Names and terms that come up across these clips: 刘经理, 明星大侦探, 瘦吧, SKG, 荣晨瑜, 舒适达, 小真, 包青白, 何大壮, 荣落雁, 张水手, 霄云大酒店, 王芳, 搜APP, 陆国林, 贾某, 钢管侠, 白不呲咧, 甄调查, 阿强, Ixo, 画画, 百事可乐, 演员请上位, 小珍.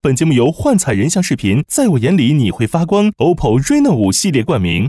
本节目由幻彩人像视频，在我眼里你会发光 OPPO Reno 5系列冠名。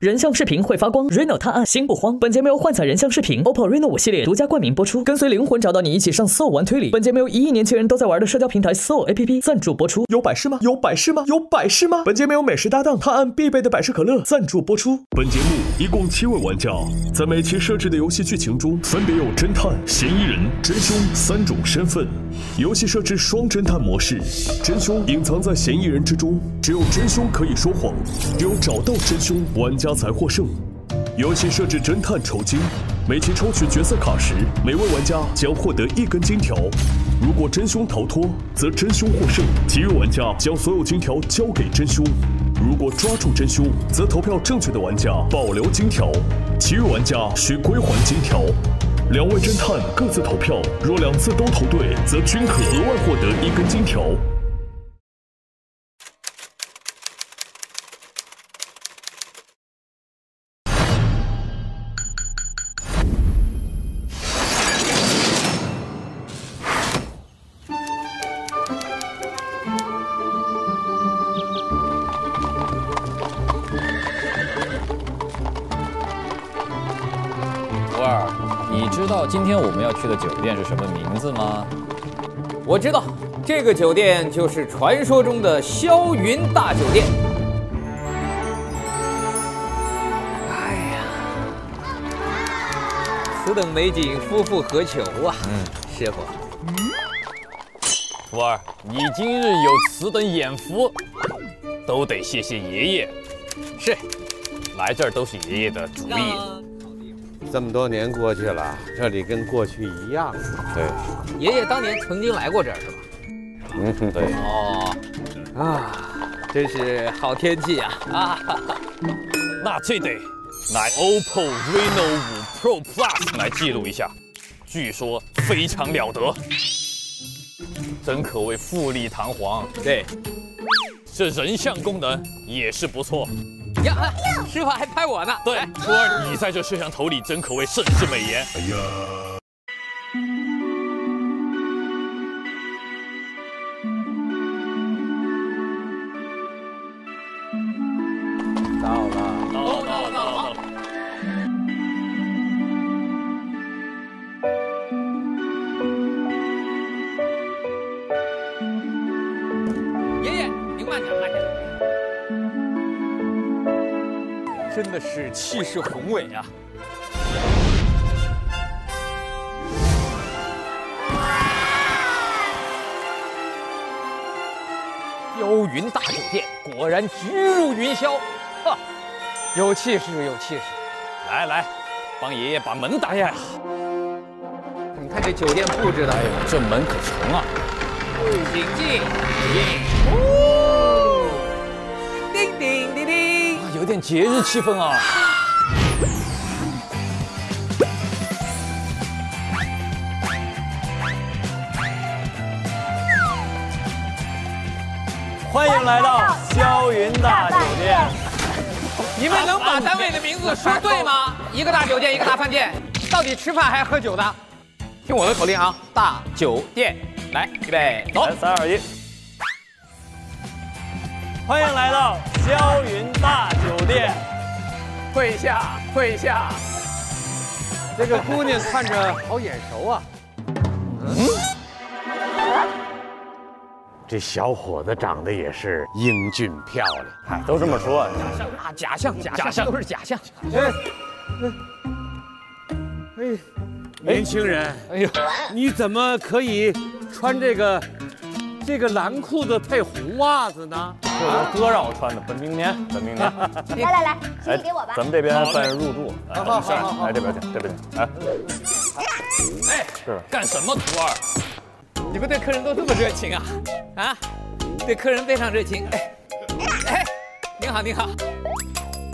人像视频会发光 ，Reno 探案心不慌。本节目由幻彩人像视频 OPPO Reno 5系列独家冠名播出，跟随灵魂找到你，一起上搜玩推理。本节目由一亿年轻人都在玩的社交平台搜 APP 赞助播出。有百事吗？有百事吗？有百事吗？本节目由美食搭档探案必备的百事可乐赞助播出。本节目一共7位玩家，在每期设置的游戏剧情中，分别有侦探、嫌疑人、真凶3种身份。游戏设置双侦探模式，真凶隐藏在嫌疑人之中，只有真凶可以说谎，只有找到真凶，玩家才获胜。游戏设置侦探酬金，每期抽取角色卡时，每位玩家将获得1根金条。如果真凶逃脱，则真凶获胜，其余玩家将所有金条交给真凶。如果抓住真凶，则投票正确的玩家保留金条，其余玩家需归还金条。2位侦探各自投票，若2次都投对，则均可额外获得1根金条。今天我们要去的酒店是什么名字吗？我知道，这个酒店就是传说中的霄云大酒店。哎呀，此等美景，夫复何求啊！师傅，徒儿，你今日有此等眼福，都得谢谢爷爷。是，来这儿都是爷爷的主意。这么多年过去了，这里跟过去一样。对，爷爷当年曾经来过这儿，是吧？嗯，对。哦，真是好天气呀！那这得拿 OPPO Reno 5 Pro Plus 来记录一下，据说非常了得，真可谓富丽堂皇。对，这人像功能也是不错。 呀，师傅还拍我呢。对，徒儿，你在这摄像头里真可谓盛世美颜。哎呀，到了。爷爷，您慢点。 真的是气势宏伟啊！霄云大酒店果然直入云霄，哈，有气势，有气势！来，帮爷爷把门打开。你看这酒店布置的，哎呦，这门可长啊！请进。哦，叮叮叮叮。 有点节日气氛啊！欢迎来到霄云大酒店。你们能把单位的名字说对吗？一个大酒店，一个大饭店，到底吃饭还喝酒的？听我的口令啊！大酒店，来，预备，走，3、2、1。欢迎来到。 霄云大酒店，跪下！这个姑娘看着好眼熟啊。这小伙子长得也是英俊漂亮，哎，都这么说。假象，都是假象。哎，年轻人，哎呦，你怎么可以穿这个蓝裤子配红袜子呢？ 是我哥让我穿的，本命年。来，先给我吧。咱们这边办入住，来这边请，来。哎，干什么徒儿？你们对客人都这么热情啊？啊，对客人非常热情。哎，哎，您好，您好，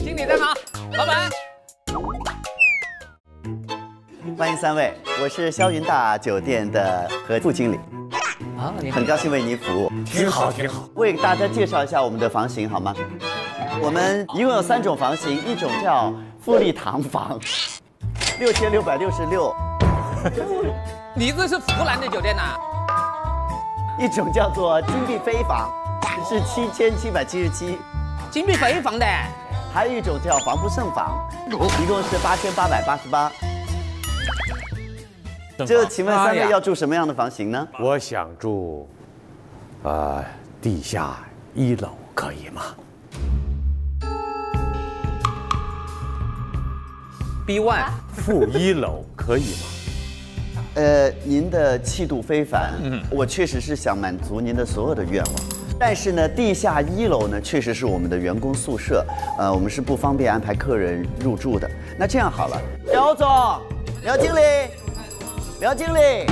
经理在吗？老板，欢迎三位，我是霄云大酒店的何副经理。 很高兴为您服务，挺好挺好。为大家介绍一下我们的房型好吗？我们一共有3种房型，一种叫富丽堂房，6666。你这是湖南的酒店呐？一种叫做金碧飞房，是7777。金碧飞房的。还有一种叫防不胜防，一共是8888。 这请问三位要住什么样的房型呢？我想住，地下1楼可以吗 ？B1 -1楼可以吗？您的气度非凡，我确实是想满足您的所有的愿望。但是呢，地下1楼呢，确实是我们的员工宿舍，我们是不方便安排客人入住的。那这样好了，姚总、廖经理。 廖经理，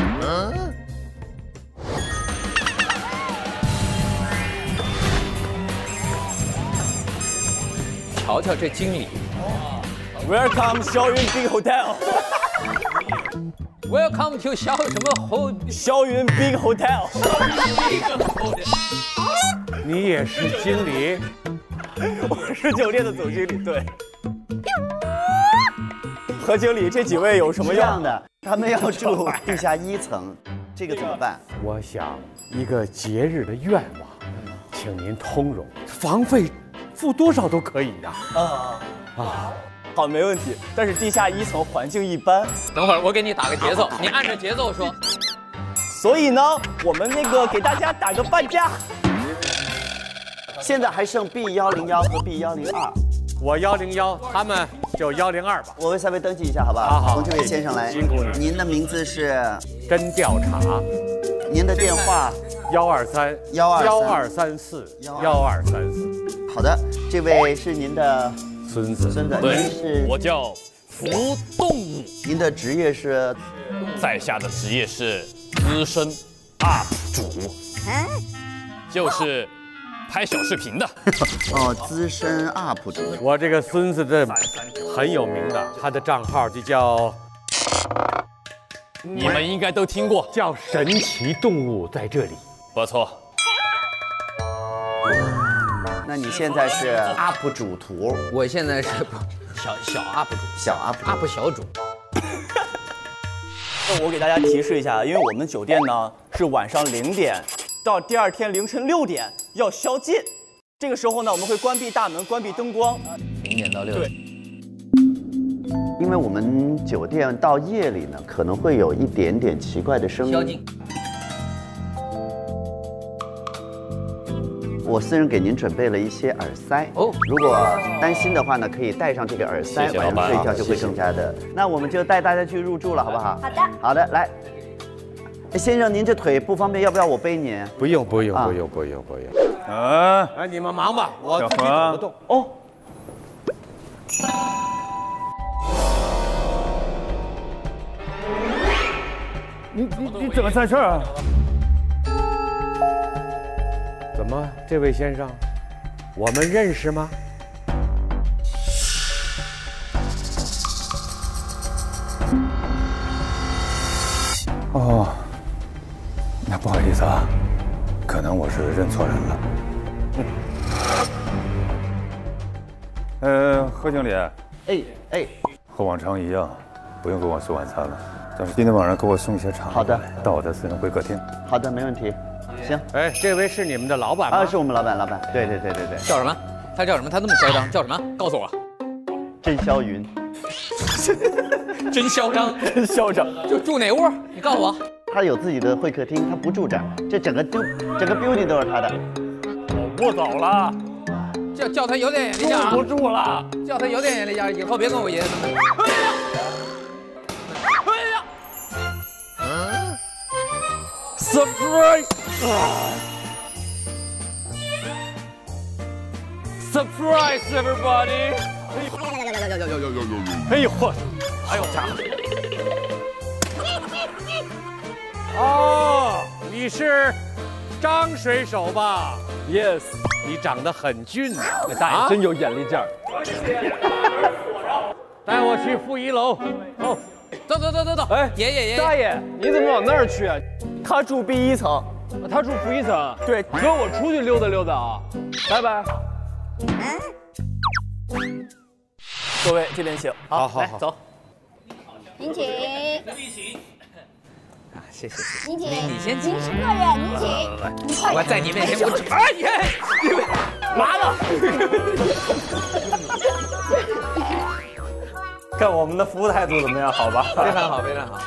瞧瞧这经理 ，Welcome 霄云 Big Hotel。Welcome to 霄什么 Hotel？ 霄云 Big Hotel。你也是经理？我是酒店的总经理，对。何经理，这几位有什么样的？ 他们要住地下1层，这个怎么办？我想一个节日的愿望，请您通融，房费付多少都可以呀。好，没问题。但是地下1层环境一般。等会儿我给你打个节奏，你按着节奏说。所以呢，我们那个给大家打个半价。现在还剩 B101和 B102，我101，他们。 就102吧，我为三位登记一下，好不好？好，从这位先生来，辛苦你。您的名字是真调查，您的电话12312341234。好的，这位是您的孙子，您是？我叫福栋武。您的职业是？在下的职业是资深 UP 主，就是。 拍小视频的哦，资深 UP 主。我这个孙子的很有名的，他的账号就叫，你们应该都听过，叫神奇动物在这里。不错。那你现在是 UP 主图？我现在是小 UP 主，小 UP 小主。那我给大家提示一下，因为我们酒店呢是晚上0点。 到第二天凌晨6点要宵禁，这个时候呢，我们会关闭大门，关闭灯光。0点到6点。因为我们酒店到夜里呢，可能会有一点点奇怪的声音。宵禁。我私人给您准备了一些耳塞哦，如果担心的话呢，可以戴上这个耳塞，晚上睡觉就会更加的。那我们就带大家去入住了，好不好？好的。好的，来。 先生，您这腿不方便，要不要我背您？不用，不用，不用，不用，不用。啊！哎，你们忙吧，我自己走得动。哦。你怎么在这儿啊？怎么，这位先生，我们认识吗？ 哦，那不好意思啊，可能我是认错人了。何经理，哎，和往常一样，不用给我送晚餐了，但是今天晚上给我送一些茶。好的，到我的私人会客厅。好的，没问题。行。哎，这位是你们的老板吗？啊，是我们老板，老板。对。叫什么？他叫什么？他那么嚣张，叫什么？告诉我。真霄云。真嚣张，真嚣张！就住哪屋？你告诉我。他有自己的会客厅，他不住这儿，这整个 building 都是他的。我不走了，叫他有点眼力见啊！不住了，叫他有点眼力见啊！以后别跟我爷爷那么。哎呀！嗯 ，surprise everybody！ 哎呦嚯！哎呦，家伙！哦，你你是张水手吧 ？Yes， 你长得很俊啊！大爷真有眼力劲儿。带我去负一楼。哦，走走走走走。哎，爷爷爷爷，大爷你怎么往那儿去啊？他住 B 一层，他住负一层。对，哥，我出去溜达溜达啊，拜拜。各位这边请，好，好，走。您请。您请。 谢谢谢谢，你先请，您是客人，您请。我在你面前不吃。哎呀，麻了！看我们的服务态度怎么样？好吧，非常好，非常好。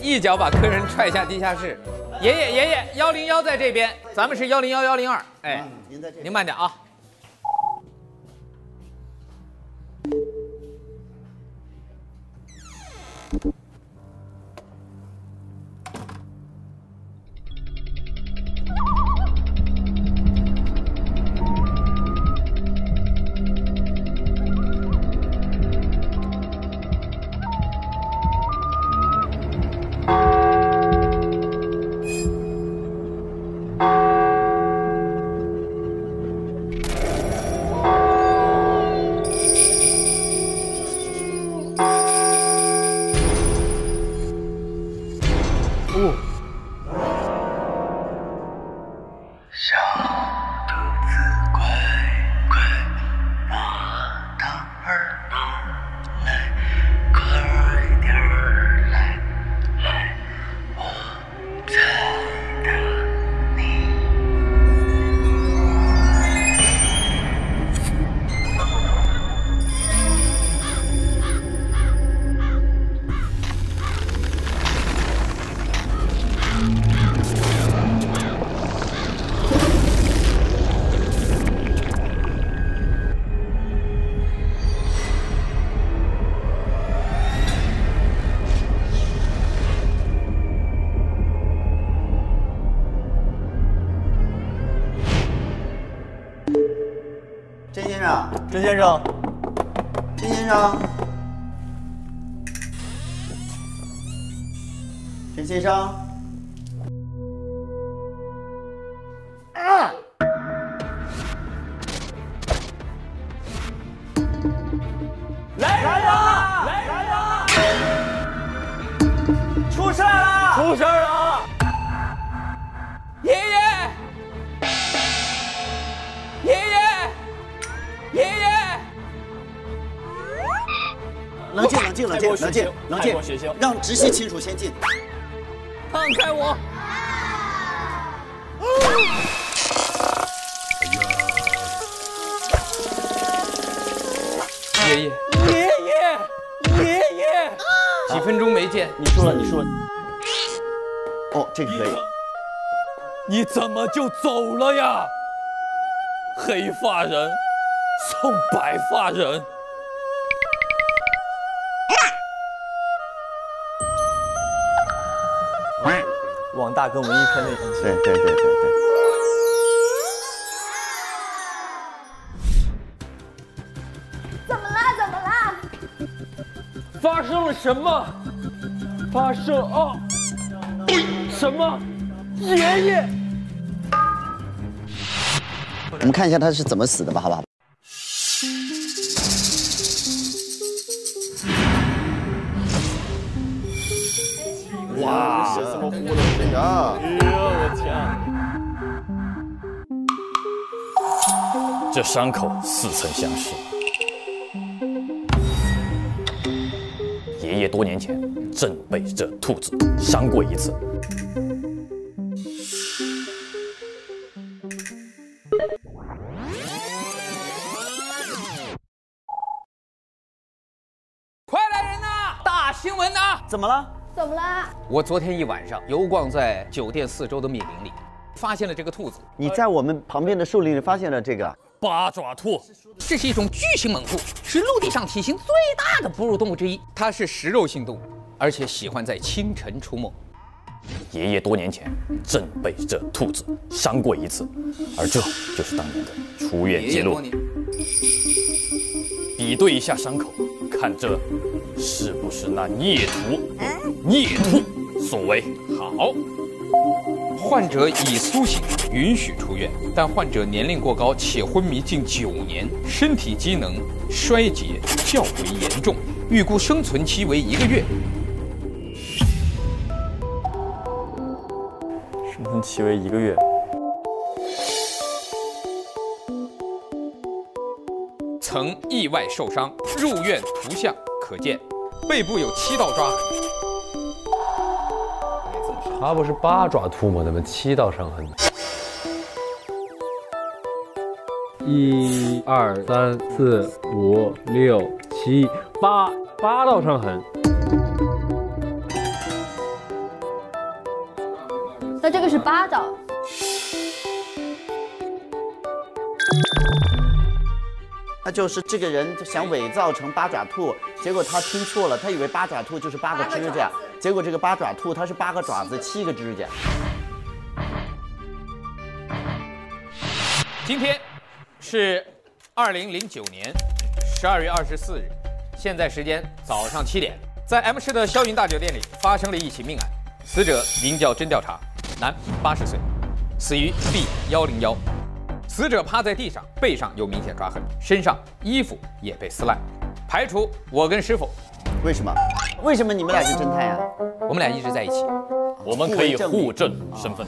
一脚把客人踹下地下室。爷爷爷爷，101在这边，咱们是101、102。哎，您在这，您慢点啊。甄先生，甄先生，甄先生，啊！来人了！来人了！出事了！出事了！爷爷，爷爷。 爷爷，冷静冷静冷静冷静冷静，让直系亲属先进。放开我！爷爷，爷爷，爷爷，几分钟没见，你输了，你输了。哦，这个可以。你怎么就走了呀？黑发人。 送白发人，往大跟文艺片那种。对对对对对。怎么啦？怎么啦？发生了什么？发生哦，什么？爷爷。我们看一下他是怎么死的吧，好不好？ 哇！怎么糊弄这个？我天！这伤口似曾相识。爷爷多年前正被这兔子伤过一次。 怎么了？怎么了？我昨天一晚上游逛在酒店四周的密林里，发现了这个兔子。你在我们旁边的树林里发现了这个八爪兔，这是一种巨型猛兔，是陆地上体型最大的哺乳动物之一。它是食肉性动物，而且喜欢在清晨出没。爷爷多年前正被这兔子伤过一次，而这就是当年的出院记录。比对一下伤口，看这。 是不是那孽徒？孽徒所为好。患者已苏醒，允许出院，但患者年龄过高且昏迷近9年，身体机能衰竭较为严重，预估生存期为1个月。生存期为1个月。 曾意外受伤，入院图像可见，背部有7道抓痕。他不是8爪吐沫的吗？7道伤痕。1、2、3、4、5、6、7、8，8道伤痕。那这个是8道。 那就是这个人想伪造成8爪兔，结果他听错了，他以为8爪兔就是8个指甲，结果这个8爪兔它是8个爪子，7个指甲。今天是2009年12月24日，现在时间早上7点，在 M 市的霄云大酒店里发生了一起命案，死者名叫甄调查，男，80岁，死于 B101。 死者趴在地上，背上有明显抓痕，身上衣服也被撕烂。排除我跟师傅，为什么？为什么你们俩是侦探啊？我们俩一直在一起，我们可以互证身份。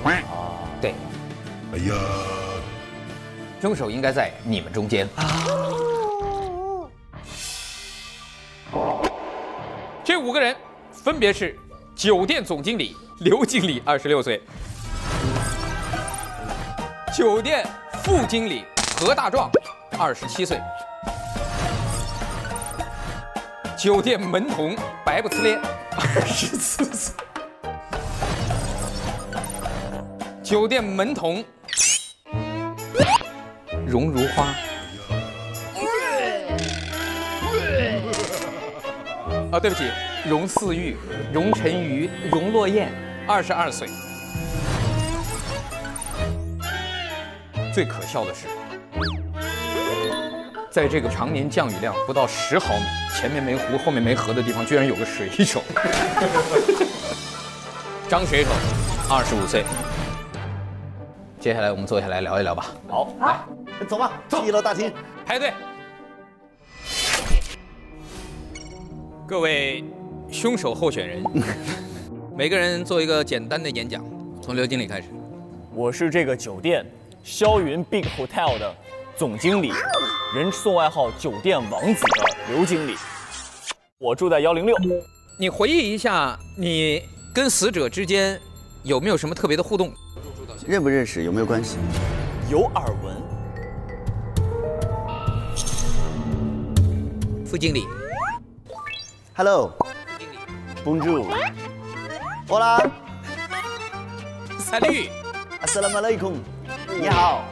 哦，对。哎呀，凶手应该在你们中间。这5个人。 分别是酒店总经理刘经理26岁，酒店副经理何大壮27岁，酒店门童白不呲咧24岁，酒店门童荣如花。 啊，对不起，荣四玉、荣晨瑜、荣落雁，22岁。最可笑的是，在这个常年降雨量不到10毫米、前面没湖、后面没河的地方，居然有个水手。张水手，25岁。接下来我们坐下来聊一聊吧。好，啊，走吧，走1楼大厅排队。 各位凶手候选人，每个人做一个简单的演讲，从刘经理开始。我是这个酒店霄云 Big Hotel 的总经理，人送外号“酒店王子”的刘经理。我住在106。你回忆一下，你跟死者之间有没有什么特别的互动？认不认识？有没有关系？有耳闻。副经理。 Hello， Bonjour，Hola， Salut，Assalamualaikum， 你好，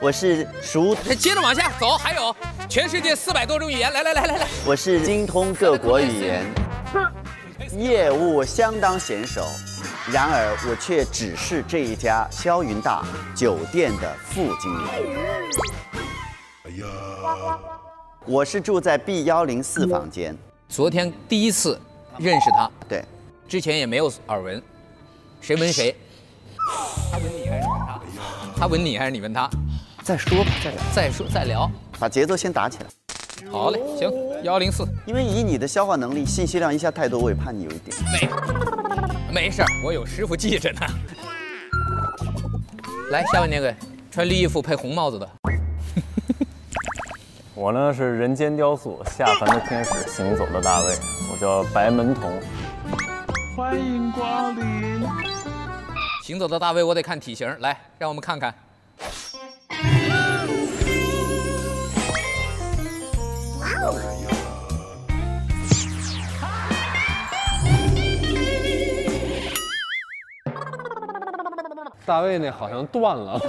我是熟。接着往下走，还有全世界400多种语言，来，我是精通各国语言，业务相当娴熟，然而我却只是这一家霄云大酒店的副经理。哎呀。 我是住在 B104 房间。昨天第一次认识他，对，之前也没有耳闻。谁闻谁？他闻你还是你闻他？他闻你还是你闻他？再说吧，再聊，再说再聊，把节奏先打起来。好嘞，行，104。因为以你的消化能力，信息量一下太多，我也怕你有一点。没事，我有师傅记着呢。来，下面那个穿绿衣服配红帽子的。 我呢是人间雕塑，下凡的天使，行走的大卫。我叫白门童，欢迎光临。行走的大卫，我得看体型，来，让我们看看。大卫那好像断了。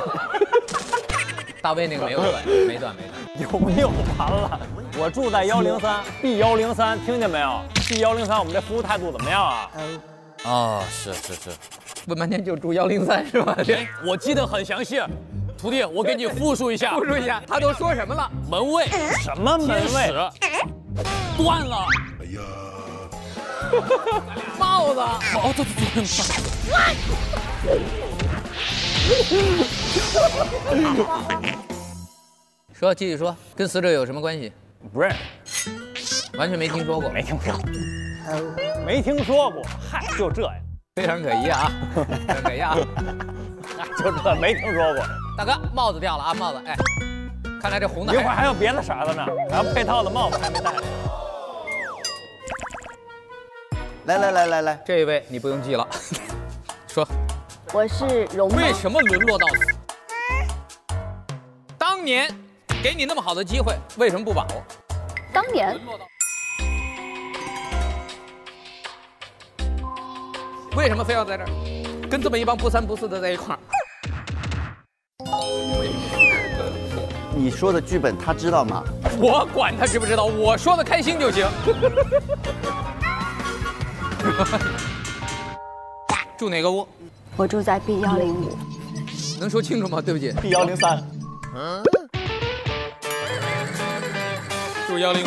大卫那个没有断，没断。 有没有完了？我住在103 B103，听见没有 ？B103，我们这服务态度怎么样啊？哦，是，问半天就住103是吧？对，我记得很详细。徒弟，我给你复述一下。他都说什么了？门卫什么门卫？断了！哎呀，帽子，帽子断了！说，继续说，跟死者有什么关系？不认识，完全没听说过，没听说过，没听说过，嗨，就这样。 非常可疑啊，可疑啊！就这没听说过。大哥，帽子掉了啊，帽子！哎，看来这红的一会儿还有别的色子呢，然后配套的帽子还没戴。来，这一位你不用记了，说，我是容。为什么沦落到此？当年给你那么好的机会，为什么不把握？当年。 为什么非要在这儿跟这么一帮不三不四的在一块儿？你说的剧本他知道吗？我管他知不知道，我说的开心就行。住哪个屋？我住在 B105。能说清楚吗？对不起。B103。嗯。住105。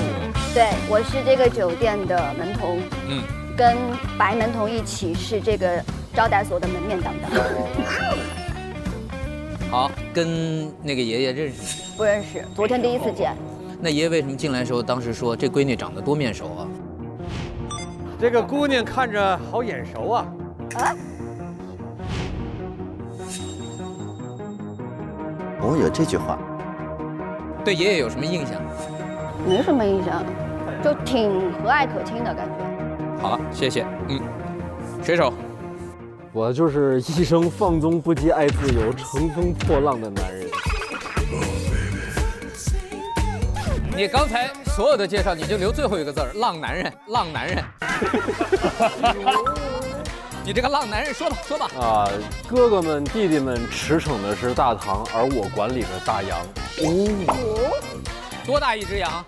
对，我是这个酒店的门童。嗯。 跟白门童一起是这个招待所的门面担当。好，跟那个爷爷认识吗？不认识，昨天第一次见。那爷爷为什么进来的时候，当时说这闺女长得多面熟啊？这个姑娘看着好眼熟啊。啊？哦，有这句话。对爷爷有什么印象？没什么印象，就挺和蔼可亲的感觉。 好了，谢谢。嗯，水手，我就是一生放纵不羁、爱自由、乘风破浪的男人。你刚才所有的介绍，你就留最后一个字儿“浪男人”，浪男人。你这个浪男人，说吧，说吧。啊，哥哥们、弟弟们驰骋的是大唐，而我管理着大洋。哦，多大一只羊？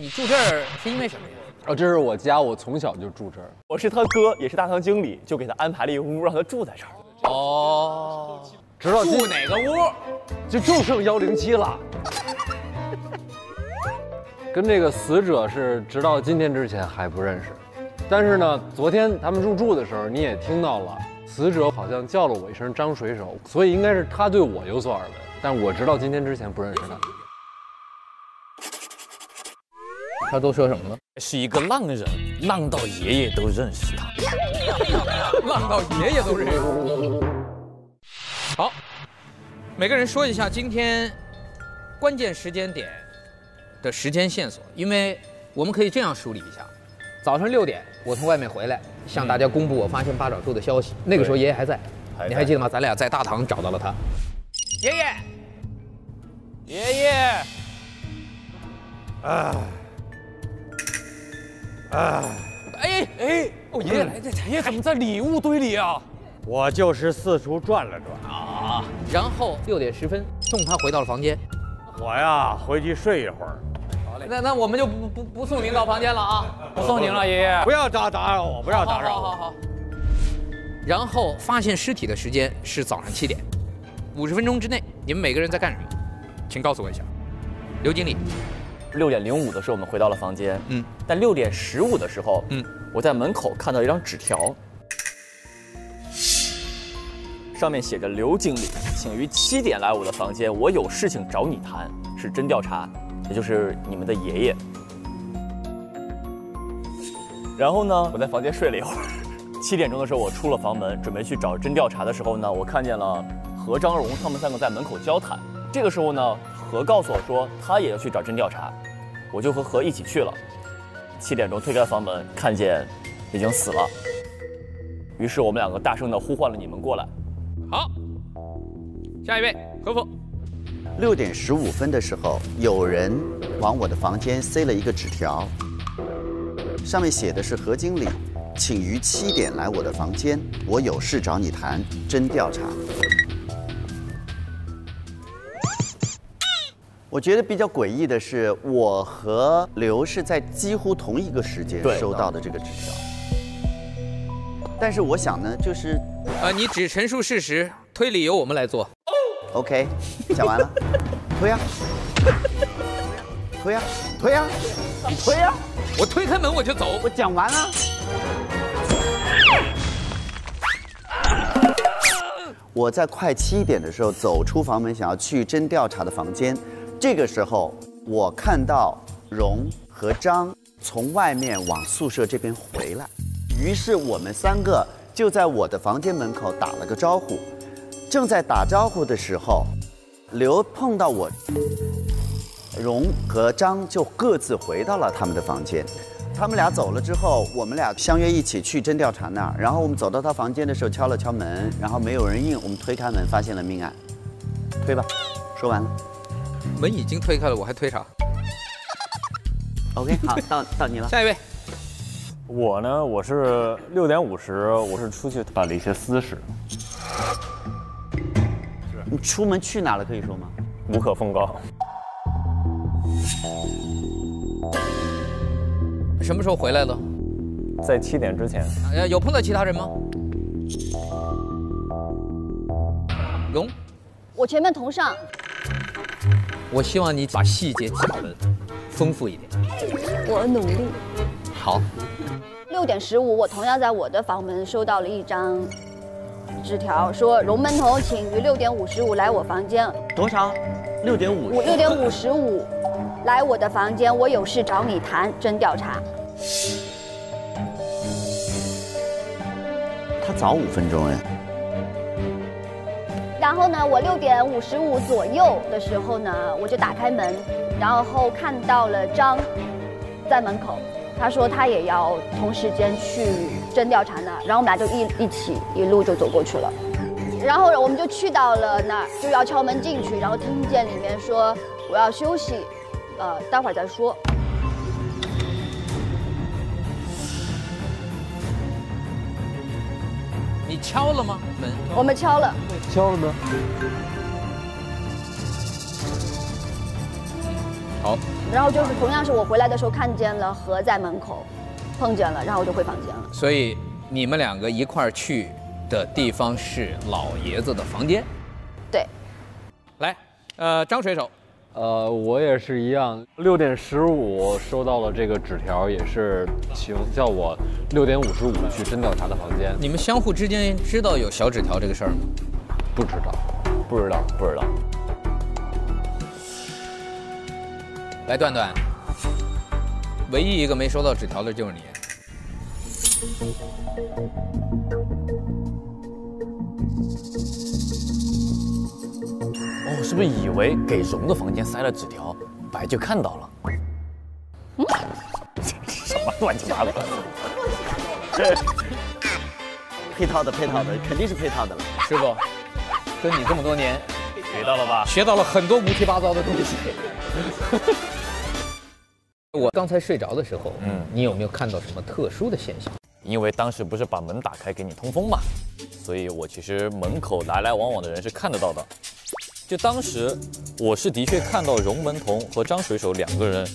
你住这儿是因为什么呀？哦，这是我家，我从小就住这儿。我是他哥，也是大堂经理，就给他安排了一个屋，让他住在这儿。哦，直到住哪个屋，就剩107了。跟这个死者是直到今天之前还不认识，但是呢，昨天他们入住的时候你也听到了，死者好像叫了我一声“张水手”，所以应该是他对我有所耳闻，但我直到今天之前不认识他。 他都说什么了？是一个浪人，浪到爷爷都认识他，浪到爷爷都认识。好，每个人说一下今天关键时间点的时间线索，因为我们可以这样梳理一下：早上6点，我从外面回来，向大家公布我发现八爪兽的消息。那个时候爷爷还在，你还记得吗？咱俩在大堂找到了他。爷爷，爷爷，啊！ 啊！哎！哦，爷爷来，这爷爷怎么在礼物堆里啊？我就是四处转了转啊，然后6点10分送他回到了房间。我呀，回去睡一会儿。好嘞，那我们就不送您到房间了啊，不送您了，爷爷。不要打扰我，不要打扰我。好。然后发现尸体的时间是早上7点，50分钟之内，你们每个人在干什么？请告诉我一下。刘经理。 6点05的时候，我们回到了房间。嗯，但6点15的时候，嗯，我在门口看到一张纸条，上面写着：“刘经理，请于7点来我的房间，我有事情找你谈，是真调查，也就是你们的爷爷。”然后呢，我在房间睡了一会儿。7点钟的时候，我出了房门，准备去找真调查的时候呢，我看见了何、张、荣他们3个在门口交谈。这个时候呢。 何告诉我说，他也要去找真调查，我就和何一起去了。7点钟推开房门，看见已经死了。于是我们2个大声的呼唤了你们过来。好，下一位何父。6点15分的时候，有人往我的房间塞了一个纸条，上面写的是何经理，请于7点来我的房间，我有事找你谈真调查。 我觉得比较诡异的是，我和刘是在几乎同一个时间收到的这个纸条。但是我想呢，就是，你只陈述事实，推理由我们来做。OK， 讲完了，推呀、啊，推呀、啊，推呀、啊，你推呀、啊！我推开门我就走，我讲完了。我在快7点的时候走出房门，想要去真调查的房间。这个时候，我看到荣和张从外面往宿舍这边回来，于是我们3个就在我的房间门口打了个招呼。正在打招呼的时候，刘碰到我，荣和张就各自回到了他们的房间。他们俩走了之后，我们俩相约一起去真调查那儿。然后我们走到他房间的时候，敲了敲门，然后没有人应。我们推开门，发现了命案。推吧，说完了。门已经推开了，我还推啥 ？OK， 好，到你了。下一位，我呢？我是6点50，我是出去办了一些私事。你出门去哪了？可以说吗？无可奉告。什么时候回来的？在7点之前。有碰到其他人吗？荣，我全面同上。我希望你把细节讲得丰富一点。我努力。好。6点15，我同样在我的房门收到了一张纸条，说荣门童，请于6点55来我房间。多少？6点5。6点55。来我的房间，我有事找你谈真调查。他早5分钟哎。然后呢，我6点55左右的时候呢，我就打开门，然后看到了张在门口，他说他也要同时间去真调查那儿，然后我们俩就一路就走过去了。然后我们就去到了那儿，就要敲门进去，然后听见里面说我要休息。待会儿再说。你敲了吗？门？我们敲了。敲了吗？好。然后就是同样是我回来的时候看见了何在门口，碰见了，然后我就回房间了。所以你们2个一块儿去的地方是老爷子的房间。对。来，张水手。我也是一样，6点15收到了这个纸条，也是请叫我6点55去真调查的房间。你们相互之间知道有小纸条这个事儿吗？不知道，不知道，不知道。来，段段，唯一一个没收到纸条的就是你。是不是以为给荣的房间塞了纸条，白就看到了？嗯，什么乱七八糟的！配套的，肯定是配套的了。师傅，跟你这么多年，学到了吧？学到了很多乌七八糟的东西。我刚才睡着的时候，你有没有看到什么特殊的现象？因为当时不是把门打开给你通风嘛，所以我其实门口来往的人是看得到的。就当时，我是的确看到荣门童和张水手2个人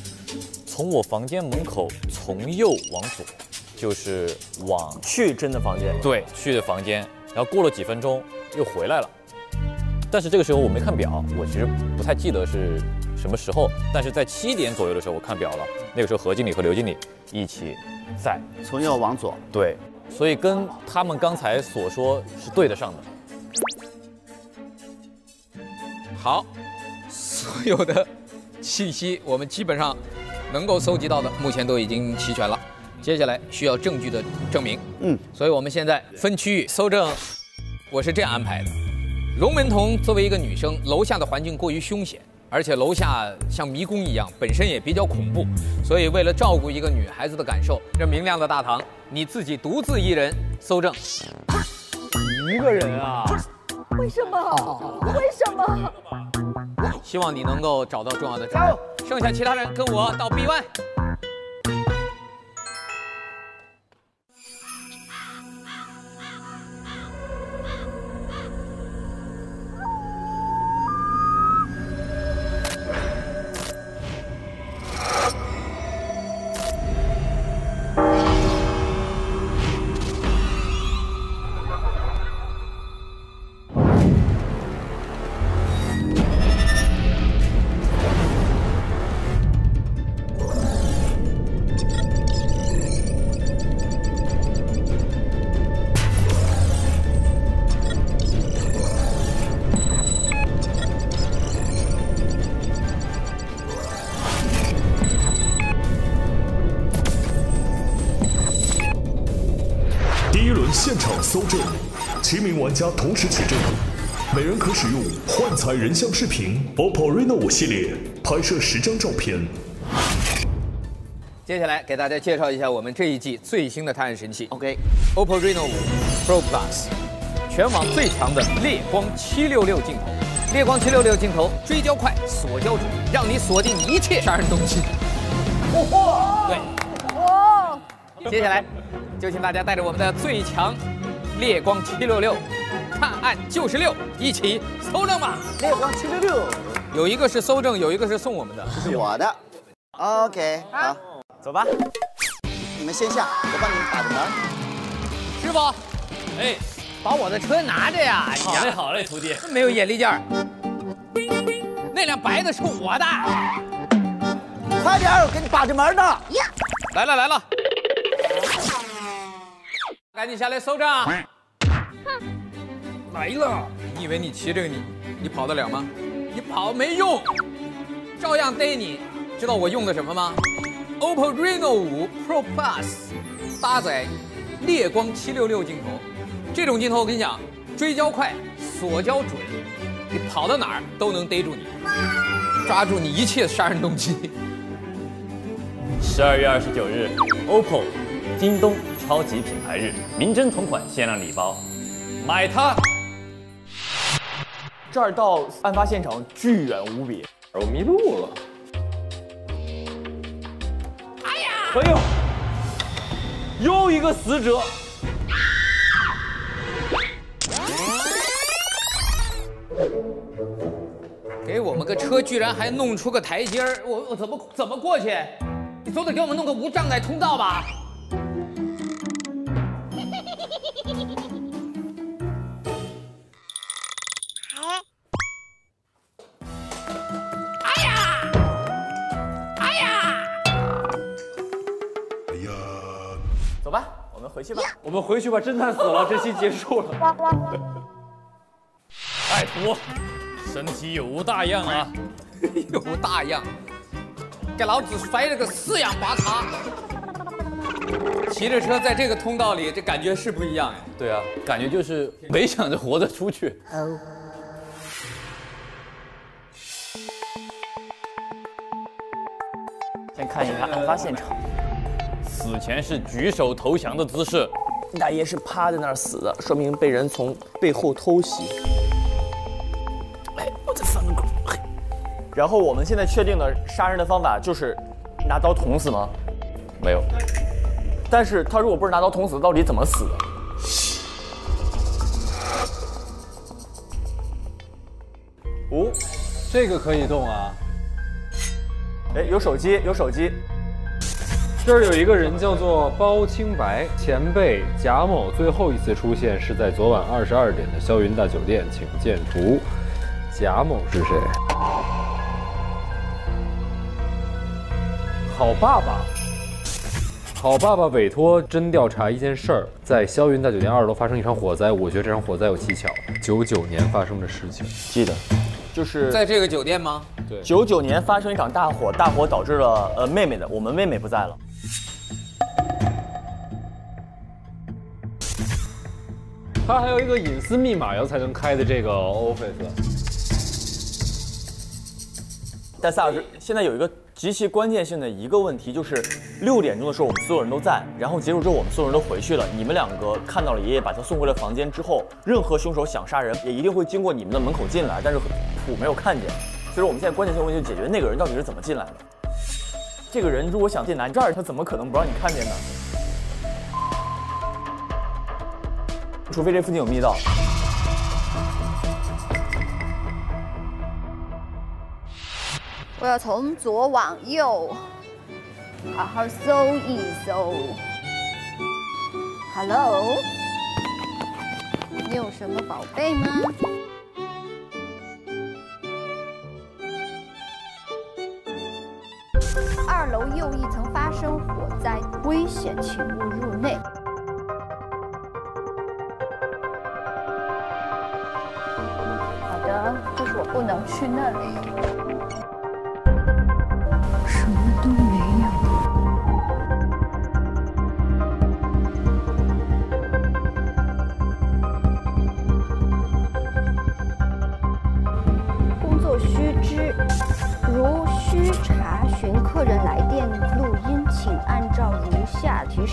从我房间门口从右往左，就是往去真的房间。对，去的房间。然后过了几分钟又回来了，但是这个时候我没看表，我其实不太记得是什么时候。但是在7点左右的时候我看表了，那个时候何经理和刘经理一起在从右往左。对，所以跟他们刚才所说是对得上的。好，所有的信息我们基本上能够搜集到的，目前都已经齐全了。接下来需要证据的证明，所以我们现在分区域搜证。我是这样安排的：荣门童作为一个女生，楼下的环境过于凶险，而且楼下像迷宫一样，本身也比较恐怖，所以为了照顾一个女孩子的感受，这明亮的大堂，你自己独自一人搜证。一个人啊？为什么？为什么？希望你能够找到重要的证据。剩下其他人跟我到 B1。现场搜证，7名玩家同时取证，每人可使用幻彩人像视频 OPPO Reno 5系列拍摄10张照片。接下来给大家介绍一下我们这一季最新的探案神器 ，OPPO Reno 5 Pro Plus， 全网最强的猎光766镜头。 猎光766镜头追焦快，锁焦准，让你锁定一切杀人动机。对，接下来就请大家带着我们的最强猎光766探案96一起搜证吧。猎光766，有一个是搜证，有一个是送我们的，这是我的。OK， 好，走吧。你们先下，我帮你们打着门。师傅，哎。 把我的车拿着呀！好嘞，好嘞，徒弟，没有眼力劲儿。那辆白的是我的，快点，我给你把着门呢。呀，来了来了，赶紧下来搜证。来了，你以为你骑这个你跑得了吗？你跑没用，照样逮你。知道我用的什么吗 ？OPPO Reno 5 Pro Plus 搭载猎光766镜头。 这种镜头我跟你讲，追焦快，锁焦准，你跑到哪儿都能逮住你，抓住你一切杀人动机。12月29日 ，OPPO 京东超级品牌日，明侦同款限量礼包，买它！这儿到案发现场巨远无比，我迷路了。哎呀！哎呦，又一个死者。 给我们个车，居然还弄出个台阶儿，我怎么过去？你总得给我们弄个无障碍通道吧？哎呀！哎呀！哎呀！走吧，我们回去吧。我们回去吧，侦探死了，这期结束了。歹徒。 身体有无大恙啊？有无大恙？给老子摔了个四仰八叉！骑着车在这个通道里，这感觉是不一样哎。对啊，感觉就是没想着活着出去。先看一看案发现场，死前是举手投降的姿势。大爷是趴在那儿死的，说明被人从背后偷袭。 然后我们现在确定的杀人的方法就是拿刀捅死吗？没有。但是他如果不是拿刀捅死，到底怎么死的？哦，这个可以动啊！哎，有手机，有手机。这儿有一个人叫做包青白前辈贾某，最后一次出现是在昨晚22点的霄云大酒店，请见图。贾某是谁？ 好爸爸，好爸爸委托真调查一件事儿，在霄云大酒店2楼发生一场火灾。我觉得这场火灾有蹊跷，99年发生的事情，记得，就是在这个酒店吗？对，99年发生一场大火，大火导致了妹妹的，我们妹妹不在了。他还有一个隐私密码要才能开的这个 office。戴斯老师，现在有一个。 极其关键性的一个问题就是，6点钟的时候我们所有人都在，然后结束之后我们所有人都回去了。你们两个看到了爷爷把他送回了房间之后，任何凶手想杀人也一定会经过你们的门口进来，但是普没有看见。所以我们现在关键性问题就解决那个人到底是怎么进来的。这个人如果想进来这儿，他怎么可能不让你看见呢？除非这附近有密道。 我要从左往右，好好搜一搜。Hello， 你有什么宝贝吗？2楼右一层发生火灾，危险，请勿入内。好的，但是我不能去那里。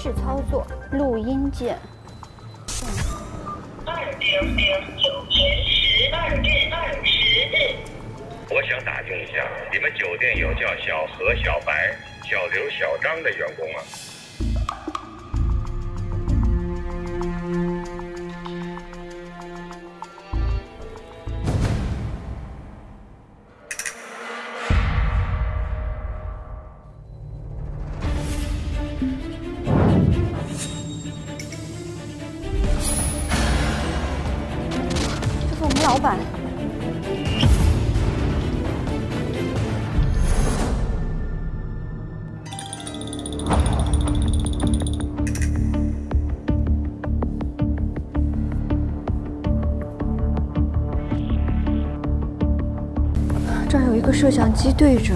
式操作录音键。2009年10月20日。我想打听一下，你们酒店有叫小何、小白、小刘、小张的员工吗？ 老板，这儿有一个摄像机对着，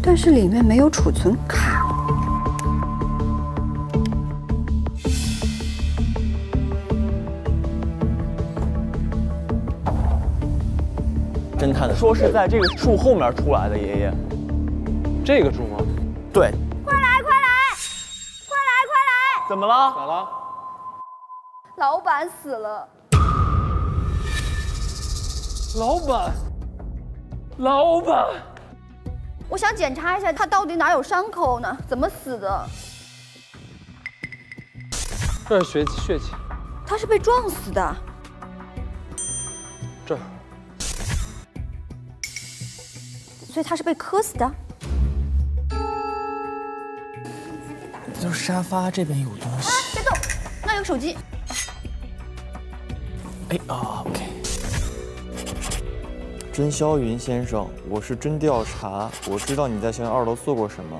但是里面没有储存卡。 侦探说是在这个树后面出来的爷爷，这个树吗？对。快来快来，快来快来！怎么了？咋了？老板死了。老板，老板，我想检查一下他到底哪有伤口呢？怎么死的？这是血迹。他是被撞死的。这儿。 所以他是被磕死的。就是沙发这边有东西。啊！别动，那有手机。哎啊 ，OK。甄霄云先生，我是真调查，我知道你在小2楼做过什么。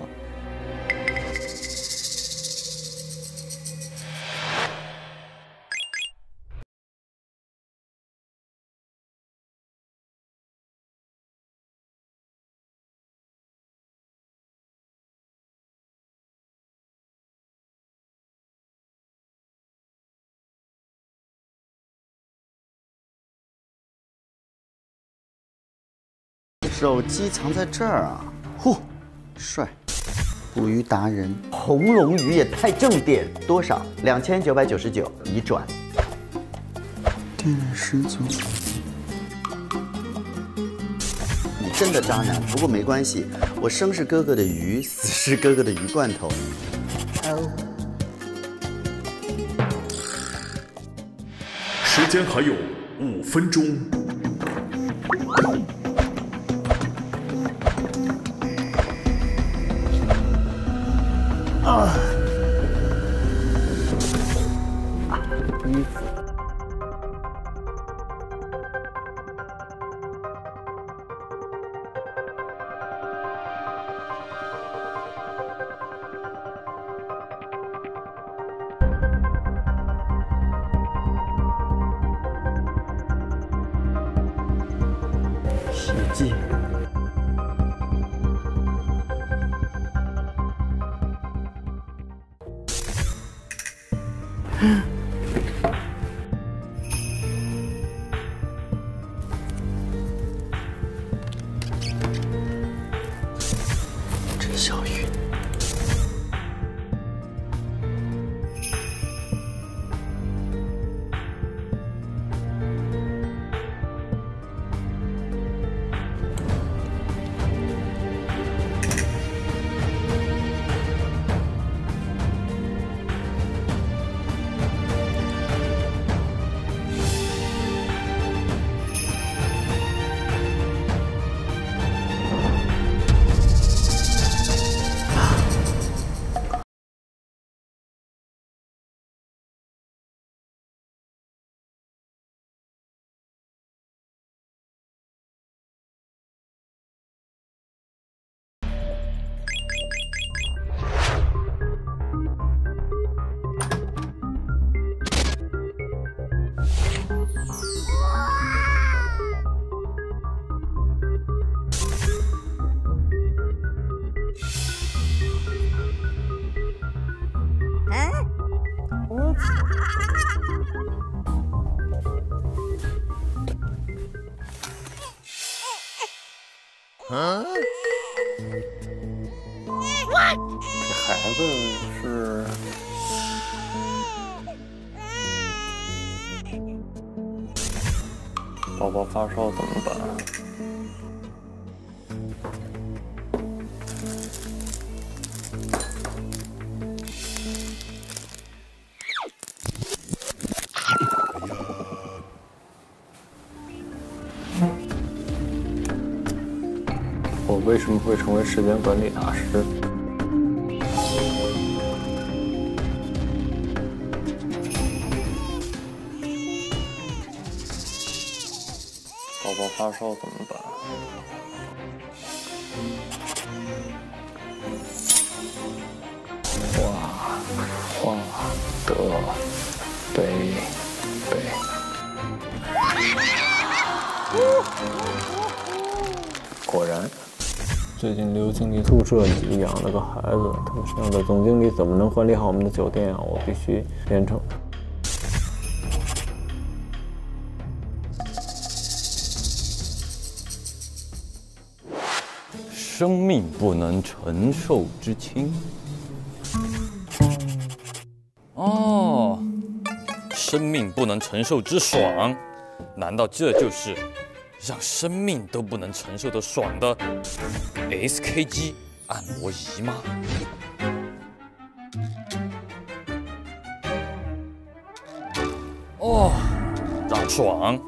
手机藏在这儿啊！嚯，帅！捕鱼达人，红龙鱼也太正点，多少？2999已转。电力十足。你真的渣男，不过没关系，我生是哥哥的鱼，死是哥哥的鱼罐头。哦。时间还有5分钟。 啊！衣服。血迹。 真小雨，孩子是宝宝发烧怎么办？ 为什么会成为时间管理大师？宝宝发烧怎么办？哇，得北，果然。 最近刘经理宿舍里养了个孩子，他们这样的总经理怎么能管理好我们的酒店啊？我必须严惩。生命不能承受之轻。哦，生命不能承受之爽，难道这就是？ 让生命都不能承受的爽的 SKG 按摩仪吗？哦，让爽！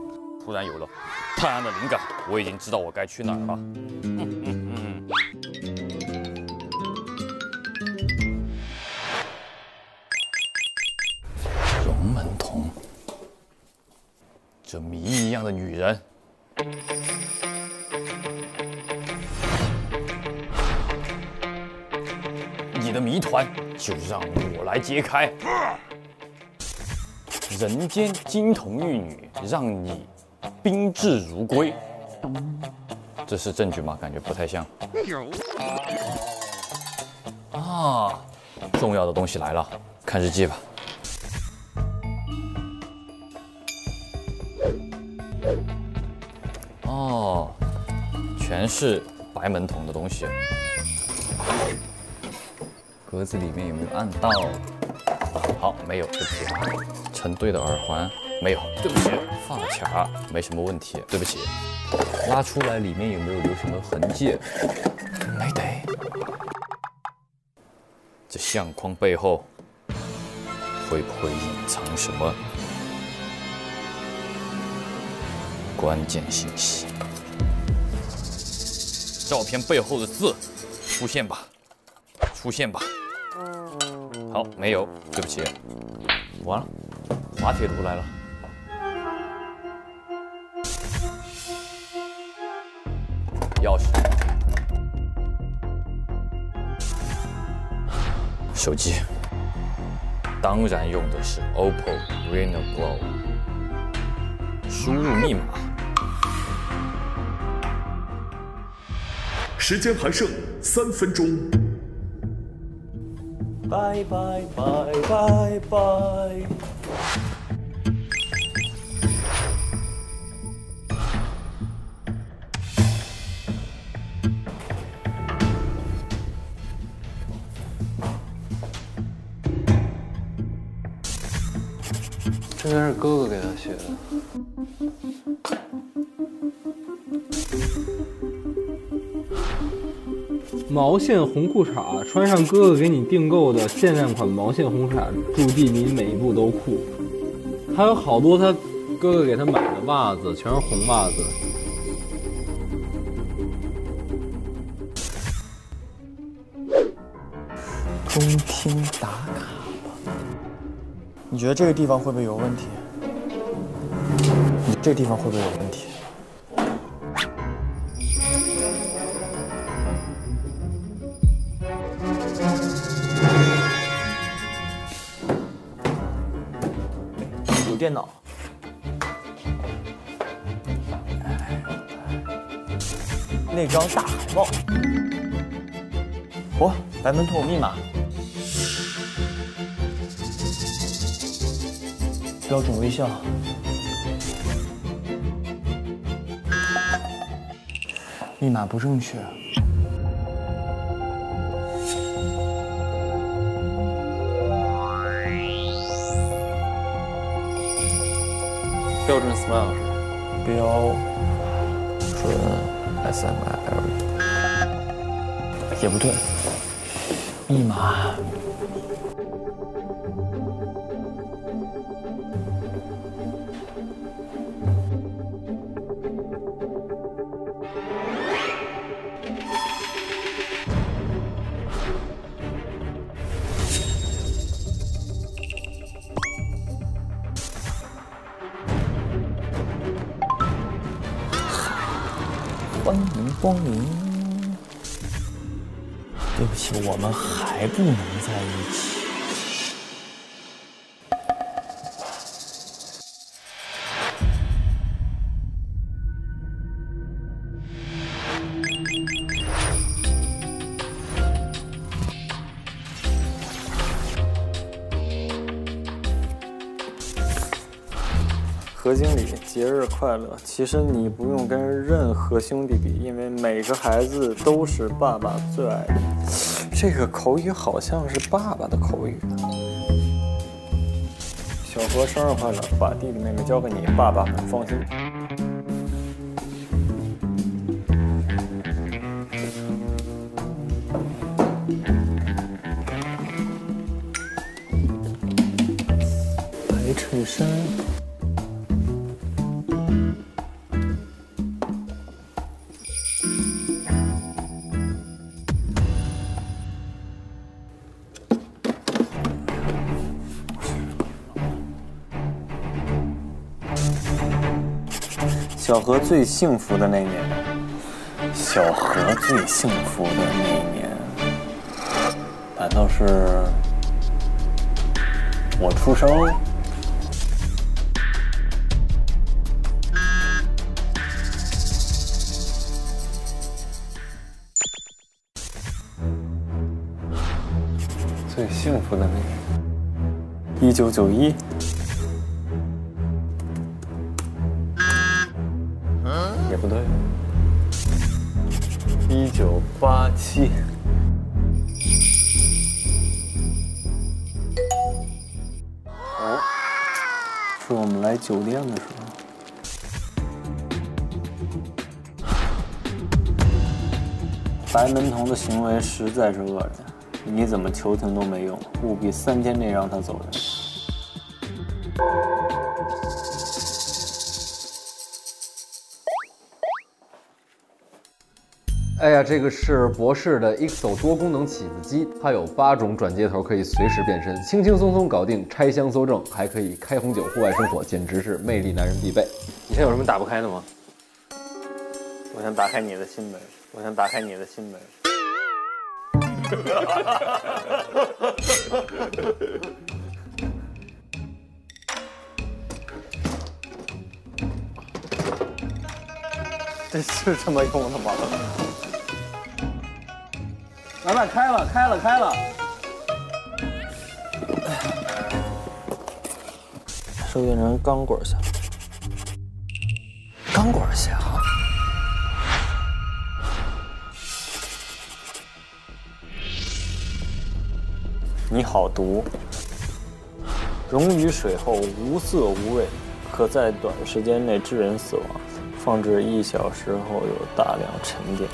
突然有了泰安的灵感，我已经知道我该去哪儿了。荣门童，这谜一样的女人。 你的谜团就让我来揭开。人间金童玉女，让你宾至如归，这是证据吗？感觉不太像。啊，重要的东西来了，看日记吧。 哦，全是白门童的东西。格子里面有没有按到？好，没有，对不起。成对的耳环没有，对不起。发卡没什么问题，对不起。拉出来里面有没有留什么痕迹？没得。这相框背后会不会隐藏什么？ 关键信息，照片背后的字，出现吧，出现吧。好，没有，对不起。完了，滑铁卢来了。钥匙，手机，当然用的是 OPPO Reno Glow。输入密码。 时间还剩3分钟。拜拜拜拜拜。这边是哥哥给他写的。 毛线红裤衩，穿上哥哥给你订购的限量款毛线红裤衩，注定你每一步都酷。还有好多他哥哥给他买的袜子，全是红袜子。中厅打卡了，你觉得这个地方会不会有问题？这个地方会不会有问题？ 电脑，那张大海报，哦，白门童密码，标准微笑，密码不正确。标准 smile 是标准 smile 也不对，密码。 欢迎光临。对不起，我们还不能在一起。何经理，节日快乐！其实你不用跟任何兄弟比，因为每个孩子都是爸爸最爱的。这个口语好像是爸爸的口语。小何生日快乐！把弟弟妹妹交给你，爸爸很放心。白衬衫。 小何最幸福的那年，小何最幸福的那年，难道是我出生？最幸福的那年，1991。 也不对，1987。哦，是我们来酒店的时候。白门童的行为实在是恶人，你怎么求情都没用，务必3天内让他走人。 哎呀，这个是博士的 Ixo 多功能起子机，它有8种转接头，可以随时变身，轻轻松松搞定拆箱搜证，还可以开红酒、户外生火，简直是魅力男人必备。你现在有什么打不开的吗？我想打开你的心门，我想打开你的心门。这是这么用的吗？ 来吧，开了，开了，开了！收件人钢管侠，钢管侠，你好毒！溶于水后无色无味，可在短时间内致人死亡。放置1小时后有大量沉淀。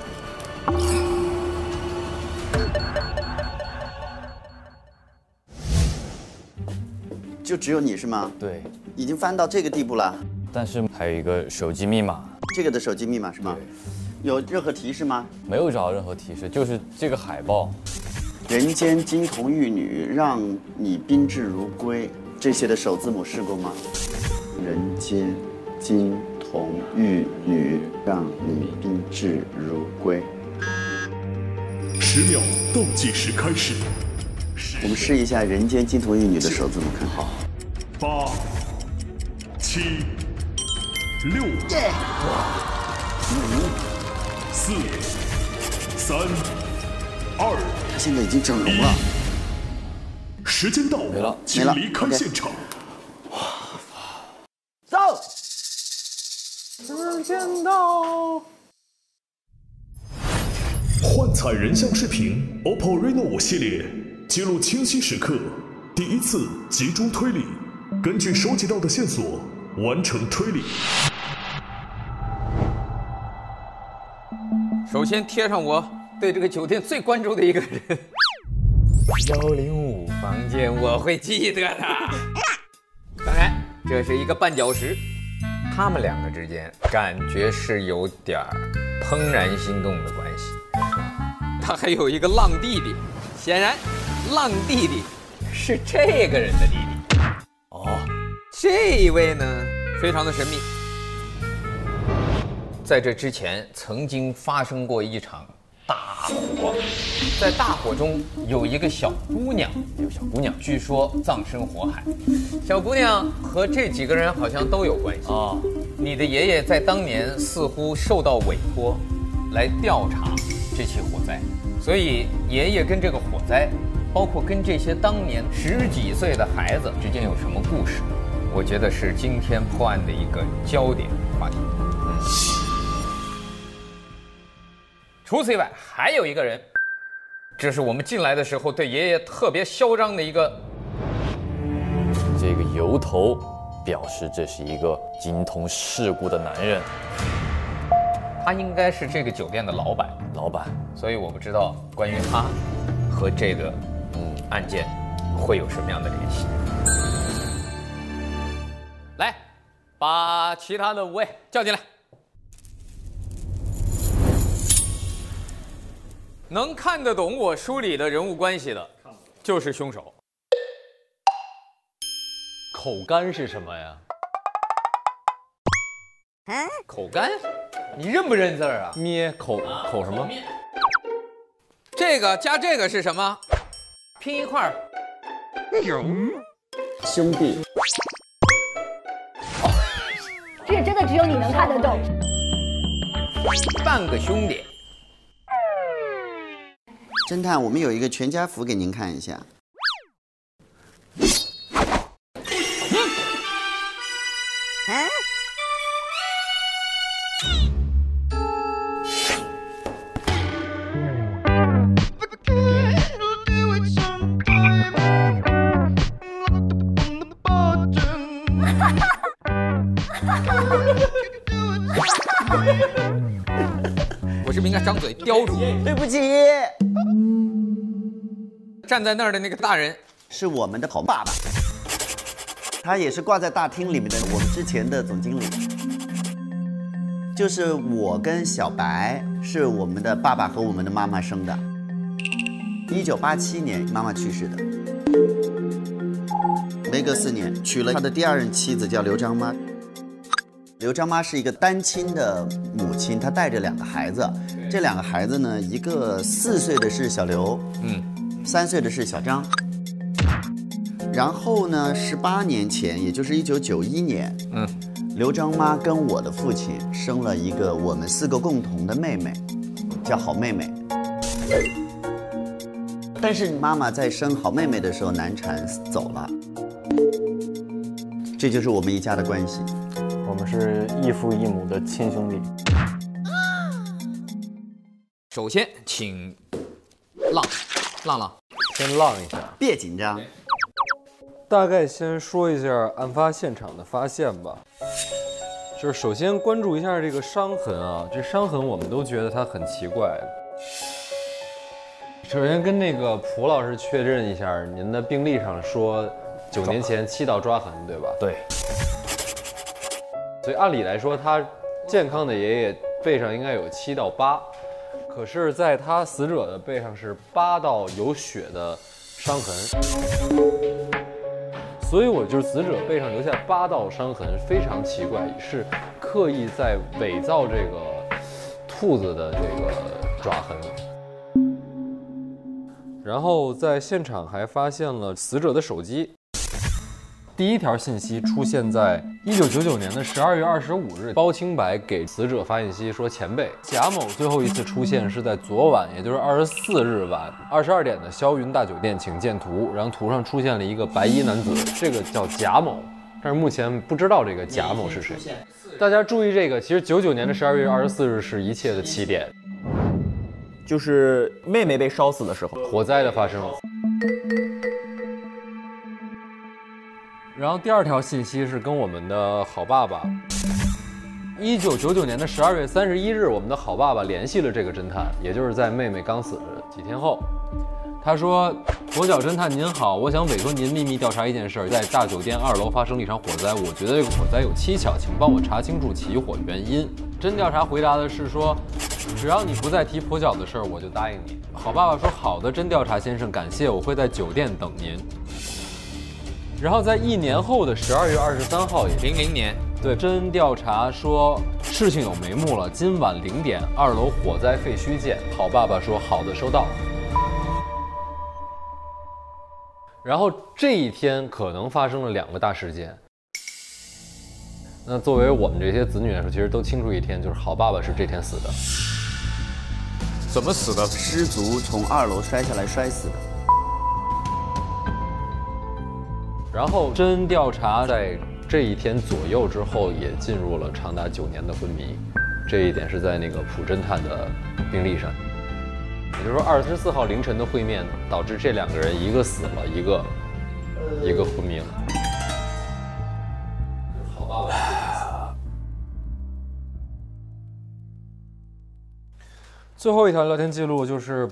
就只有你是吗？对，已经翻到这个地步了。但是还有一个手机密码，这个的手机密码是吗？有任何提示吗？没有找到任何提示，就是这个海报，人间金童玉女，让你宾至如归，这些的首字母试过吗？人间金童玉女，让你宾至如归。10秒倒计时开始。 我们试一下人间金童玉女的首字母，看好。8、7、6、5、4、3、2。他现在已经整容了。时间到，没了，没了，离开现场。哇，走。时间到。 幻彩人像视频 ，OPPO Reno 5系列记录清晰时刻，第1次集中推理。根据收集到的线索，完成推理。首先贴上我对这个酒店最关注的一个人。105房间，我会记得的。当然，这是一个绊脚石。他们两个之间感觉是有点怦然心动的关系。他还有一个浪弟弟，显然，浪弟弟是这个人的弟弟。哦，这一位呢，非常的神秘。在这之前，曾经发生过一场大火，在大火中有一个小姑娘，据说葬身火海。小姑娘和这几个人好像都有关系啊。你的爷爷在当年似乎受到委托，来调查这起火灾，所以爷爷跟这个火灾，包括跟这些当年10几岁的孩子之间有什么故事，我觉得是今天破案的一个焦点话题。除此以外，还有一个人，这是我们进来的时候对爷爷特别嚣张的一个。这个由头表示这是一个精通事故的男人，他应该是这个酒店的老板，所以我不知道关于他和这个案件会有什么样的联系。来，把其他的5位叫进来。能看得懂我梳理的人物关系的，就是凶手。口干是什么呀？口干？你认不认字啊？咩口什么？这个加这个是什么？拼一块儿。兄弟。这真的只有你能看得懂。半个兄弟。侦探，我们有一个全家福给您看一下。我是不是应该张嘴叼住？对不起。站在那儿的那个大人是我们的好爸爸，他也是挂在大厅里面的我们之前的总经理。就是我跟小白是我们的爸爸和我们的妈妈生的，1987年妈妈去世的，没隔4年娶了他的第二任妻子叫刘张妈。刘张妈是一个单亲的母亲，她带着2个孩子，这2个孩子呢，一个4岁的是小刘，3岁的是小张。然后呢，18年前，也就是1991年，刘张妈跟我的父亲生了一个我们4个共同的妹妹，叫好妹妹。但是妈妈在生好妹妹的时候难产走了，这就是我们一家的关系。我们是异父异母的亲兄弟。首先，请浪先浪一下，别紧张。大概先说一下案发现场的发现吧，就是首先关注一下这个伤痕啊，这伤痕我们都觉得它很奇怪。首先跟那个蒲老师确认一下，您的病历上说9年前7道抓痕，对吧？对。所以按理来说，他健康的爷爷背上应该有7到8。可是，在他死者的背上是8道有血的伤痕，所以我就是死者背上留下8道伤痕，非常奇怪，是刻意在伪造这个兔子的这个爪痕。然后在现场还发现了死者的手机，第1条信息出现在1999年的12月25日，包青白给死者发信息说：“前辈，贾某最后一次出现是在昨晚，也就是24日晚22点的霄云大酒店，请见图。”然后图上出现了一个白衣男子，这个叫贾某，但是目前不知道这个贾某是谁。大家注意这个，其实99年的12月24日是一切的起点，就是妹妹被烧死的时候，火灾的发生。然后第二条信息是跟我们的好爸爸。1999年12月31日，我们的好爸爸联系了这个侦探，也就是在妹妹刚死几天后。他说：“左脚侦探您好，我想委托您秘密调查一件事，在大酒店2楼发生了一场火灾，我觉得这个火灾有蹊跷，请帮我查清楚起火原因。”真调查回答的是说：“只要你不再提跛脚的事儿，我就答应你。”好爸爸说：“好的，真调查先生，感谢，我会在酒店等您。”然后在1年后的12月23号，00年，对，真调查说事情有眉目了，今晚0点，2楼火灾废墟见。好爸爸说：“好的，收到。”然后这一天可能发生了2个大事件。那作为我们这些子女来说，其实都清楚一天，就是好爸爸是这天死的。怎么死的？失足从2楼摔下来摔死的。然后真调查在这一天左右之后，也进入了长达9年的昏迷，这一点是在那个普侦探的病历上。也就是说，24号凌晨的会面导致这2个人一个死了，一个昏迷了。好爸爸。最后一条聊天记录就是。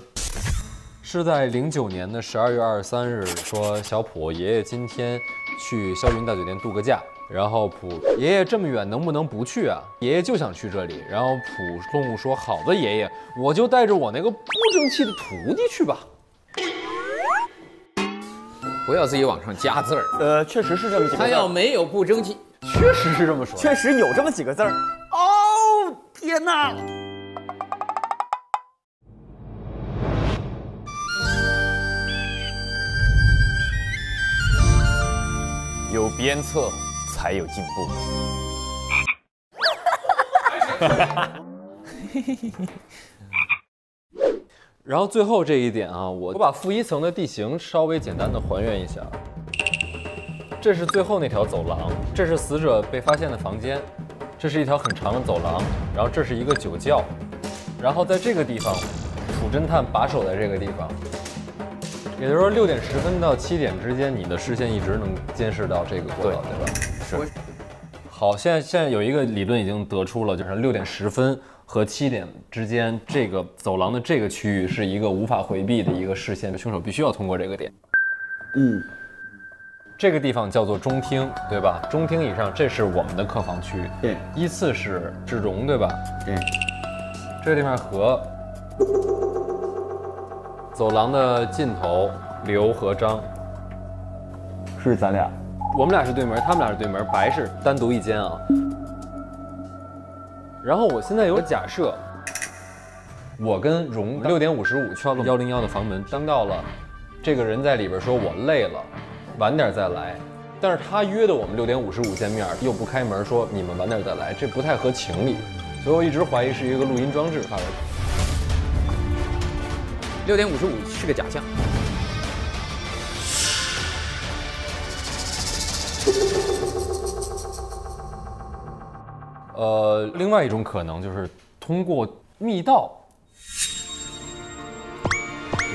是在09年12月23日，说小普爷爷今天去霄云大酒店度个假，然后普爷爷这么远能不能不去啊？爷爷就想去这里，然后普动物说好的爷爷，我就带着我那个不争气的徒弟去吧。不要自己往上加字儿，确实是这么几个字。他要没有不争气，确实是这么说，确实有这么几个字儿。哦，天哪！有鞭策才有进步。然后最后这一点啊，我把负1层的地形稍微简单的还原一下。这是最后那条走廊，这是死者被发现的房间，这是一条很长的走廊，然后这是一个酒窖，然后在这个地方，楚侦探把守在这个地方。也就是说，6点10分到7点之间，你的视线一直能监视到这个过道，对吧？是。好，现在有一个理论已经得出了，就是6点10分和7点之间，这个走廊的这个区域是一个无法回避的一个视线，凶手必须要通过这个点。嗯。这个地方叫做中厅，对吧？中厅以上，这是我们的客房区。对。依次是志荣，对吧？对。这个地方和。走廊的尽头，刘和张是咱俩，我们俩是对门，他们俩是对门，白是单独一间啊。然后我现在有假设，我跟荣6点55敲了101的房门，当到了，这个人在里边说我累了，晚点再来，但是他约的我们6点55见面，又不开门说你们晚点再来，这不太合情理，所以我一直怀疑是一个录音装置发的。6点55是个假象。另外一种可能就是通过密道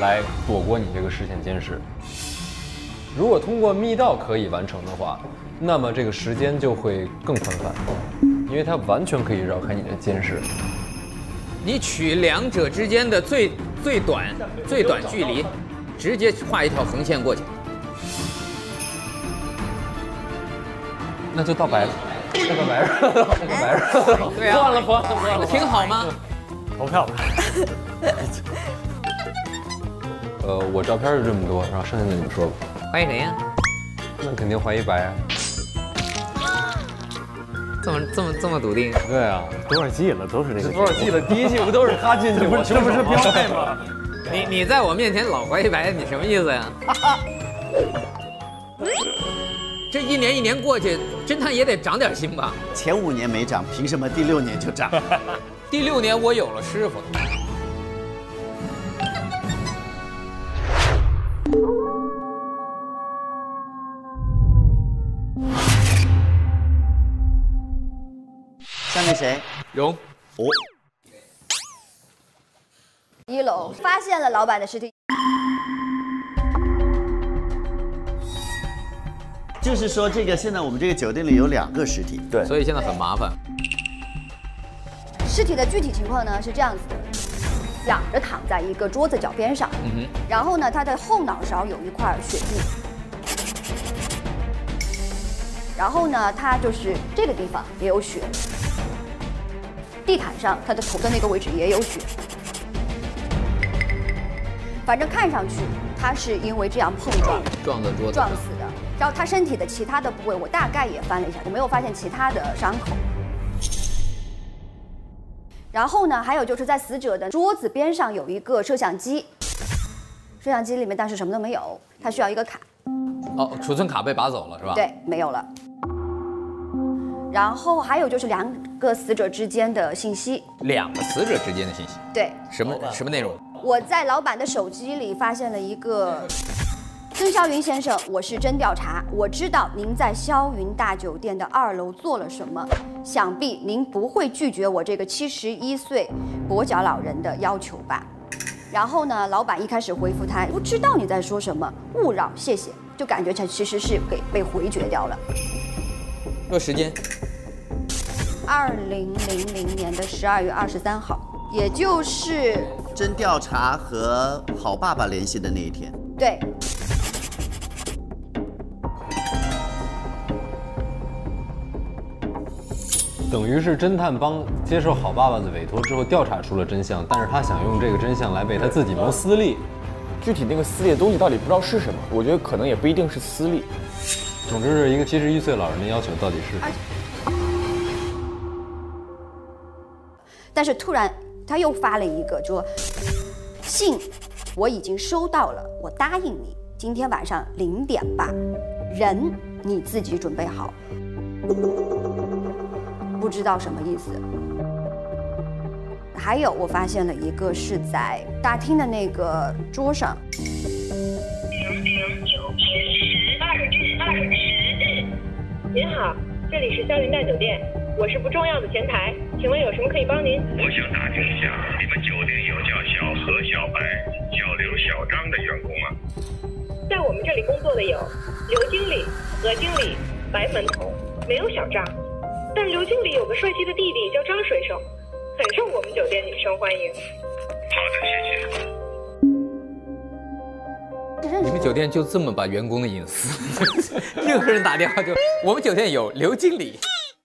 来躲过你这个视线监视。如果通过密道可以完成的话，那么这个时间就会更宽泛，因为它完全可以绕开你的监视。你取两者之间的最短距离，直接画一条横线过去，那就到白了，那到白了，到白了，对啊，换了换了，挺好吗？投票吧。我照片就这么多，然后剩下的你们说吧。怀疑谁呀？那肯定怀疑白啊。这么笃定？对啊，多少季了都是这个。多少季了？第1季不都是他进去吗？这不是标配吗？你在我面前老怀疑白，你什么意思呀？这一年过去，侦探也得长点心吧？前5年没长，凭什么第6年就长？第6年我有了师傅。下面谁？荣。哦。1楼发现了老板的尸体。就是说这个现在我们这个酒店里有2个尸体，对，所以现在很麻烦。尸体的具体情况呢是这样子的，仰着躺在一个桌子脚边上，嗯哼，然后呢他的后脑勺有一块血迹。 然后呢，他就是这个地方也有血，地毯上他的头的那个位置也有血，反正看上去他是因为这样碰撞撞的桌子撞死的。然后他身体的其他的部位，我大概也翻了一下，我没有发现其他的伤口。然后呢，还有就是在死者的桌子边上有一个摄像机，摄像机里面但是什么都没有，他需要一个卡。 哦，储存卡被拔走了是吧？对，没有了。然后还有就是2个死者之间的信息，2个死者之间的信息，对，什么内容？我在老板的手机里发现了一个，曾霄云先生，我是真调查，我知道您在霄云大酒店的2楼做了什么，想必您不会拒绝我这个71岁跛脚老人的要求吧？然后呢，老板一开始回复他，不知道你在说什么，勿扰，谢谢。 就感觉他其实是给被回绝掉了。这时间，2000年的12月23号，也就是真调查和好爸爸联系的那一天。对。等于是侦探帮接受好爸爸的委托之后，调查出了真相，但是他想用这个真相来为他自己谋私利。 具体那个撕裂的东西到底不知道是什么，我觉得可能也不一定是撕裂。总之是一个71岁老人的要求到底是什么？但是突然他又发了一个说：“信我已经收到了，我答应你，今天晚上0点吧，人你自己准备好。”不知道什么意思。 还有，我发现了一个是在大厅的那个桌上。009年12月10日。您好，这里是霄云大酒店，我是不重要的前台，请问有什么可以帮您？我想打听一下，你们酒店有叫小何、小白、小刘、小张的员工吗？在我们这里工作的有刘经理、何经理、白门童，没有小张。但刘经理有个帅气的弟弟叫张水手。 很受我们酒店女生欢迎。好的，谢谢。你们酒店就这么把员工的隐私，一个人打电话就。我们酒店有刘经理。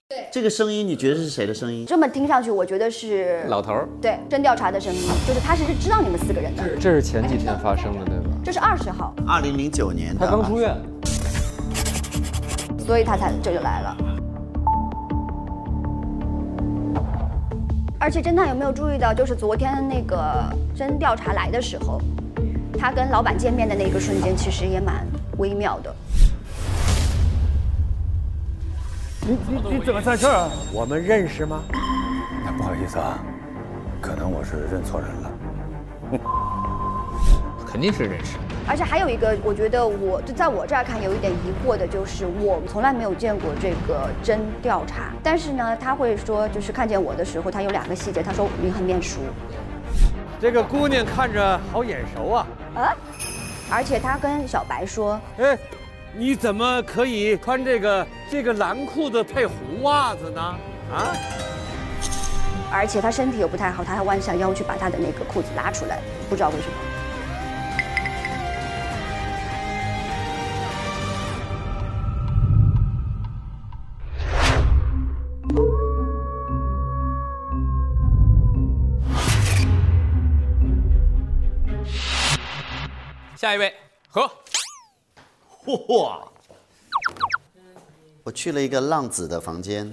对，这个声音你觉得是谁的声音？这么听上去，我觉得是老头儿。对，真调查的声音，就是他是知道你们4个人的。这是前几天发生的，对吧？这是20号，2009年的。他刚出院，所以他才这就来了。 而且侦探有没有注意到，就是昨天那个真调查来的时候，他跟老板见面的那个瞬间，其实也蛮微妙的。你怎么在这儿啊？我们认识吗？那不好意思啊，可能我是认错人了。肯定是认识。而且还有一个，我觉得我就在我这儿看有一点疑惑的，就是我从来没有见过这个真调查，但是呢，他会说，就是看见我的时候，他有2个细节，他说你很面熟，这个姑娘看着好眼熟啊啊！而且他跟小白说，哎，你怎么可以穿这个蓝裤子配红袜子呢？啊！而且他身体又不太好，他还弯下腰去把他的那个裤子拉出来，不知道为什么。 下一位何，哇！我去了一个浪子的房间。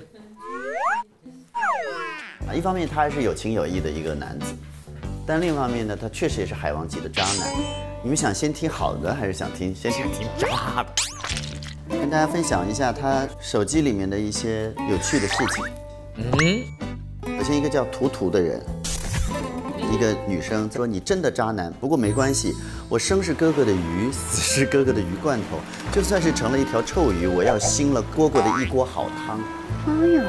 啊，一方面他还是有情有义的一个男子，但另一方面呢，他确实也是海王级的渣男。你们想先听好的，还是先听渣的？跟大家分享一下他手机里面的一些有趣的事情。嗯，首先一个叫图图的人。 一个女生说：“你真的渣男，不过没关系，我生是哥哥的鱼，死是哥哥的鱼罐头，就算是成了一条臭鱼，我要腥了蝈蝈的一锅好汤。”哎呦！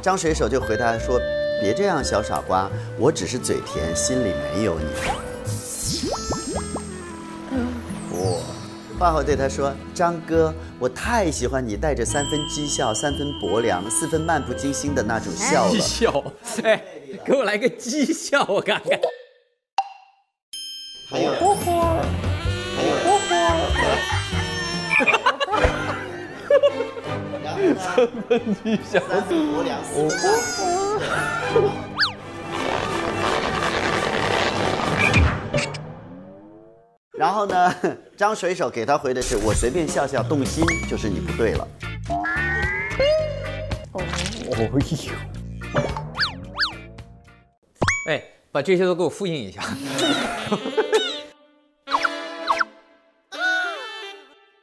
张水手就回答说：“别这样，小傻瓜，我只是嘴甜，心里没有你。”哇！花猴对他说：“张哥，我太喜欢你带着三分讥笑、三分薄凉、四分漫不经心的那种笑了。”讥笑，哎，给我来个讥笑，我看看。还有，呼呼，呼呼，三分讥笑，三分薄凉，四分漫不经心。 然后呢，张水手给他回的是我随便笑笑，动心就是你不对了。哦呦，哎，把这些都给我复印一下。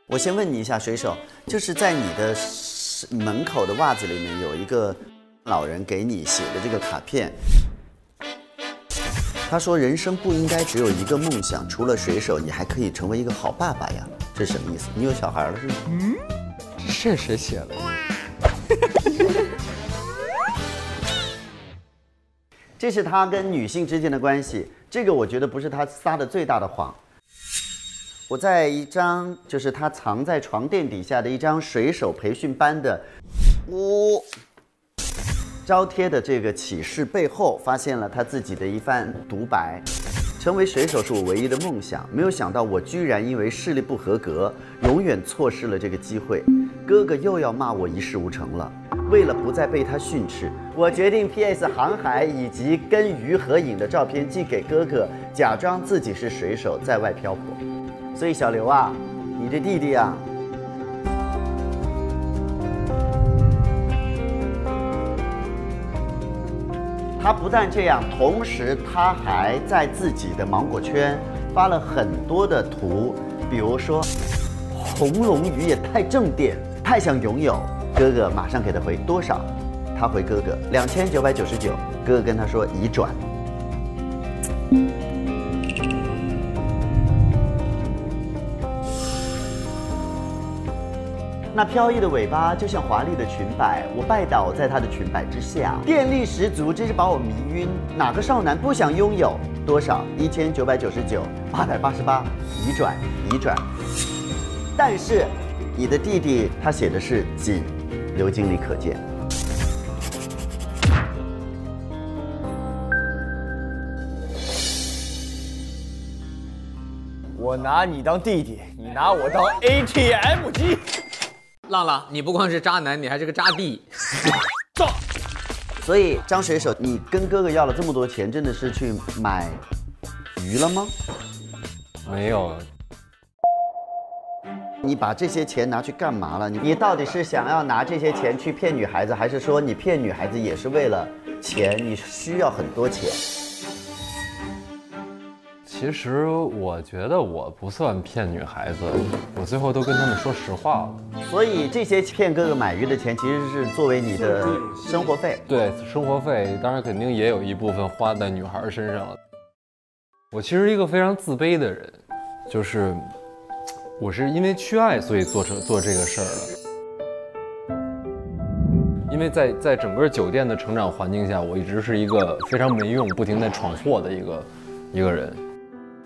我先问你一下，水手，就是在你的门口的袜子里面有一个老人给你写的这个卡片。 他说：“人生不应该只有一个梦想，除了水手，你还可以成为一个好爸爸呀。”这是什么意思？你有小孩了是吗？嗯，这谁写了？这是他跟女性之间的关系，这个我觉得不是他撒的最大的谎。我在一张就是他藏在床垫底下的一张水手培训班的，我。 招贴的这个启示背后，发现了他自己的一番独白：成为水手是我唯一的梦想，没有想到我居然因为视力不合格，永远错失了这个机会。哥哥又要骂我一事无成了。为了不再被他训斥，我决定 PS 航海以及跟鱼合影的照片寄给哥哥，假装自己是水手在外漂泊。所以小刘啊，你这弟弟啊。 他不但这样，同时他还在自己的芒果圈发了很多的图，比如说，红龙鱼也太正点，太想拥有。哥哥马上给他回多少？他回哥哥2999，哥哥跟他说已转。那飘逸的尾巴就像华丽的裙摆，我拜倒在它的裙摆之下，电力十足，真是把我迷晕。哪个少男不想拥有？多少？1999，888，移转，移转。但是，你的弟弟他写的是仅刘经理可见。我拿你当弟弟，你拿我当 ATM 机。 浪浪，你不光是渣男，你还是个渣弟。走。所以张水手，你跟哥哥要了这么多钱，真的是去买鱼了吗？没有。你把这些钱拿去干嘛了？你到底是想要拿这些钱去骗女孩子，还是说你骗女孩子也是为了钱？你需要很多钱。其实我觉得我不算骗女孩子，我最后都跟他们说实话了。所以这些骗哥哥买鱼的钱，其实是作为你的生活费。对，生活费，当然肯定也有一部分花在女孩身上了。我其实一个非常自卑的人，就是我是因为缺爱，所以做这个事儿了。因为在整个酒店的成长环境下，我一直是一个非常没用、不停在闯祸的一个人。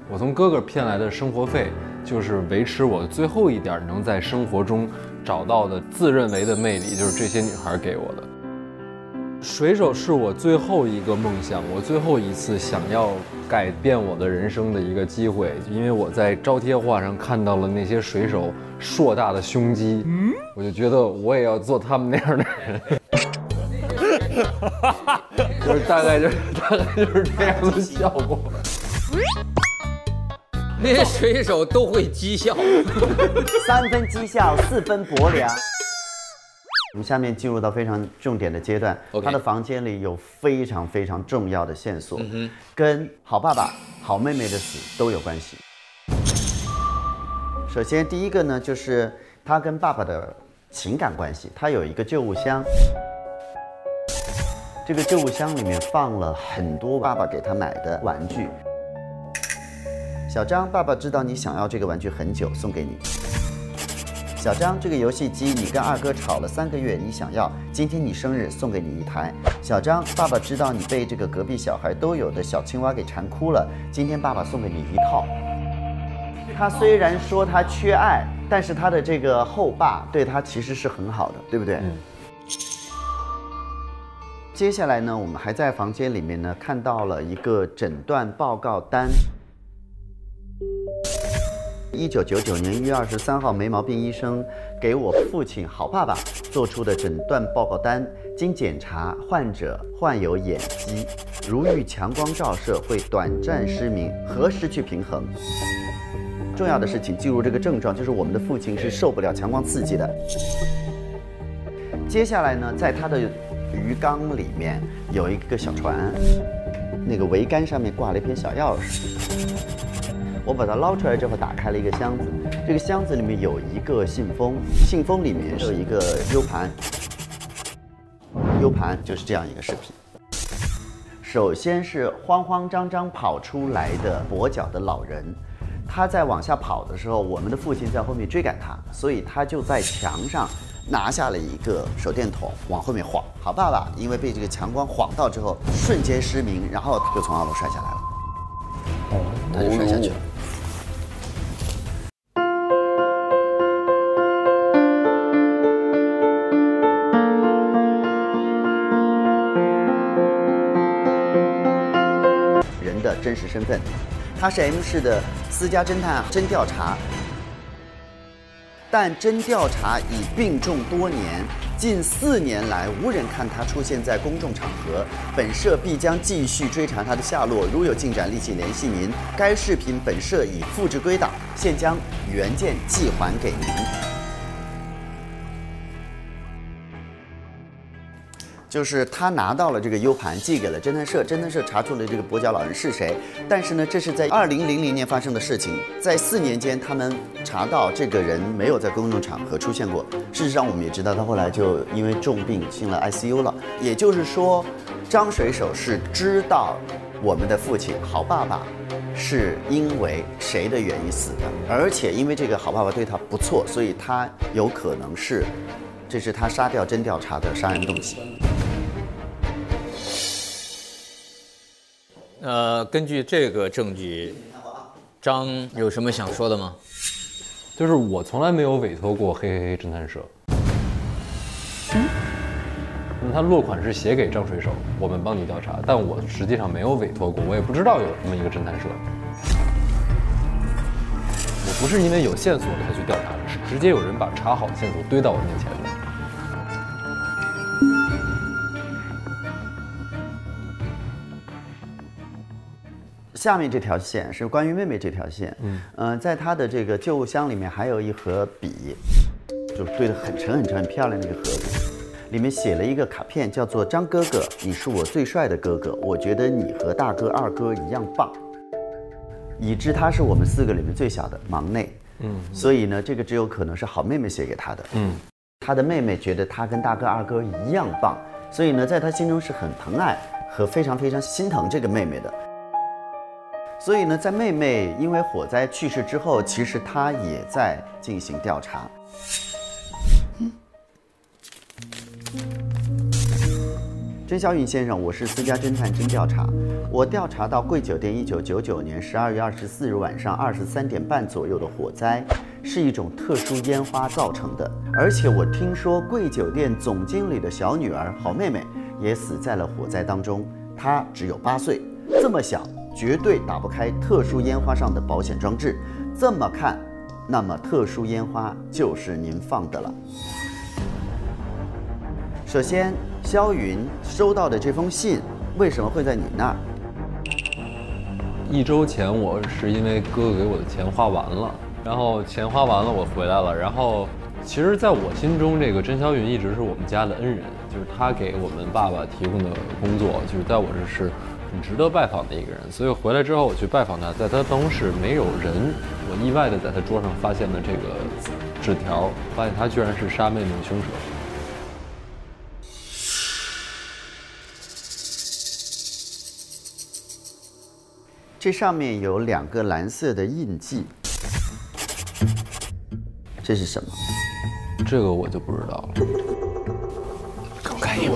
我从哥哥骗来的生活费，就是维持我最后一点能在生活中找到的自认为的魅力，就是这些女孩给我的。水手是我最后一个梦想，我最后一次想要改变我的人生的一个机会，因为我在招贴画上看到了那些水手硕大的胸肌，我就觉得我也要做他们那样的人。就是大概就是这样的效果。 那些水手都会讥笑，三分讥笑，四分薄凉。我们下面进入到非常重点的阶段。Okay. 他的房间里有非常非常重要的线索，跟好爸爸、好妹妹的死都有关系。首先，第一个呢，就是他跟爸爸的情感关系。他有一个旧物箱，这个旧物箱里面放了很多爸爸给他买的玩具。 小张，爸爸知道你想要这个玩具很久，送给你。小张，这个游戏机你跟二哥吵了3个月，你想要，今天你生日，送给你一台。小张，爸爸知道你被这个隔壁小孩都有的小青蛙给馋哭了，今天爸爸送给你一套。他虽然说他缺爱，但是他的这个后爸对他其实是很好的，对不对？嗯。接下来呢，我们还在房间里面呢看到了一个诊断报告单。 1999年1月23号，没毛病医生给我父亲好爸爸做出的诊断报告单，经检查，患者患有眼疾，如遇强光照射会短暂失明和失去平衡。重要的事情记录这个症状，就是我们的父亲是受不了强光刺激的。接下来呢，在他的鱼缸里面有一个小船，那个桅杆上面挂了一片小钥匙。 我把它捞出来之后，打开了一个箱子。这个箱子里面有一个信封，信封里面是一个 U 盘。U 盘就是这样一个视频。首先是慌慌张张跑出来的跛脚的老人，他在往下跑的时候，我们的父亲在后面追赶他，所以他就在墙上拿下了一个手电筒往后面晃。好爸爸因为被这个强光晃到之后，瞬间失明，然后就从二楼摔下来了。哦，他就摔下去了。 真实身份，他是 M 市的私家侦探真调查，但真调查已病重多年，近4年来无人看他出现在公众场合。本社必将继续追查他的下落，如有进展，立即联系您。该视频本社已复制归档，现将原件寄还给您。就是他拿到了这个 U 盘，寄给了侦探社，侦探社查出了这个跛脚老人是谁。但是呢，这是在2000年发生的事情，在4年间，他们查到这个人没有在公众场合出现过。事实上，我们也知道他后来就因为重病进了 ICU 了。也就是说，张水手是知道我们的父亲好爸爸是因为谁的原因死的，而且因为这个好爸爸对他不错，所以他有可能是，这是他杀掉真调查的杀人动机。 根据这个证据，张有什么想说的吗？就是我从来没有委托过黑黑黑侦探社。嗯，他落款是写给张水手，我们帮你调查，但我实际上没有委托过，我也不知道有这么一个侦探社。我不是因为有线索才去调查的，是直接有人把查好的线索堆到我面前的。 下面这条线是关于妹妹这条线，在她的这个旧物箱里面还有一盒笔，就是堆得很沉很沉、很漂亮的一个盒子，里面写了一个卡片，叫做“张哥哥，你是我最帅的哥哥，我觉得你和大哥、二哥一样棒”，已知他是我们4个里面最小的，忙内，所以呢，这个只有可能是好妹妹写给他的，他的妹妹觉得他跟大哥、二哥一样棒，所以呢，在他心中是很疼爱和非常非常心疼这个妹妹的。 所以呢，在妹妹因为火灾去世之后，其实她也在进行调查。甄小云先生，我是私家侦探真调查，我调查到贵酒店1999年12月24日晚上23点半左右的火灾，是一种特殊烟花造成的，而且我听说贵酒店总经理的小女儿好妹妹也死在了火灾当中，她只有8岁，这么小。 绝对打不开特殊烟花上的保险装置。这么看，那么特殊烟花就是您放的了。首先，肖云收到的这封信为什么会在你那儿？1周前，我是因为哥哥给我的钱花完了，然后钱花完了，我回来了。然后，其实在我心中，这个甄肖云一直是我们家的恩人，就是他给我们爸爸提供的工作，就是在我这是。 很值得拜访的一个人，所以回来之后我去拜访他，在他办公室没有人，我意外的在他桌上发现了这个纸条，发现他居然是杀妹妹的凶手。这上面有2个蓝色的印记，这是什么？这个我就不知道了。给我看一眼。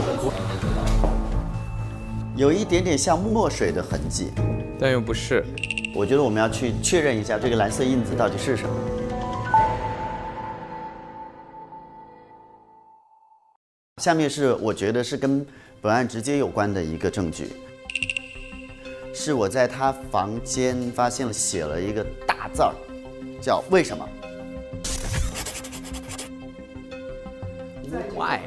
有一点点像墨水的痕迹，但又不是。我觉得我们要去确认一下这个蓝色印子到底是什么。下面是我觉得是跟本案直接有关的一个证据，是我在他房间发现了写了一个大字儿，叫“为什么”。Why？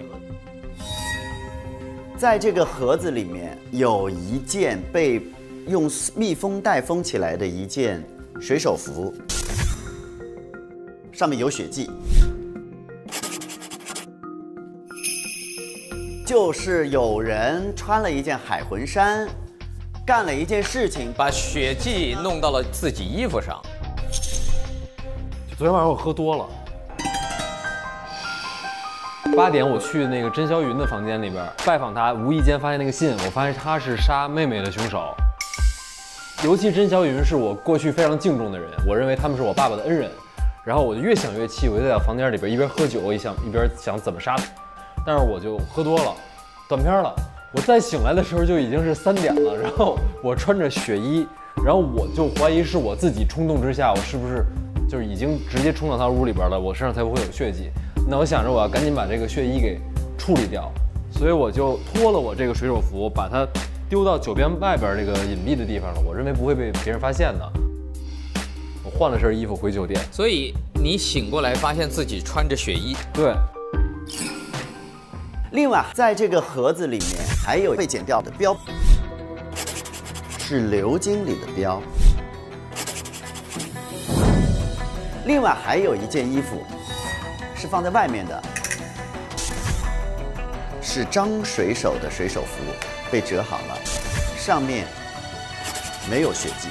在这个盒子里面有一件被用密封袋封起来的一件水手服，上面有血迹，就是有人穿了一件海魂衫，干了一件事情，把血迹弄到了自己衣服上。昨天晚上我喝多了。 8点，我去那个甄霄云的房间里边拜访他，无意间发现那个信，我发现他是杀妹妹的凶手。尤其甄霄云是我过去非常敬重的人，我认为他们是我爸爸的恩人。然后我就越想越气，我就在房间里边一边喝酒，一边想怎么杀他。但是我就喝多了，断片了。我再醒来的时候就已经是3点了。然后我穿着血衣，然后我就怀疑是我自己冲动之下，我是不是就是已经直接冲到他屋里边了，我身上才不会有血迹。 那我想着我要赶紧把这个血衣给处理掉，所以我就脱了我这个水手服，把它丢到酒店外边这个隐蔽的地方了。我认为不会被别人发现的。我换了身衣服回酒店，所以你醒过来发现自己穿着血衣。对。另外，在这个盒子里面还有被剪掉的标，是刘经理的标。另外还有一件衣服。 是放在外面的，是张水手的水手服，被折好了，上面没有血迹。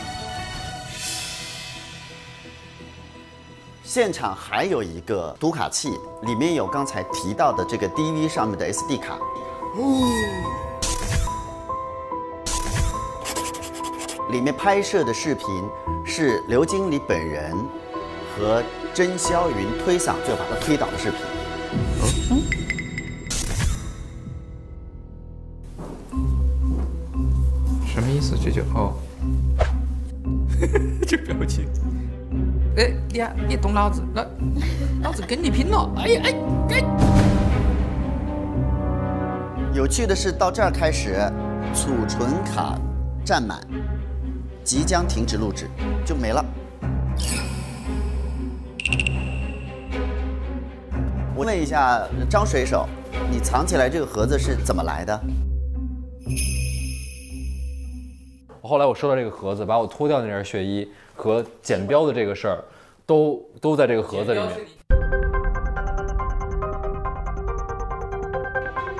现场还有一个读卡器，里面有刚才提到的这个 DV 上面的 SD 卡。里面拍摄的视频是刘经理本人和 甄霄云推搡，最后把他推倒的视频。嗯。什么意思？这就哦。这表情。哎，你啊，别动老子，老子跟你拼了！哎呀，哎。有趣的是，到这儿开始，储存卡占满，即将停止录制，就没了。 我问一下张水手，你藏起来这个盒子是怎么来的？后来我收到这个盒子，把我脱掉那件血衣和剪标的这个事儿，都在这个盒子里面。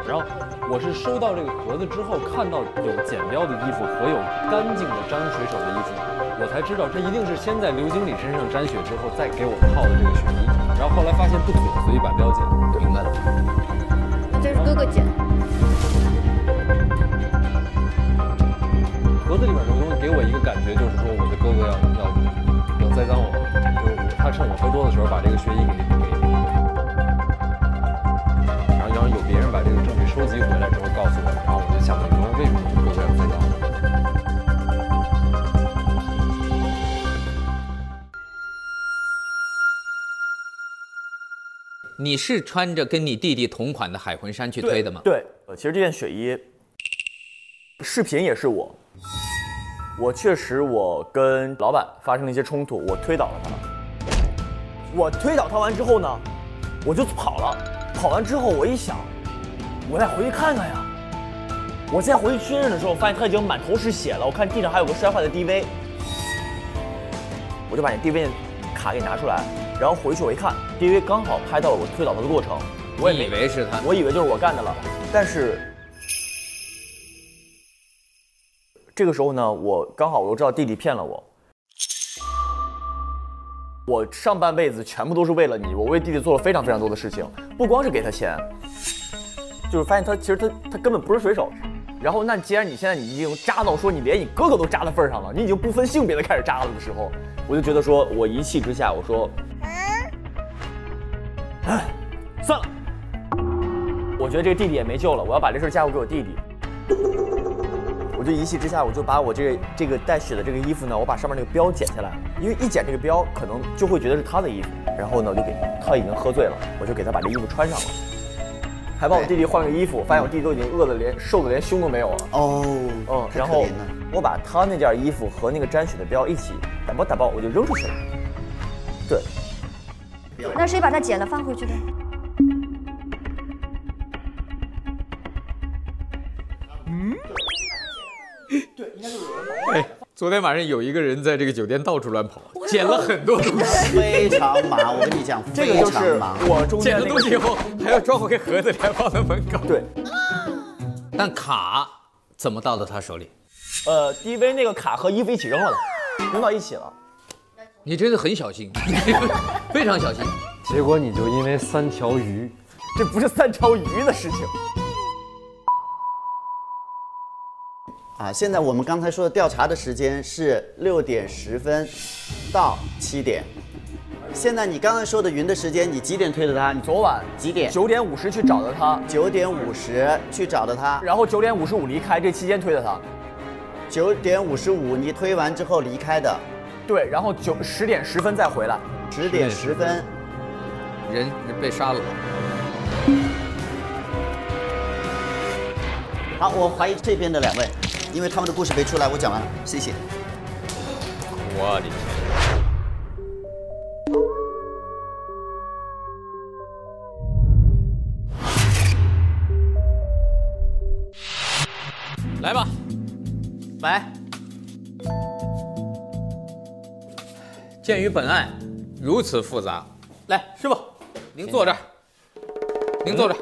然后我是收到这个盒子之后，看到有剪标的衣服和有干净的张水手的衣服，我才知道这一定是先在刘经理身上沾血之后，再给我套的这个血衣。 然后后来发现不妥，所以把标剪了。明白了，那就是哥哥剪。盒子里面的东西给我一个感觉，就是说我的哥哥要栽赃我，就是他趁我喝多的时候把这个血衣给，然后有别人把这个证据收集回来之后告诉我，然后我就想明白为什么我的哥哥要栽赃我。 你是穿着跟你弟弟同款的海魂衫去推的吗？对，其实这件雪衣，视频也是我，确实我跟老板发生了一些冲突，我推倒了他，完之后呢，我就跑了，跑完之后我一想，我再回去看看呀，我再回去确认的时候，发现他已经满头是血了，我看地上还有个摔坏的 DV， 我就把你 DV 卡给拿出来。 然后回去我一看 ，DV 刚好拍到了我推倒他的过程，我也以为是他，我以为就是我干的了。但是这个时候呢，我刚好我又知道弟弟骗了我，我上半辈子全部都是为了你，我为弟弟做了非常非常多的事情，不光是给他钱，就是发现他其实他根本不是水手。然后那既然你现在已经渣到说你连你哥哥都渣的份上了，你已经不分性别的开始渣了的时候，我就觉得说我一气之下我说。 哎，算了，我觉得这个弟弟也没救了，我要把这事嫁祸给我弟弟。我我就一气之下，我就把我这个带血的这个衣服呢，我把上面那个标剪下来，因为一剪这个标，可能就会觉得是他的衣服。然后呢，我就给他已经喝醉了，我就给他把这衣服穿上了，还帮我弟弟换了个衣服。发现我弟弟都已经饿得连瘦的连胸都没有了。哦，嗯，然后我把他那件衣服和那个沾血的标一起打包打包，我就扔出去了。对。那谁把它剪了放回去的？ 对，应该就是有人跑。哎，昨天晚上有一个人在这个酒店到处乱跑，捡了很多东西，非常忙。我跟你讲，这个就是我中间捡了东西以后还要装回盒子里，还放在门口。对。但卡怎么到了他手里？DV 那个卡和衣服一起扔了，扔到一起了。你真的很小心，非常小心。结果你就因为三条鱼，这不是三条鱼的事情。 啊，现在我们刚才说的调查的时间是6点10分到7点。现在你刚才说的云的时间，你几点推的他？你昨晚几点？9点50去找的他。9点50去找的他，然后9点55离开，这期间推的他。9点55你推完之后离开的。对，然后10点10分再回来。10点10分，人被杀了。 好，我怀疑这边的2位，因为他们的故事没出来，我讲完了，谢谢。我的天！来吧，来。鉴于本案如此复杂，来，师傅，您坐这儿，您坐这儿。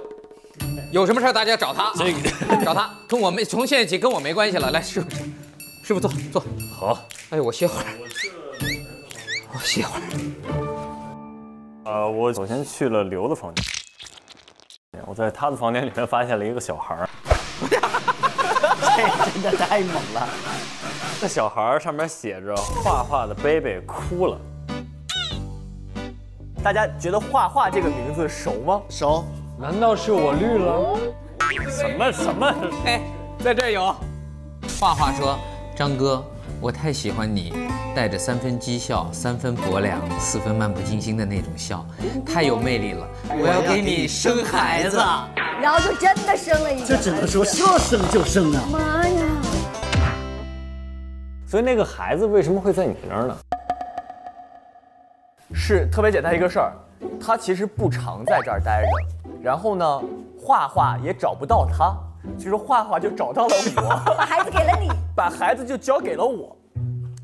有什么事儿大家找他，啊、找他，跟我没从现在起跟我没关系了。来，师傅，师傅坐坐。好。哎，我歇会儿。我歇会儿。我首先去了刘的房间，我在他的房间里面发现了一个小孩儿。这真的太猛了。那小孩儿上面写着“画画的贝贝哭了”。大家觉得“画画”这个名字熟吗？熟。 难道是我绿了？什么？哎，在这儿有。画画说：“张哥，我太喜欢你，带着3分讥笑、3分薄凉、4分漫不经心的那种笑，太有魅力了。我要给你生孩子。”然后就真的生了一个。这只能说说生就生啊！妈呀！所以那个孩子为什么会在你那儿呢？是特别简单一个事儿，他其实不常在这儿待着。 然后呢，画画也找不到他，就是画画就找到了我，把孩子给了你，把孩子就交给了我，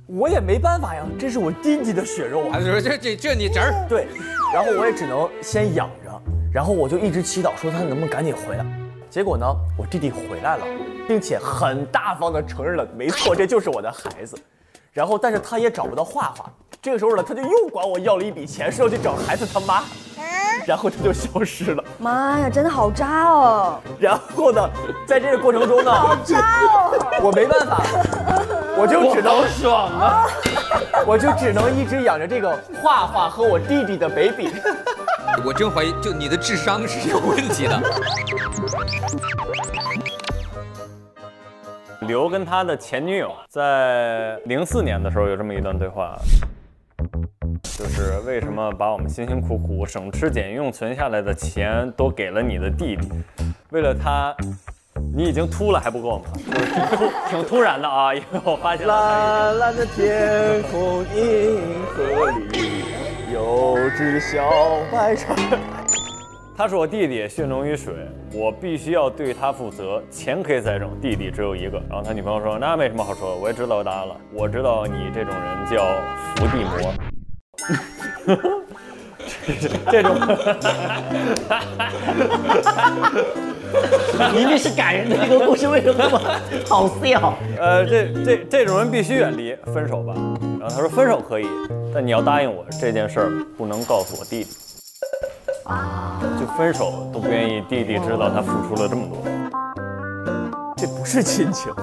我也没办法呀，这是我弟弟的血肉啊，这你侄儿对，然后我也只能先养着，然后我就一直祈祷说他能不能赶紧回来，结果呢，我弟弟回来了，并且很大方的承认了，没错，这就是我的孩子，然后但是他也找不到画画，这个时候呢，他就又管我要了一笔钱，说要去找孩子他妈。 然后他就消失了。妈呀，真的好渣哦！然后呢，在这个过程中呢，好渣哦！我没办法，我就只能爽啊！我就只能一直养着这个画画和我弟弟的 baby。我真怀疑，就你的智商是有问题的。刘跟他的前女友在04年的时候有这么一段对话。 就是为什么把我们辛辛苦苦省吃俭用存下来的钱都给了你的弟弟？为了他，你已经秃了还不够吗？挺突然的啊，因为我发现蓝蓝的天空，银河里有只小白船。他是我弟弟，血浓于水，我必须要对他负责。钱可以再挣，弟弟只有一个。然后他女朋友说：“那没什么好说，我也知道答案了。我知道你这种人叫伏地魔。” 这种，明明是感人的一个故事，为什么这么好笑？这种人必须远离，分手吧。然后他说分手可以，但你要答应我这件事儿不能告诉我弟弟。啊，就分手都不愿意弟弟知道他付出了这么多，这不是亲情。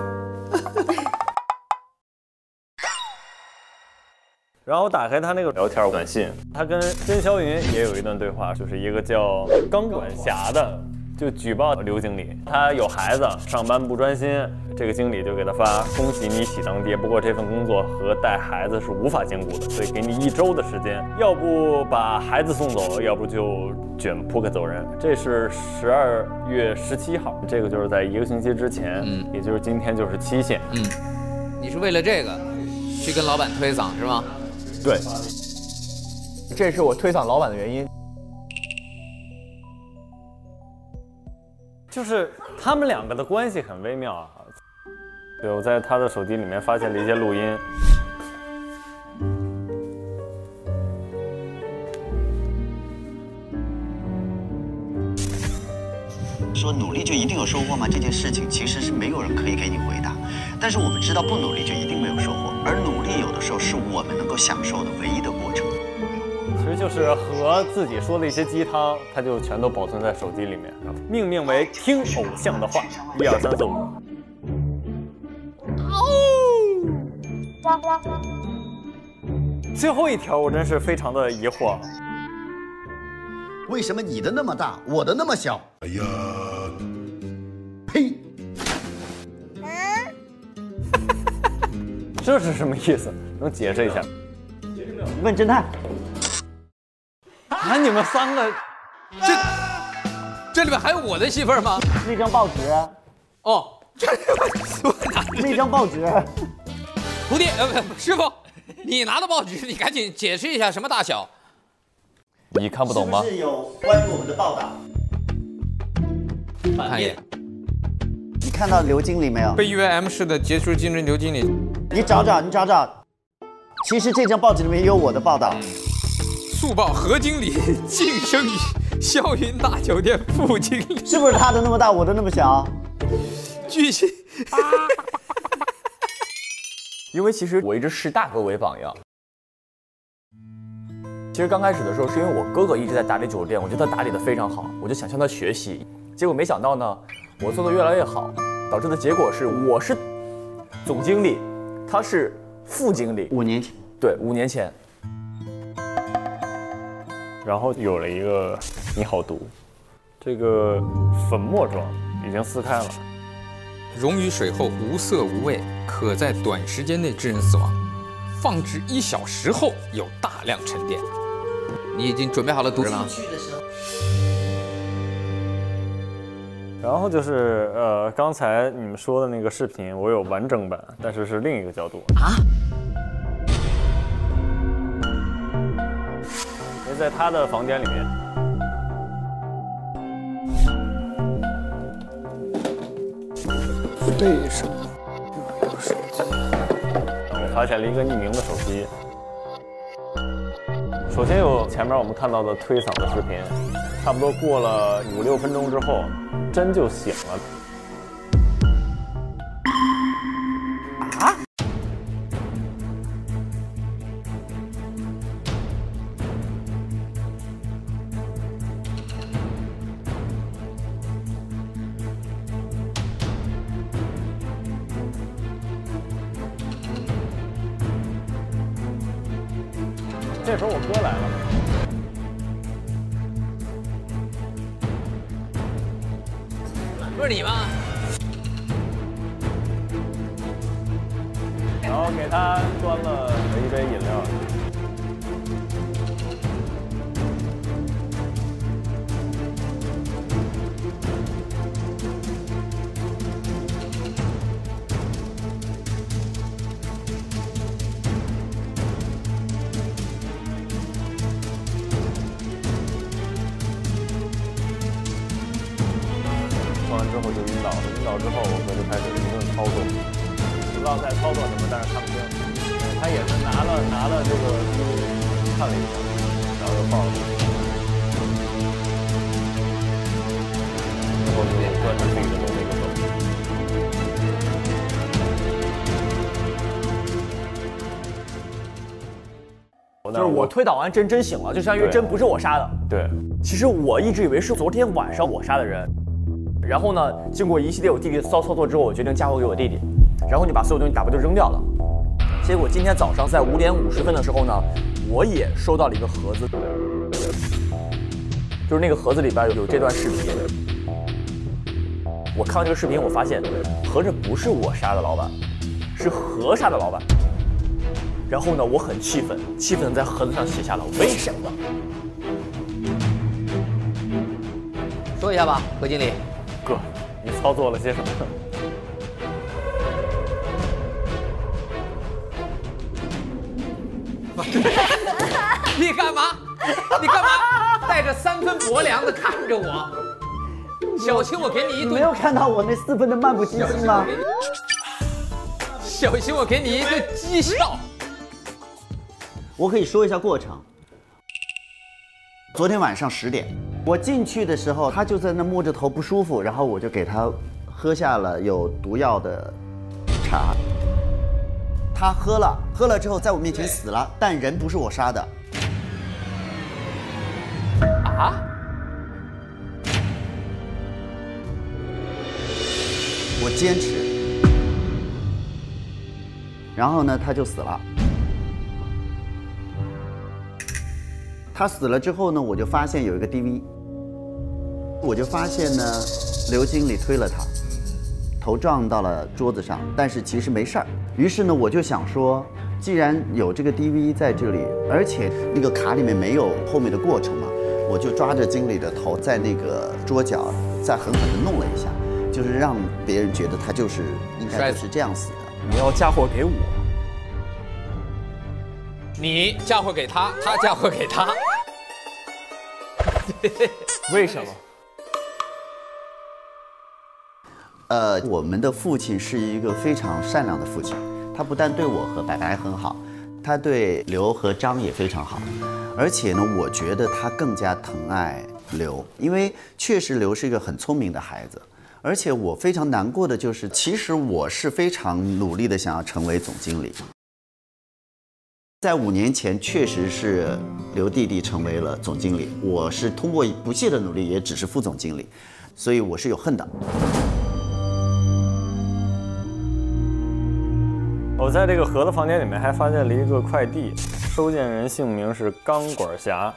然后我打开他那个聊天短信，他跟甄霄云也有一段对话，就是一个叫钢管侠的就举报刘经理，他有孩子，上班不专心。这个经理就给他发：“恭喜你喜当爹，不过这份工作和带孩子是无法兼顾的，所以给你1周的时间，要不把孩子送走，要不就卷铺盖走人。”这是12月17号，这个就是在1个星期之前，也就是今天就是期限。你是为了这个去跟老板推搡是吗？对，这是我推搡老板的原因。 就是他们2个的关系很微妙啊。对，我在他的手机里面发现了一些录音。说努力就一定有收获吗？这件事情其实是没有人可以给你回答。但是我们知道，不努力就一定没有收获，而努力有的时候是我们能够享受的唯一的过程。其实就是和自己说了一些鸡汤，他就全都保存在手机里面，命名为“听偶像的话”，1、2、3、4、5。最后一条我真是非常的疑惑，为什么你的那么大，我的那么小？哎呀，呸！这是什么意思？能解释一下？问侦探。 那你们3个，这里面还有我的戏份吗？那张报纸，哦，那张报纸，徒弟，师傅，你拿到报纸，你赶紧解释一下什么大小。你看不懂吗？是有关于我们的报道。看一眼，你看到刘经理没有？被约 M 市的杰出竞争刘经理。你找找，你找找。其实这张报纸里面也有我的报道。 速报何经理晋升霄云大酒店副经理，是不是他的那么大，我的那么小？巨星，因为其实我一直视大哥为榜样。其实刚开始的时候，是因为我哥哥一直在打理酒店，我觉得他打理的非常好，我就想向他学习。结果没想到呢，我做的越来越好，导致的结果是我是总经理，他是副经理。5年前，对，5年前。 然后有了一个你好毒，这个粉末状已经撕开了，溶于水后无色无味，可在短时间内致人死亡，放置1小时后有大量沉淀。你已经准备好了毒吗？然后就是刚才你们说的那个视频，我有完整版，但是是另一个角度啊。 在他的房间里面，为什么又有手机？我发现了一个匿名的手机。首先有前面我们看到的推搡的视频，差不多过了5、6分钟之后，真就醒了。啊？ 这时候我哥来了，不是你吗？然后给他端了一杯饮料。之后就晕倒了，晕倒之后我哥就开始一顿操作，不知道在操作什么，但是看不清。他也是拿了这个书看了一下，然后又抱了。最后就钻出自己的那个手。就是我推倒完真醒了，就相当于真不是我杀的。对，其实我一直以为是昨天晚上我杀的人。 然后呢？经过一系列我弟弟的骚操作之后，我决定嫁祸给我弟弟。然后你把所有东西打包就扔掉了。结果今天早上在5点50分的时候呢，我也收到了一个盒子。就是那个盒子里边有这段视频。我看完这个视频，我发现合着不是我杀的老板，是何杀的老板。然后呢，我很气愤，气愤在盒子上写下了为什么。说一下吧，何经理。哥，你操作了些什么？ 你干嘛？你干嘛带着3分薄凉的看着我？小心我给你一顿！你没有看到我那4分的漫不经心吗？小心我给你一顿讥笑！我可以说一下过程。昨天晚上10点，我进去的时候，他就在那摸着头不舒服，然后我就给他喝下了有毒药的茶。 他喝了之后，在我面前死了，但人不是我杀的。啊！我坚持，然后呢，他就死了。他死了之后呢，我就发现有一个 DV， 我就发现呢，刘经理推了他。 头撞到了桌子上，但是其实没事儿。于是呢，我就想说，既然有这个 DV 在这里，而且那个卡里面没有后面的过程嘛，我就抓着经理的头，在那个桌角再狠狠地弄了一下，就是让别人觉得他就是应该就是这样死的。你要嫁祸给我，你嫁祸给他，他嫁祸给他，为什么？ 我们的父亲是一个非常善良的父亲，他不但对我和白白很好，他对刘和张也非常好，而且呢，我觉得他更加疼爱刘，因为确实刘是一个很聪明的孩子，而且我非常难过的就是，其实我是非常努力的想要成为总经理，在5年前确实是刘弟弟成为了总经理，我是通过不懈的努力，也只是副总经理，所以我是有恨的。 我在这个盒子房间里面还发现了一个快递，收件人姓名是钢管侠。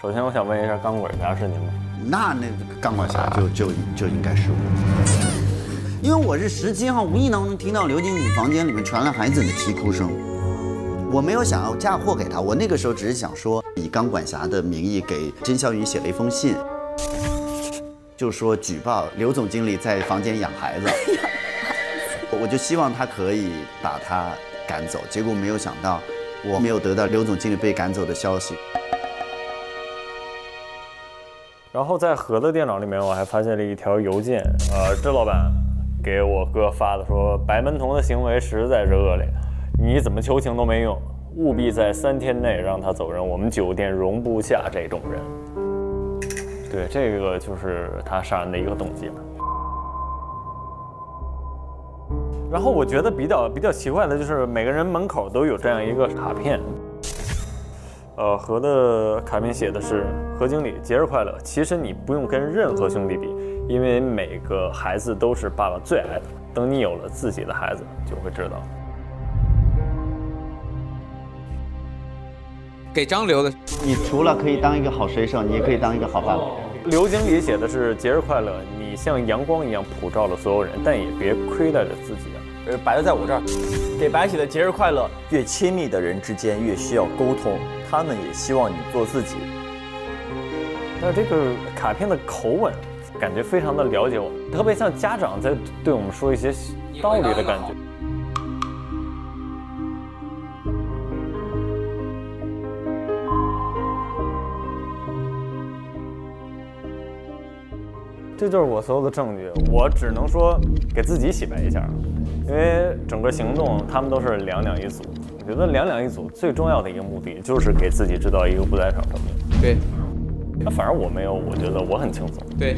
首先，我想问一下，钢管侠是您吗？那钢管侠就应该是我，因为我是17号无意当中听到刘经理房间里面传来孩子的啼哭声，我没有想要嫁祸给他，我那个时候只是想说，以钢管侠的名义给甄霄云写了一封信，就说举报刘总经理在房间养孩子。我就希望他可以把他赶走，结果没有想到，我没有得到刘总经理被赶走的消息。然后在盒子电脑里面，我还发现了一条邮件，周老板给我哥发的说，白门童的行为实在是恶劣，你怎么求情都没用，务必在3天内让他走人，我们酒店容不下这种人。对，这个就是他杀人的一个动机嘛。 然后我觉得比较奇怪的就是每个人门口都有这样一个卡片，何的卡片写的是何经理节日快乐。其实你不用跟任何兄弟比，因为每个孩子都是爸爸最爱的。等你有了自己的孩子，就会知道。给张留的，你除了可以当一个好水手，你也可以当一个好爸爸。刘经理写的是节日快乐，你像阳光一样普照了所有人，但也别亏待了自己啊。 白的在我这儿，给白写的节日快乐。越亲密的人之间越需要沟通，他们也希望你做自己。那这个卡片的口吻，感觉非常的了解我，特别像家长在对我们说一些道理的感觉。这就是我所有的证据，我只能说给自己洗白一下。 因为整个行动，他们都是两两一组。我觉得两两一组最重要的一个目的，就是给自己制造一个不在场证明。对。那反正我没有，我觉得我很轻松。对。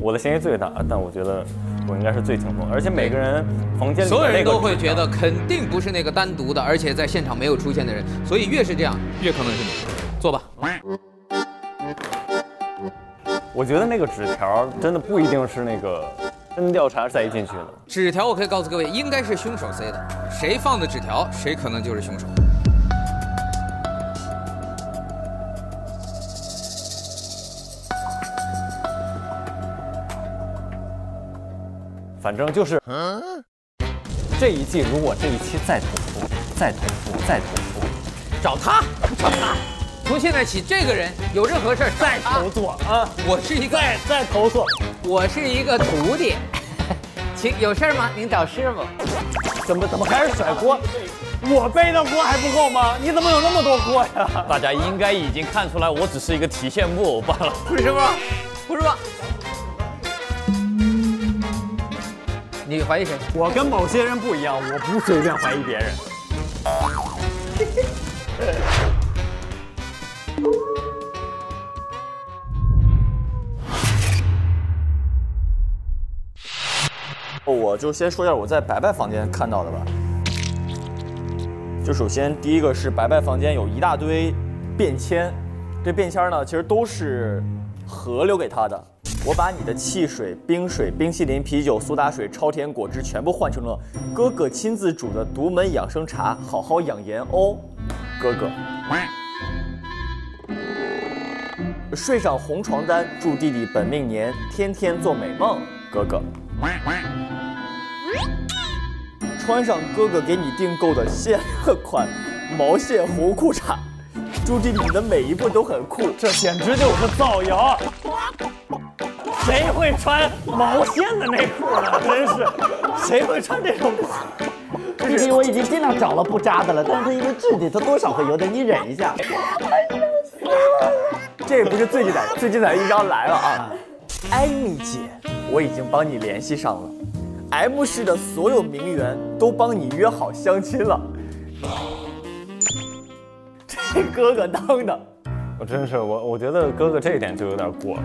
我的嫌疑最大，但我觉得我应该是最轻松。而且每个人房间里所有人都会觉得肯定不是那个单独的，而且在现场没有出现的人，所以越是这样，越可能是你。坐吧。我觉得那个纸条真的不一定是那个。 真调查塞进去了。纸条我可以告诉各位，应该是凶手塞的。谁放的纸条，谁可能就是凶手。反正就是这一季，如果这一期再重复、再重复、再重复，找他，找他。从现在起，这个人有任何事再投诉啊！我是一个再投诉，我是一个徒弟。 请有事吗？您找师傅。怎么开始甩锅？我背的锅还不够吗？你怎么有那么多锅呀？大家应该已经看出来，我只是一个提线木偶罢了。胡师傅，胡师傅，你怀疑谁？我跟某些人不一样，我不随便怀疑别人。我就先说一下我在白白房间看到的吧。就首先第一个是白白房间有一大堆便签，这便签呢其实都是河留给他的。我把你的汽水、冰水、冰淇淋、啤酒、苏打水、超甜果汁全部换成了哥哥亲自煮的独门养生茶，好好养颜哦，哥哥。睡上红床单，祝弟弟本命年天天做美梦，哥哥。 穿上哥哥给你订购的限量款毛线红裤衩，朱棣你的每一步都很酷，这简直就是造谣！谁会穿毛线的内裤呢？真是，谁会穿这种？弟弟，我已经尽量找了不扎的了，但是因为质地它多少会有点，你忍一下。这不是最精彩，最精彩的一张来了啊！艾米姐，我已经帮你联系上了。 M 市的所有名媛都帮你约好相亲了，这哥哥当的，我真是我觉得哥哥这一点就有点过了。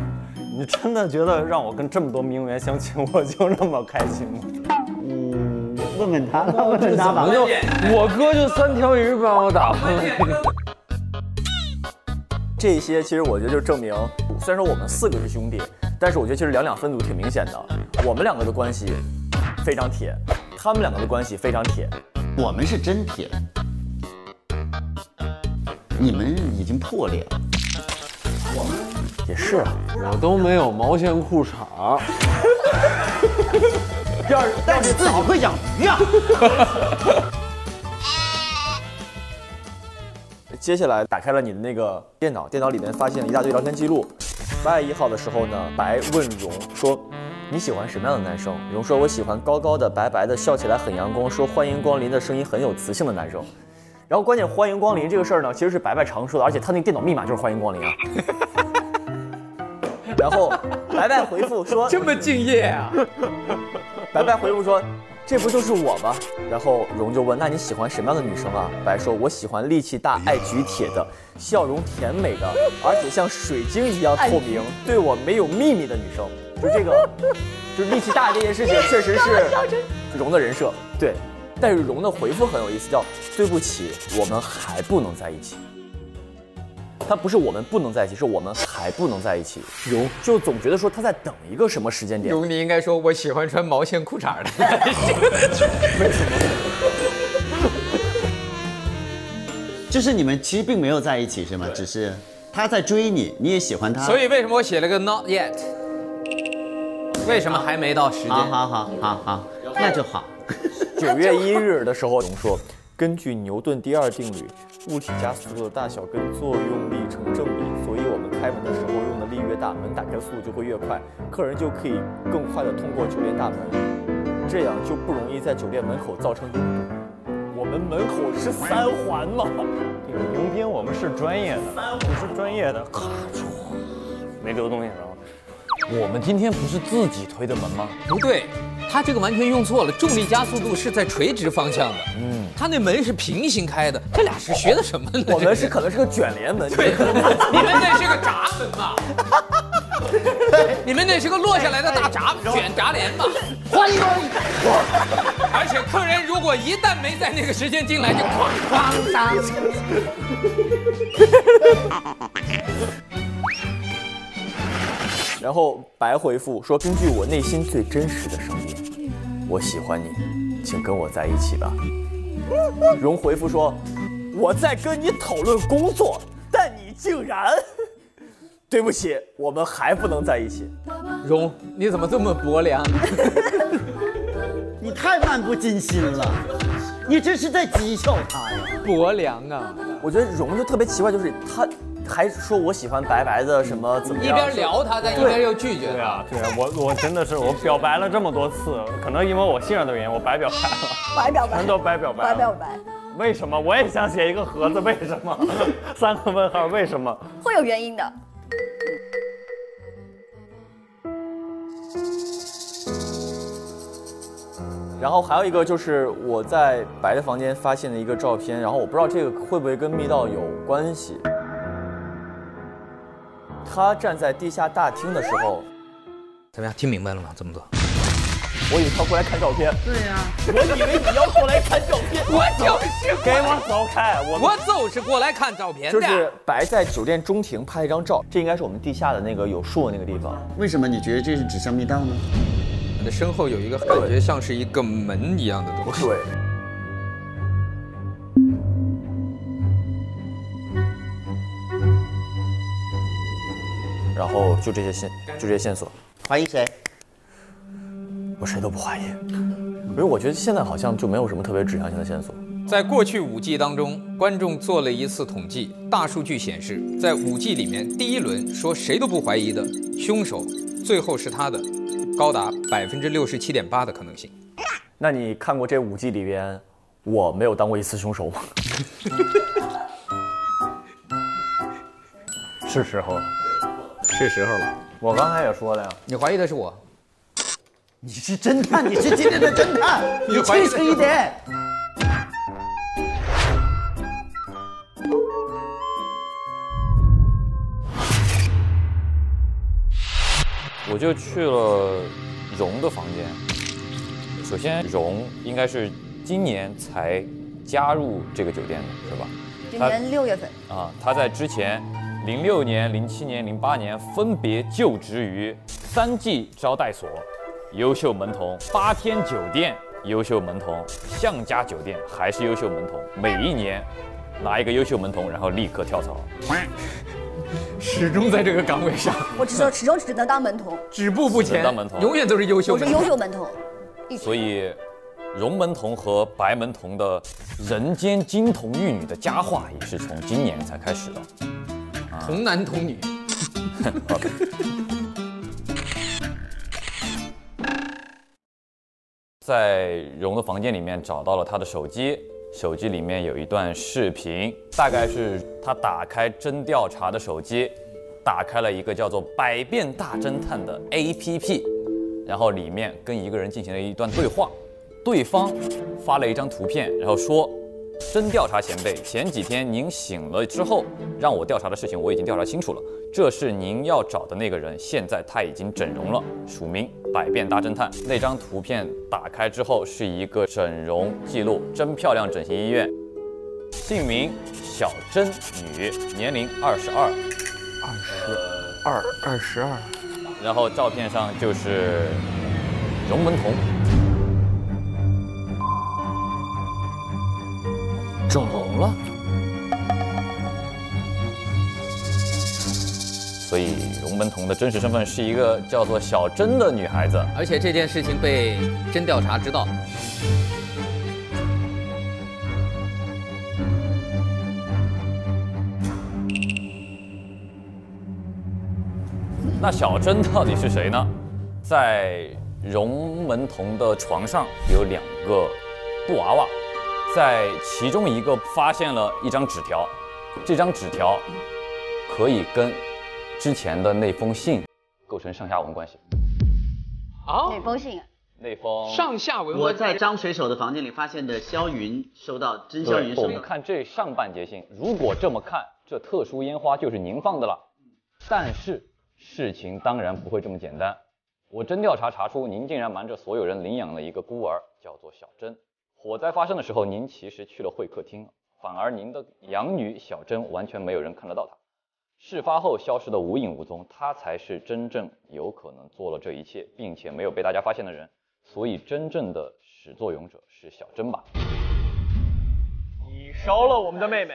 你真的觉得让我跟这么多名媛相亲，我就那么开心吗？嗯，问问他吧，问问他吧。我哥就三条鱼帮我打发了。这些其实我觉得就证明，虽然说我们四个是兄弟，但是我觉得其实两两分组挺明显的。我们两个的关系。 非常铁，他们两个的关系非常铁，我们是真铁，你们已经破裂了，我们也是，我都没有毛线裤衩，但是自己会养鱼啊。接下来打开了你的那个电脑，电脑里面发现了一大堆聊天记录。8月1号的时候呢，白问荣说。 你喜欢什么样的男生？荣说：“我喜欢高高的、白白的，笑起来很阳光，说欢迎光临的声音很有磁性的男生。”然后关键欢迎光临这个事儿呢，其实是白白常说的，而且他那个电脑密码就是欢迎光临啊。然后白白回复说：“这么敬业啊！”白白回复说：“这不就是我吗？”然后荣就问：“那你喜欢什么样的女生啊？”白说：“我喜欢力气大、爱举铁的，笑容甜美的，而且像水晶一样透明，对我没有秘密的女生。” 就这个，就是力气大这件事情，确实是荣的人设对，但是荣的回复很有意思，叫对不起，我们还不能在一起。他不是我们不能在一起，是我们还不能在一起。荣就总觉得说他在等一个什么时间点。荣，你应该说我喜欢穿毛线裤衩的。为什么？就是你们其实并没有在一起是吗？只是他在追你，你也喜欢他。所以为什么我写了个 not yet？ 为什么还没到时间？好，那就好。9月1日的时候，荣说，根据牛顿第二定律，物体加速度的大小跟作用力成正比，所以我们开门的时候用的力越大，门打开速度就会越快，客人就可以更快地通过酒店大门，这样就不容易在酒店门口造成拥堵。我们门口是三环吗？迎宾我们是专业的，我是专业的，咔嚓，没留东西了。 我们今天不是自己推的门吗？不对，他这个完全用错了。重力加速度是在垂直方向的，嗯，他那门是平行开的。这俩是学的什么呢？我们是可能是个卷帘门，对，你们那是个闸门吧？你们那是个落下来的大闸卷闸帘吧？欢迎光临！而且客人如果一旦没在那个时间进来，就哐哐当。 然后白回复说：“根据我内心最真实的声音，我喜欢你，请跟我在一起吧。”荣回复说：“我在跟你讨论工作，但你竟然……对不起，我们还不能在一起。”荣，你怎么这么薄凉？你太漫不经心了，你这是在讥笑他呀，薄凉啊！我觉得蓉就特别奇怪，就是他。 还说我喜欢白白的什么怎么样？一边聊他，但一边又拒绝。对啊，对啊，我真的是我表白了这么多次，可能因为我信任的原因，我白表白了，白表白，全都白表白，白表白。为什么？我也想写一个盒子，为什么？三个问号，为什么？会有原因的。然后还有一个就是我在白的房间发现了一个照片，然后我不知道这个会不会跟密道有关系。 他站在地下大厅的时候，怎么样？听明白了吗？这么多，我以为他过来看照片。对呀、啊，我以为你要过来看照片。我就是给我走开！我就是过来看照片的。就是白在酒店中庭拍了一张照，这应该是我们地下的那个有树的那个地方。为什么你觉得这是指向密道呢？你的身后有一个感觉像是一个门一样的东西。对。然后就这些线索，怀疑谁？我谁都不怀疑，因为我觉得现在好像就没有什么特别指向性的线索。在过去5季当中，观众做了一次统计，大数据显示，在5季里面，第一轮说谁都不怀疑的凶手，最后是他的，高达67.8%的可能性。那你看过这5季里边，我没有当过一次凶手吗？是时候了。 是时候了，我刚才也说了呀，你怀疑的是我，你是侦探，你是今天的侦探，你清醒一点。我就去了蓉的房间，首先蓉应该是今年才加入这个酒店的，是吧？今年6月份啊，她在之前。 06年、07年、08年分别就职于3G 招待所、优秀门童、8天酒店、优秀门童、向家酒店还是优秀门童，每一年拿一个优秀门童，然后立刻跳槽，始终在这个岗位上。我只说始终只能当门童，止步不前，当门童永远都是优秀门童，我是优秀门童。所以，蓉门童和白门童的人间金童玉女的佳话也是从今年才开始的。 童男童女，在蓉的房间里面找到了她的手机，手机里面有一段视频，大概是她打开真调查的手机，打开了一个叫做《百变大侦探》的 APP， 然后里面跟一个人进行了一段对话，对方发了一张图片，然后说。 真调查前辈，前几天您醒了之后，让我调查的事情我已经调查清楚了。这是您要找的那个人，现在他已经整容了，署名百变大侦探。那张图片打开之后是一个整容记录，真漂亮整形医院，姓名小真女，年龄22，22，然后照片上就是蓉文彤。 整容了，所以蓉门童的真实身份是一个叫做小真的女孩子，而且这件事情被真调查知道。那小真到底是谁呢？在蓉门童的床上有2个布娃娃。 在其中一个发现了一张纸条，这张纸条可以跟之前的那封信构成上下文关系。啊？哪封信啊？那封上下文。我在张水手的房间里发现的肖云收到，真肖云收到。我们看这上半截信，如果这么看，这特殊烟花就是您放的了。但是事情当然不会这么简单。我真调查查出，您竟然瞒着所有人领养了一个孤儿，叫做小珍。 火灾发生的时候，您其实去了会客厅，反而您的养女小珍完全没有人看得到她。事发后消失的无影无踪，她才是真正有可能做了这一切，并且没有被大家发现的人。所以，真正的始作俑者是小珍吧？你烧了我们的妹妹！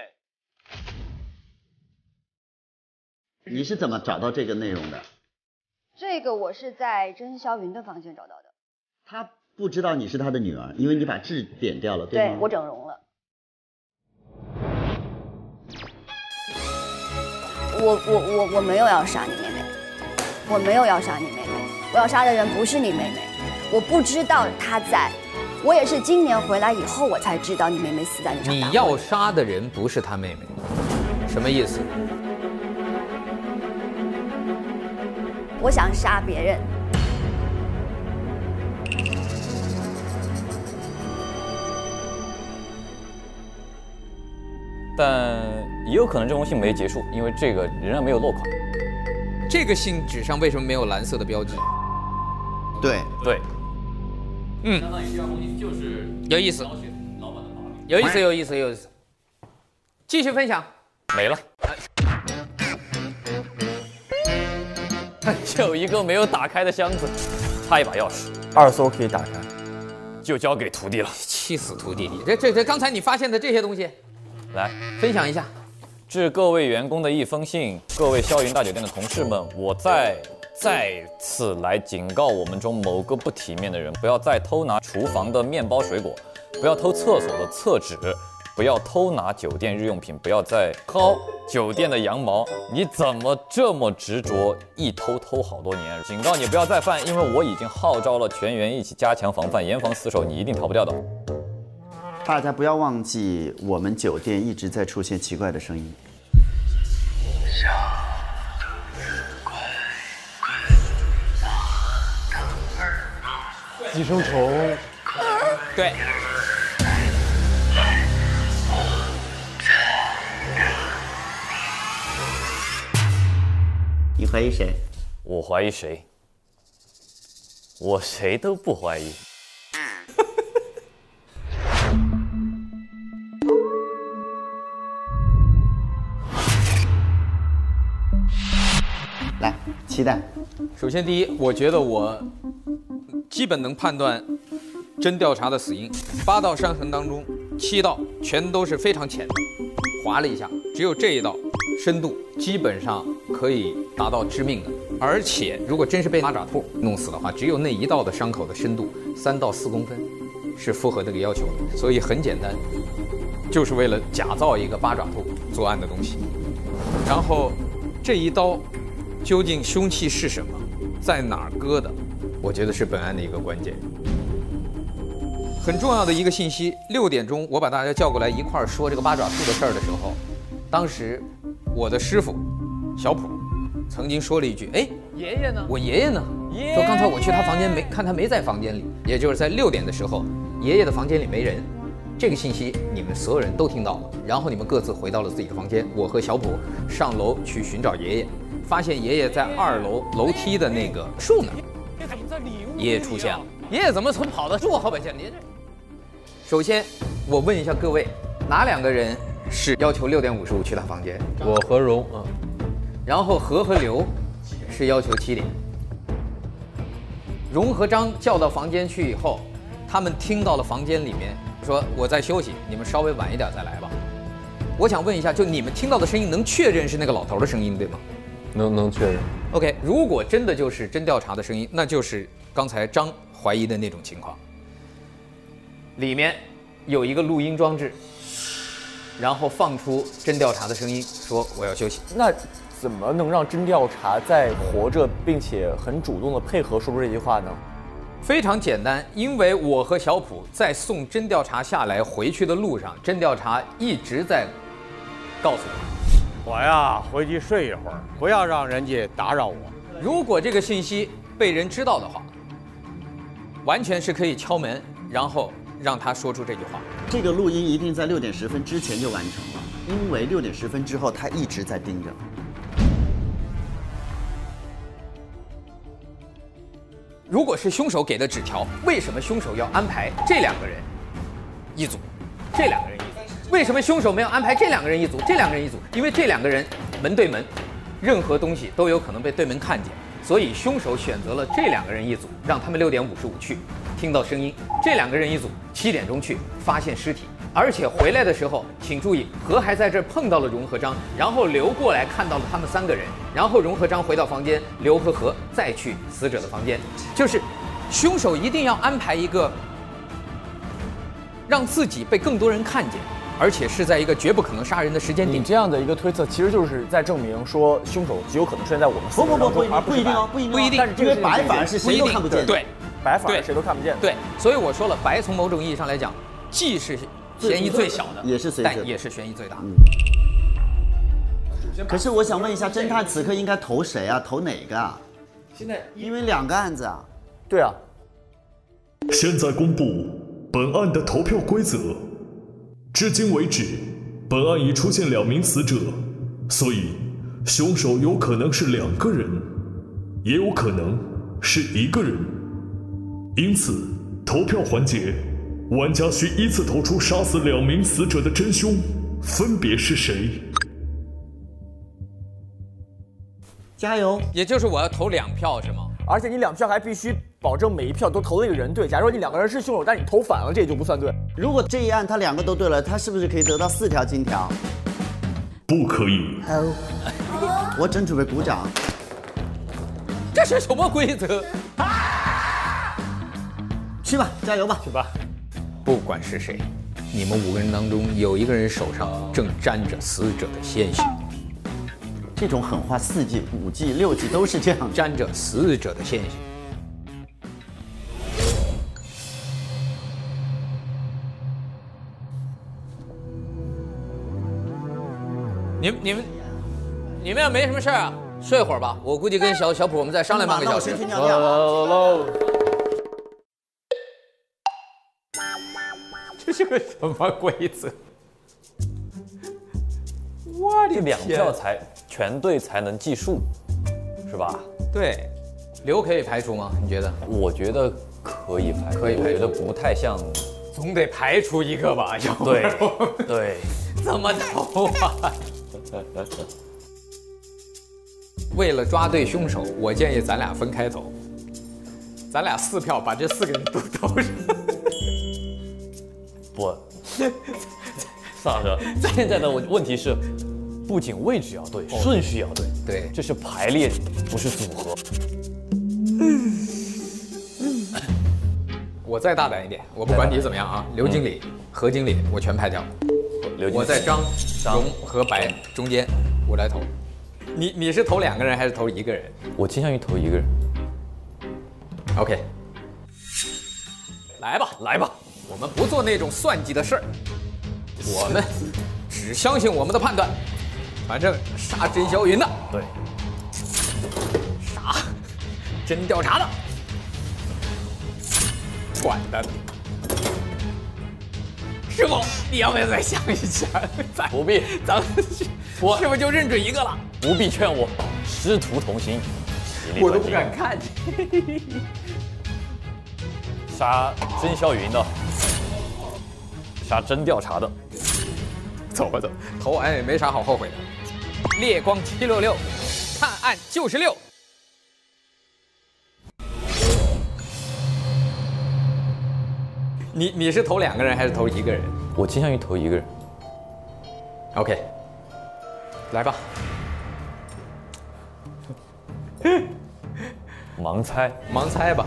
你是怎么找到这个内容的？这个我是在甄霄云的房间找到的。他。不知道你是他的女儿，因为你把痣点掉了，对吗？对，我整容了。我没有要杀你妹妹，我没有要杀你妹妹，我要杀的人不是你妹妹，我不知道她在。 我也是今年回来以后，我才知道你妹妹死在那场大火。你要杀的人不是她妹妹，什么意思？我想杀别人。但也有可能这封信没结束，因为这个仍然没有落款。这个信纸上为什么没有蓝色的标记？对对。 嗯，有意思，有意思，有意思，有意思。继续分享，没了。有一个没有打开的箱子，差一把钥匙，二搜可以打开，就交给徒弟了。气死徒弟你！这刚才你发现的这些东西，来分享一下。致各位员工的一封信，各位霄云大酒店的同事们，我在。 再次来警告我们中某个不体面的人，不要再偷拿厨房的面包、水果，不要偷厕所的厕纸，不要偷拿酒店日用品，不要再薅酒店的羊毛。你怎么这么执着？一偷偷好多年！警告你不要再犯，因为我已经号召了全员一起加强防范，严防死守，你一定逃不掉的。大家不要忘记，我们酒店一直在出现奇怪的声音。 寄生虫，对。你怀疑谁？我怀疑谁？我谁都不怀疑。来，期待。首先，第一，我觉得我。 基本能判断真调查的死因，8道伤痕当中，7道全都是非常浅的，划了一下，只有这一道深度基本上可以达到致命的。而且如果真是被马爪兔弄死的话，只有那一道的伤口的深度3到4公分，是符合这个要求的。所以很简单，就是为了假造一个八爪兔作案的东西。然后这一刀究竟凶器是什么，在哪儿割的？ 我觉得是本案的一个关键，很重要的一个信息。6点钟，我把大家叫过来一块儿说这个八爪兔的事儿的时候，当时我的师傅小普曾经说了一句：“哎，爷爷呢？我爷爷呢？”说刚才我去他房间没看他没在房间里，也就是在6点的时候，爷爷的房间里没人。这个信息你们所有人都听到了，然后你们各自回到了自己的房间。我和小普上楼去寻找爷爷，发现爷爷在2楼楼梯的那个树那儿。 爷爷出现了，爷爷怎么从跑到这后边去？您这，首先我问一下各位，哪2个人是要求6点55去他房间？我和荣啊，然后何和刘是要求7点。荣和张叫到房间去以后，他们听到了房间里面说我在休息，你们稍微晚一点再来吧。我想问一下，就你们听到的声音，能确认是那个老头的声音对吗？能确认。 OK， 如果真的就是真调查的声音，那就是刚才张怀疑的那种情况。里面有一个录音装置，然后放出真调查的声音，说我要休息。那怎么能让真调查在活着并且很主动的配合说出这句话呢？非常简单，因为我和小普在送真调查下来回去的路上，真调查一直在告诉我。 我呀，回去睡一会儿，不要让人家打扰我。如果这个信息被人知道的话，完全是可以敲门，然后让他说出这句话。这个录音一定在6点10分之前就完成了，因为6点10分之后他一直在盯着。如果是凶手给的纸条，为什么凶手要安排这2个人一组？这2个人一组。 为什么凶手没有安排这2个人一组？这2个人一组，因为这2个人门对门，任何东西都有可能被对门看见，所以凶手选择了这2个人一组，让他们6点55去，听到声音；这2个人一组7点钟去，发现尸体，而且回来的时候，请注意，何还在这碰到了荣和章，然后刘过来看到了他们3个人，然后荣和章回到房间，刘和何再去死者的房间，就是凶手一定要安排一个让自己被更多人看见，而且是在一个绝不可能杀人的时间点。你这样的一个推测，其实就是在证明说，凶手极有可能出现在我们四个人当中，而不一定啊，不一定。但是因为白反是谁都看不见，对，白反是谁都看不见，对。所以我说了，白从某种意义上来讲，既是嫌疑最小的，也是但也是嫌疑最大。可是我想问一下，侦探此刻应该投谁啊？投哪个啊？现在因为两个案子啊。 对啊，现在公布本案的投票规则。至今为止，本案已出现2名死者，所以凶手有可能是2个人，也有可能是1个人。因此，投票环节，玩家需依次投出杀死2名死者的真凶分别是谁。加油！也就是我要投2票是吗？ 而且你2票还必须保证每一票都投那个人对。假如你2个人是凶手，但你投反了，这也就不算对。如果这一案他2个都对了，他是不是可以得到4条金条？不可以。我真准备鼓掌。这是什么规则？啊！去吧，加油吧，去吧。不管是谁，你们5个人当中有1个人手上正沾着死者的鲜血。 这种狠话4G、5G、6G都是这样，沾着死者的鲜血。你们也没什么事啊，睡会儿吧。我估计跟小普我们再商量半个小时。喽，这是个什么规则？我的2票才。 全对才能计数，是吧？对，刘可以排除吗？你觉得？我觉得可以排除，可以排除，我觉得不太像，总得排除一个吧？要不然对，怎么投啊？为了抓对凶手，我建议咱俩分开投，咱俩4票把这4个人都投上。不，萨哥，现在的问题是。 不仅位置要对，顺序要对，对，这是排列，不是组合。我再大胆一点，我不管你怎么样啊，刘经理、何经理，我全排掉。我在张、荣和白中间，我来投。你是投2个人还是投1个人？我倾向于投1个人。OK， 来吧，来吧，我们不做那种算计的事儿，我们只相信我们的判断。 反正杀甄霄云的，对，杀真调查的，管的，师傅，你要不要再想一想？不必，咱们是不是就认准一个了？不必劝我，师徒同心，我都不敢看你。杀甄霄云的，杀真调查的，走吧走，投完也没啥好后悔的。 烈光766，探案96。你是投2个人还是投1个人？我倾向于投1个人。OK， 来吧。盲猜，盲猜吧。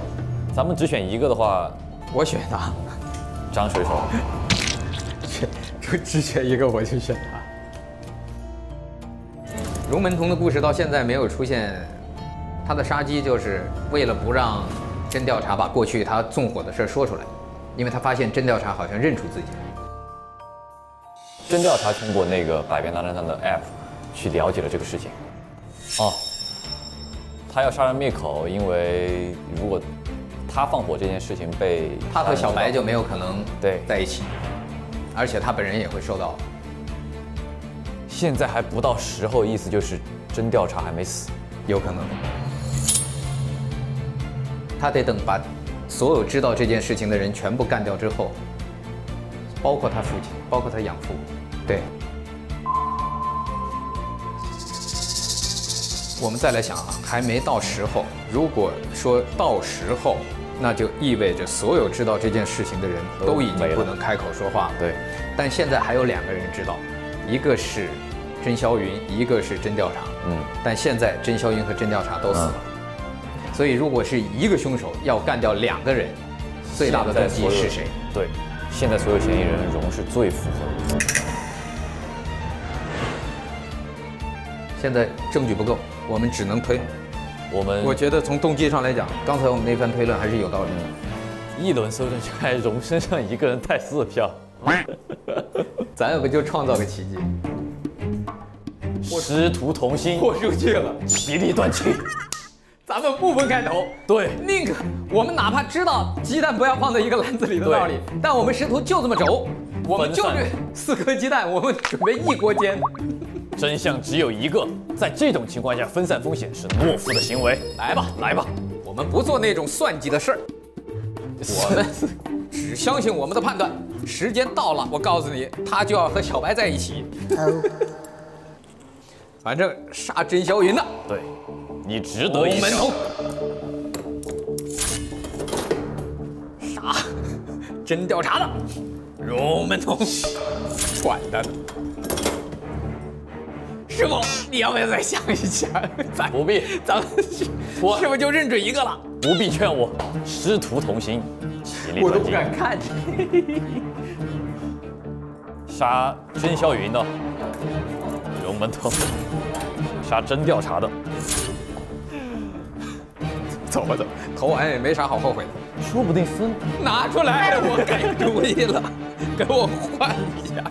咱们只选一个的话，我选他。张水手。只选一个，我就选他。 荣门童的故事到现在没有出现，他的杀机就是为了不让真调查把过去他纵火的事说出来，因为他发现真调查好像认出自己。真调查通过那个百变大侦探的 app 去了解了这个事情。哦，他要杀人灭口，因为如果他放火这件事情被他和小白就没有可能对在一起，而且他本人也会受到。 现在还不到时候，意思就是真调查还没死，有可能。他得等把所有知道这件事情的人全部干掉之后，包括他父亲，包括他养父，对。我们再来想啊，还没到时候。如果说到时候，那就意味着所有知道这件事情的人都已经不能开口说话了。对。但现在还有2个人知道，一个是。 甄霄云，一个是真调查，但现在甄霄云和真调查都死了，所以如果是一个凶手要干掉两个人，最大的动机是谁？对，现在所有嫌疑人荣是最符合的。现在证据不够，我们只能推。我觉得从动机上来讲，刚才我们那番推论还是有道理的。一轮搜证下来，荣身上一个人带4票，咱也不就创造个奇迹？师徒同心，豁出去了，其利断金。咱们不分开头，对，宁可我们哪怕知道鸡蛋不要放在一个篮子里的道理，但我们师徒就这么轴，我们就这4颗鸡蛋，我们准备1锅煎。真相只有一个，在这种情况下，分散风险是懦夫的行为。来吧，来吧，我们不做那种算计的事儿，我们只相信我们的判断。时间到了，我告诉你，他就要和小白在一起。反正杀甄小云的，对，你值得一杀。啥？真调查的，龙门头，蠢蛋。 师傅，你要不要再想一想？不必，咱们师傅就认准一个了。不必劝我，师徒同心，其利断金。我都不敢看你。杀甄霄云的，龙门头；杀真调查的。走吧走，投完也没啥好后悔的。说不定分拿出来，我改主意了，给我换一下。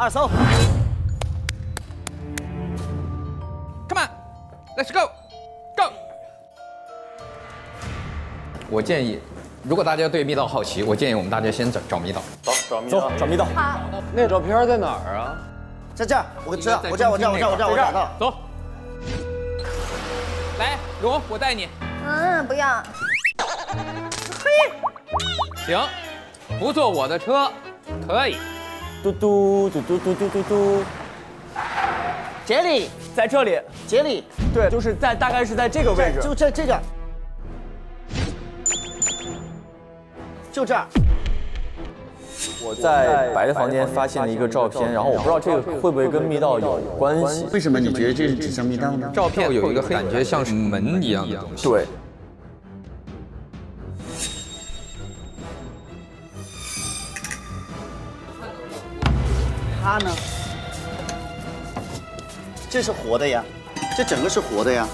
2搜 ，Come on, let's go, go。我建议，如果大家对密道好奇，我建议我们大家先找密道。走，找密道，找密道。那个照片在哪儿啊？在这儿，我找到。走。来，荣，我带你。不要。嘿。行，不坐我的车，可以。 嘟嘟嘟嘟嘟嘟嘟嘟，杰里在这里，杰里对，就是在大概是在这个位置，就在这个，就这儿。我在白的房间发现了一个照片，然后我不知道这个会不会跟密道有关系？为什么你觉得这是指向密道呢？照片有一个感觉像是门一样的东西。对。 他呢？这是活的呀，这整个是活的呀。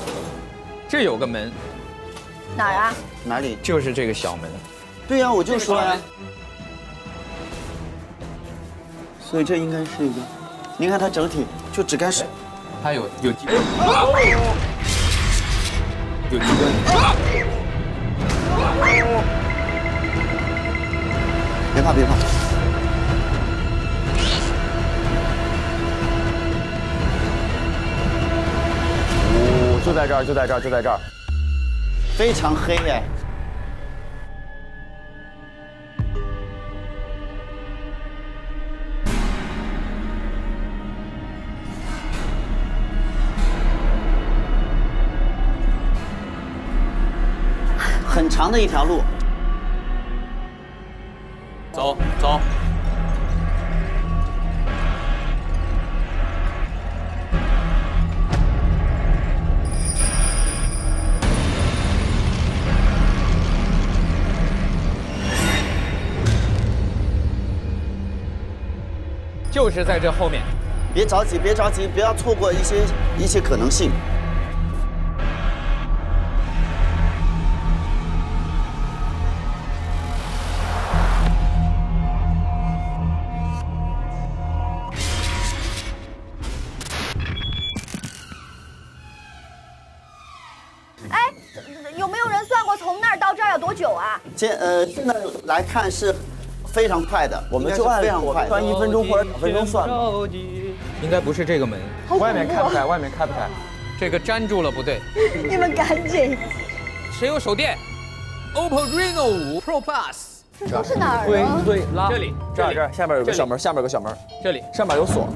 这有个门，哪儿啊？哪里？就是这个小门。对呀，我就说呀。所以这应该是一个，你看它整体就只开始，它有几根，有几根。别怕，别怕。 就在这儿，就在这儿，就在这儿，非常黑哎。很长的一条路，走走。 就是在这后面，别着急，别着急，不要错过一些可能性。哎，有没有人算过从那儿到这儿要多久啊？现在来看是。 非常快的，我们就按算1分钟或者2分钟算吧。应该不是这个门，外面开不开？外面开不开？这个粘住了不对。你们赶紧，谁有手电？ OPPO Reno 5 Pro Plus。 这都是哪儿啊？推拉这里，这儿，下面有个小门，下面有个小门，这里上面有锁。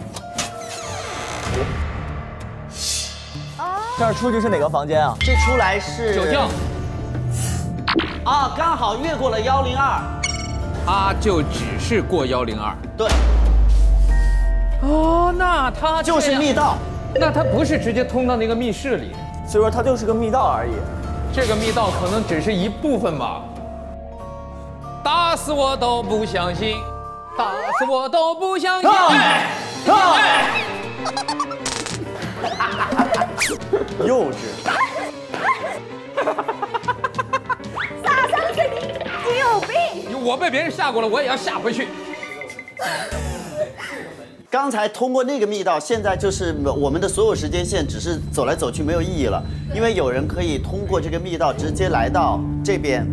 啊！这儿出去是哪个房间啊？这出来是酒窖。啊，刚好越过了102。他就只是过102。对。哦，那他就是密道。那他不是直接通到那个密室里，所以说他就是个密道而已。这个密道可能只是一部分吧。 打死我都不相信，打死我都不相信。幼稚。傻三岁，你有病！我被别人吓过了，我也要吓回去。刚才通过那个密道，现在就是我们的所有时间线，只是走来走去没有意义了，因为有人可以通过这个密道直接来到这边。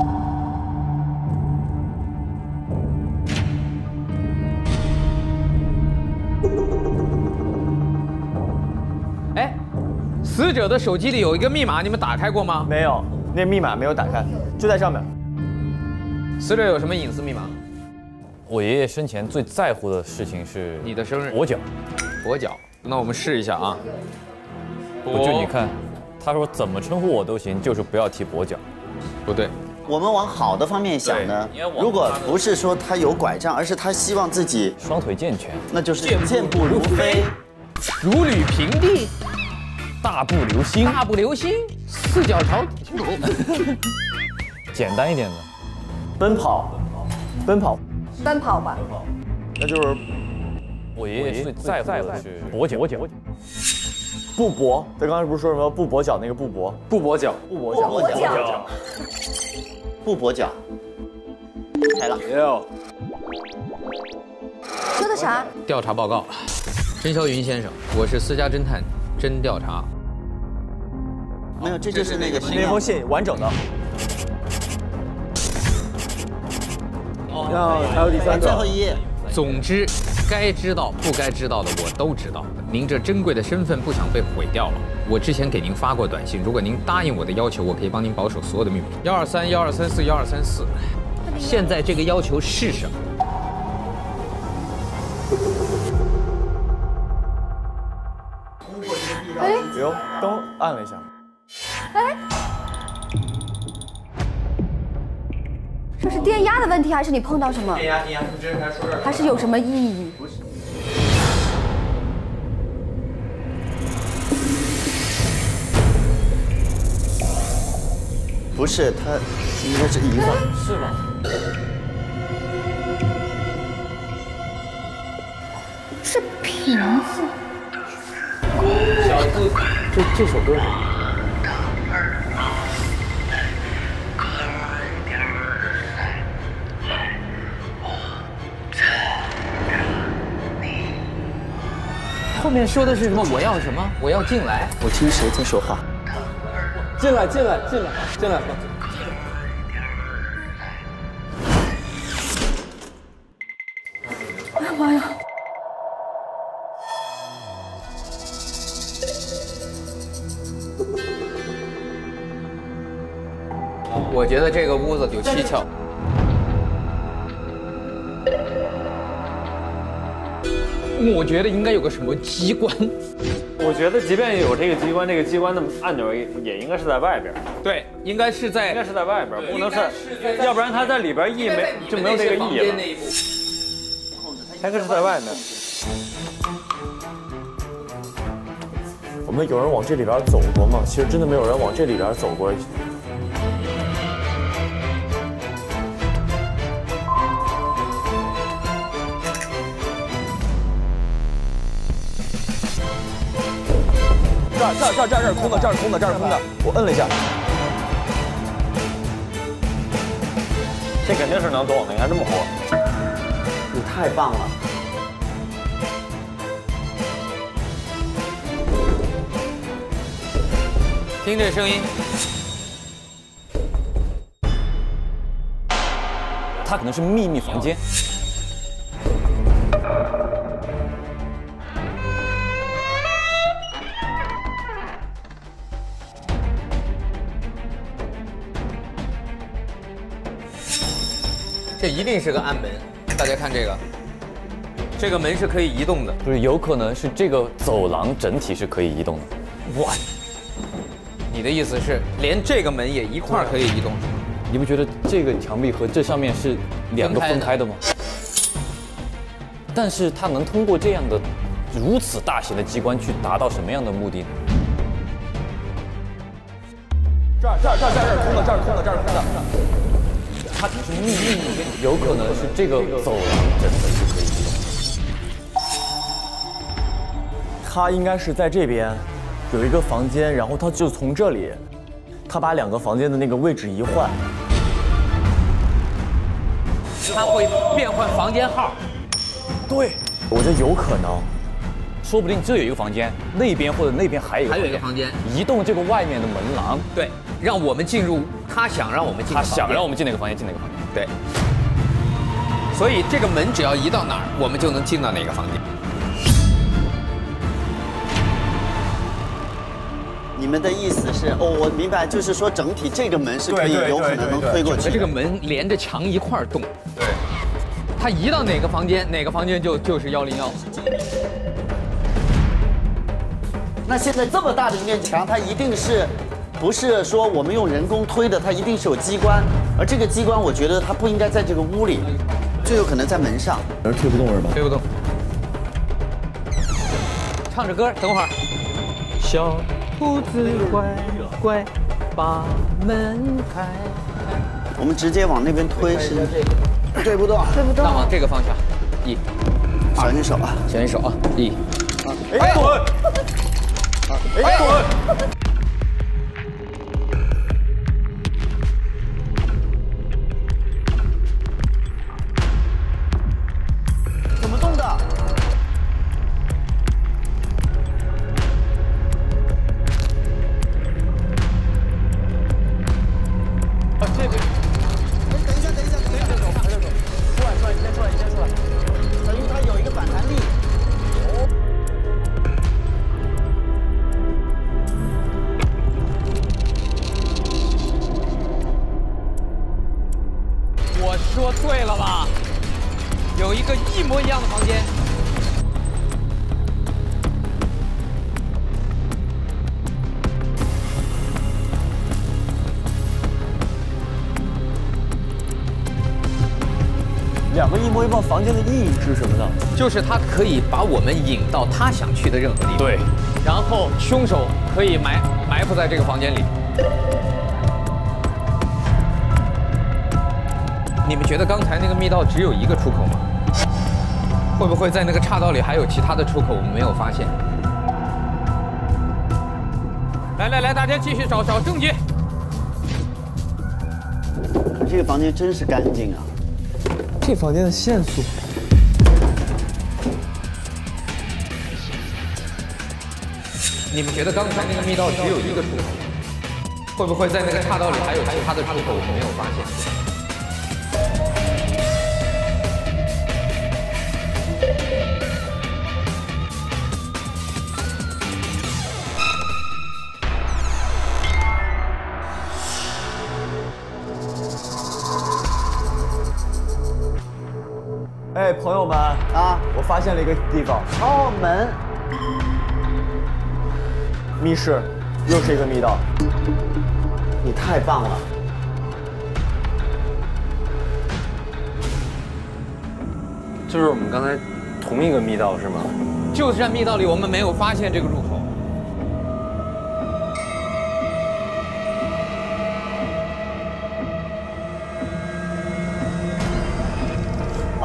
死者的手机里有一个密码，你们打开过吗？没有，那密码没有打开，就在上面。死者有什么隐私密码？我爷爷生前最在乎的事情是你的生日。跛脚，跛脚。那我们试一下啊。我就你看，他说怎么称呼我都行，就是不要提跛脚。不对，我们往好的方面想呢。如果不是说他有拐杖，而是他希望自己双腿健全，那就是健步如飞，如履平地。 大步流星，大步流星，四脚朝天。简单一点的，奔跑，奔跑，奔跑吧。那就是我爷爷最在乎的是跛脚，跛脚，不跛。他刚才不是说什么不跛脚那个不跛，不跛脚，不跛脚，不跛脚，不跛脚。来了。说的啥？调查报告，甄霄云先生，我是私家侦探甄调查。 没有，这就是那个那封信完整的。哦，还有第三个，最后一页。总之，该知道不该知道的我都知道。您这珍贵的身份不想被毁掉了。我之前给您发过短信，如果您答应我的要求，我可以帮您保守所有的秘密。123、1234、1234。现在这个要求是什么？ 哎，哟，灯按了一下。哎，这是电压的问题，还是你碰到什么？电压，你直接开始说这儿。还是有什么意义？不是。不是，它应该是移了，是吗？是瓶子。 小子，这首歌是什么？后面说的是什么？我要什么？我要进来。我听谁在说话？进来。哎呀妈呀！ 我觉得这个屋子有蹊跷。我觉得应该有个什么机关。我觉得即便有这个机关，这个机关的按钮也应该是在外边。对，应该是在外边，不能是，要不然它在里边意义就没有这个意义了。它应该是在外面。我们有人往这里边走过吗？其实真的没有人往这里边走过。 这儿空的，这儿空的，我摁了一下。这肯定是能动的，你看这么活。你太棒了！听这声音，它可能是秘密房间。这一定是个暗门。大家看这个，这个门是可以移动的，就是有可能是这个走廊整体是可以移动的。哇！你的意思是连这个门也一块儿可以移动？你不觉得这个墙壁和这上面是两个分开的吗？但是它能通过这样的如此大型的机关去达到什么样的目的呢？ 这儿空了，这儿空了，这儿空了。它只是秘密里面有可能是这个走廊真的是可以移动的。它应该是在这边有一个房间，然后它就从这里，它把两个房间的那个位置一换，它会变换房间号。对，我觉得有可能。 说不定这有一个房间，那边或者那边还有一个房间，移动这个外面的门廊，对，让我们进入他想让我们进的房间，他想让我们进哪个房间进哪个房间，对。所以这个门只要移到哪儿，我们就能进到哪个房间。你们的意思是，哦，我明白，就是说整体这个门是可以有可能能推过去的，这个门连着墙一块儿动，对。他移到哪个房间，哪个房间就是101。 那现在这么大的一面墙，它一定是，不是说我们用人工推的，它一定是有机关，而这个机关我觉得它不应该在这个屋里，最有可能在门上。有人推不动是吧？推不动。唱着歌，等会儿。小兔子乖乖，把门开。我们直接往那边推是？推不动，推不动。那往这个方向，一，小心手啊，小心手啊，一，哎滚！ 哎，滚！怎么动的？这边。哎，等一下，走，出来！等于它有一个反弹力。 说对了吧？有一个一模一样的房间。两个一模一样房间的意义是什么呢？就是它可以把我们引到他想去的任何地方。对。然后凶手可以埋伏在这个房间里。 你们觉得刚才那个密道只有一个出口吗？会不会在那个岔道里还有其他的出口我们没有发现？来，大家继续找证据。这个房间真是干净啊！这房间的线索。你们觉得刚才那个密道只有一个出口？会不会在那个岔道里还有其他的出口我们没有发现？ 哎，朋友们啊，我发现了一个地方，澳门密室，又是一个密道，你太棒了！这是我们刚才同一个密道是吗？就是在密道里，我们没有发现这个入口。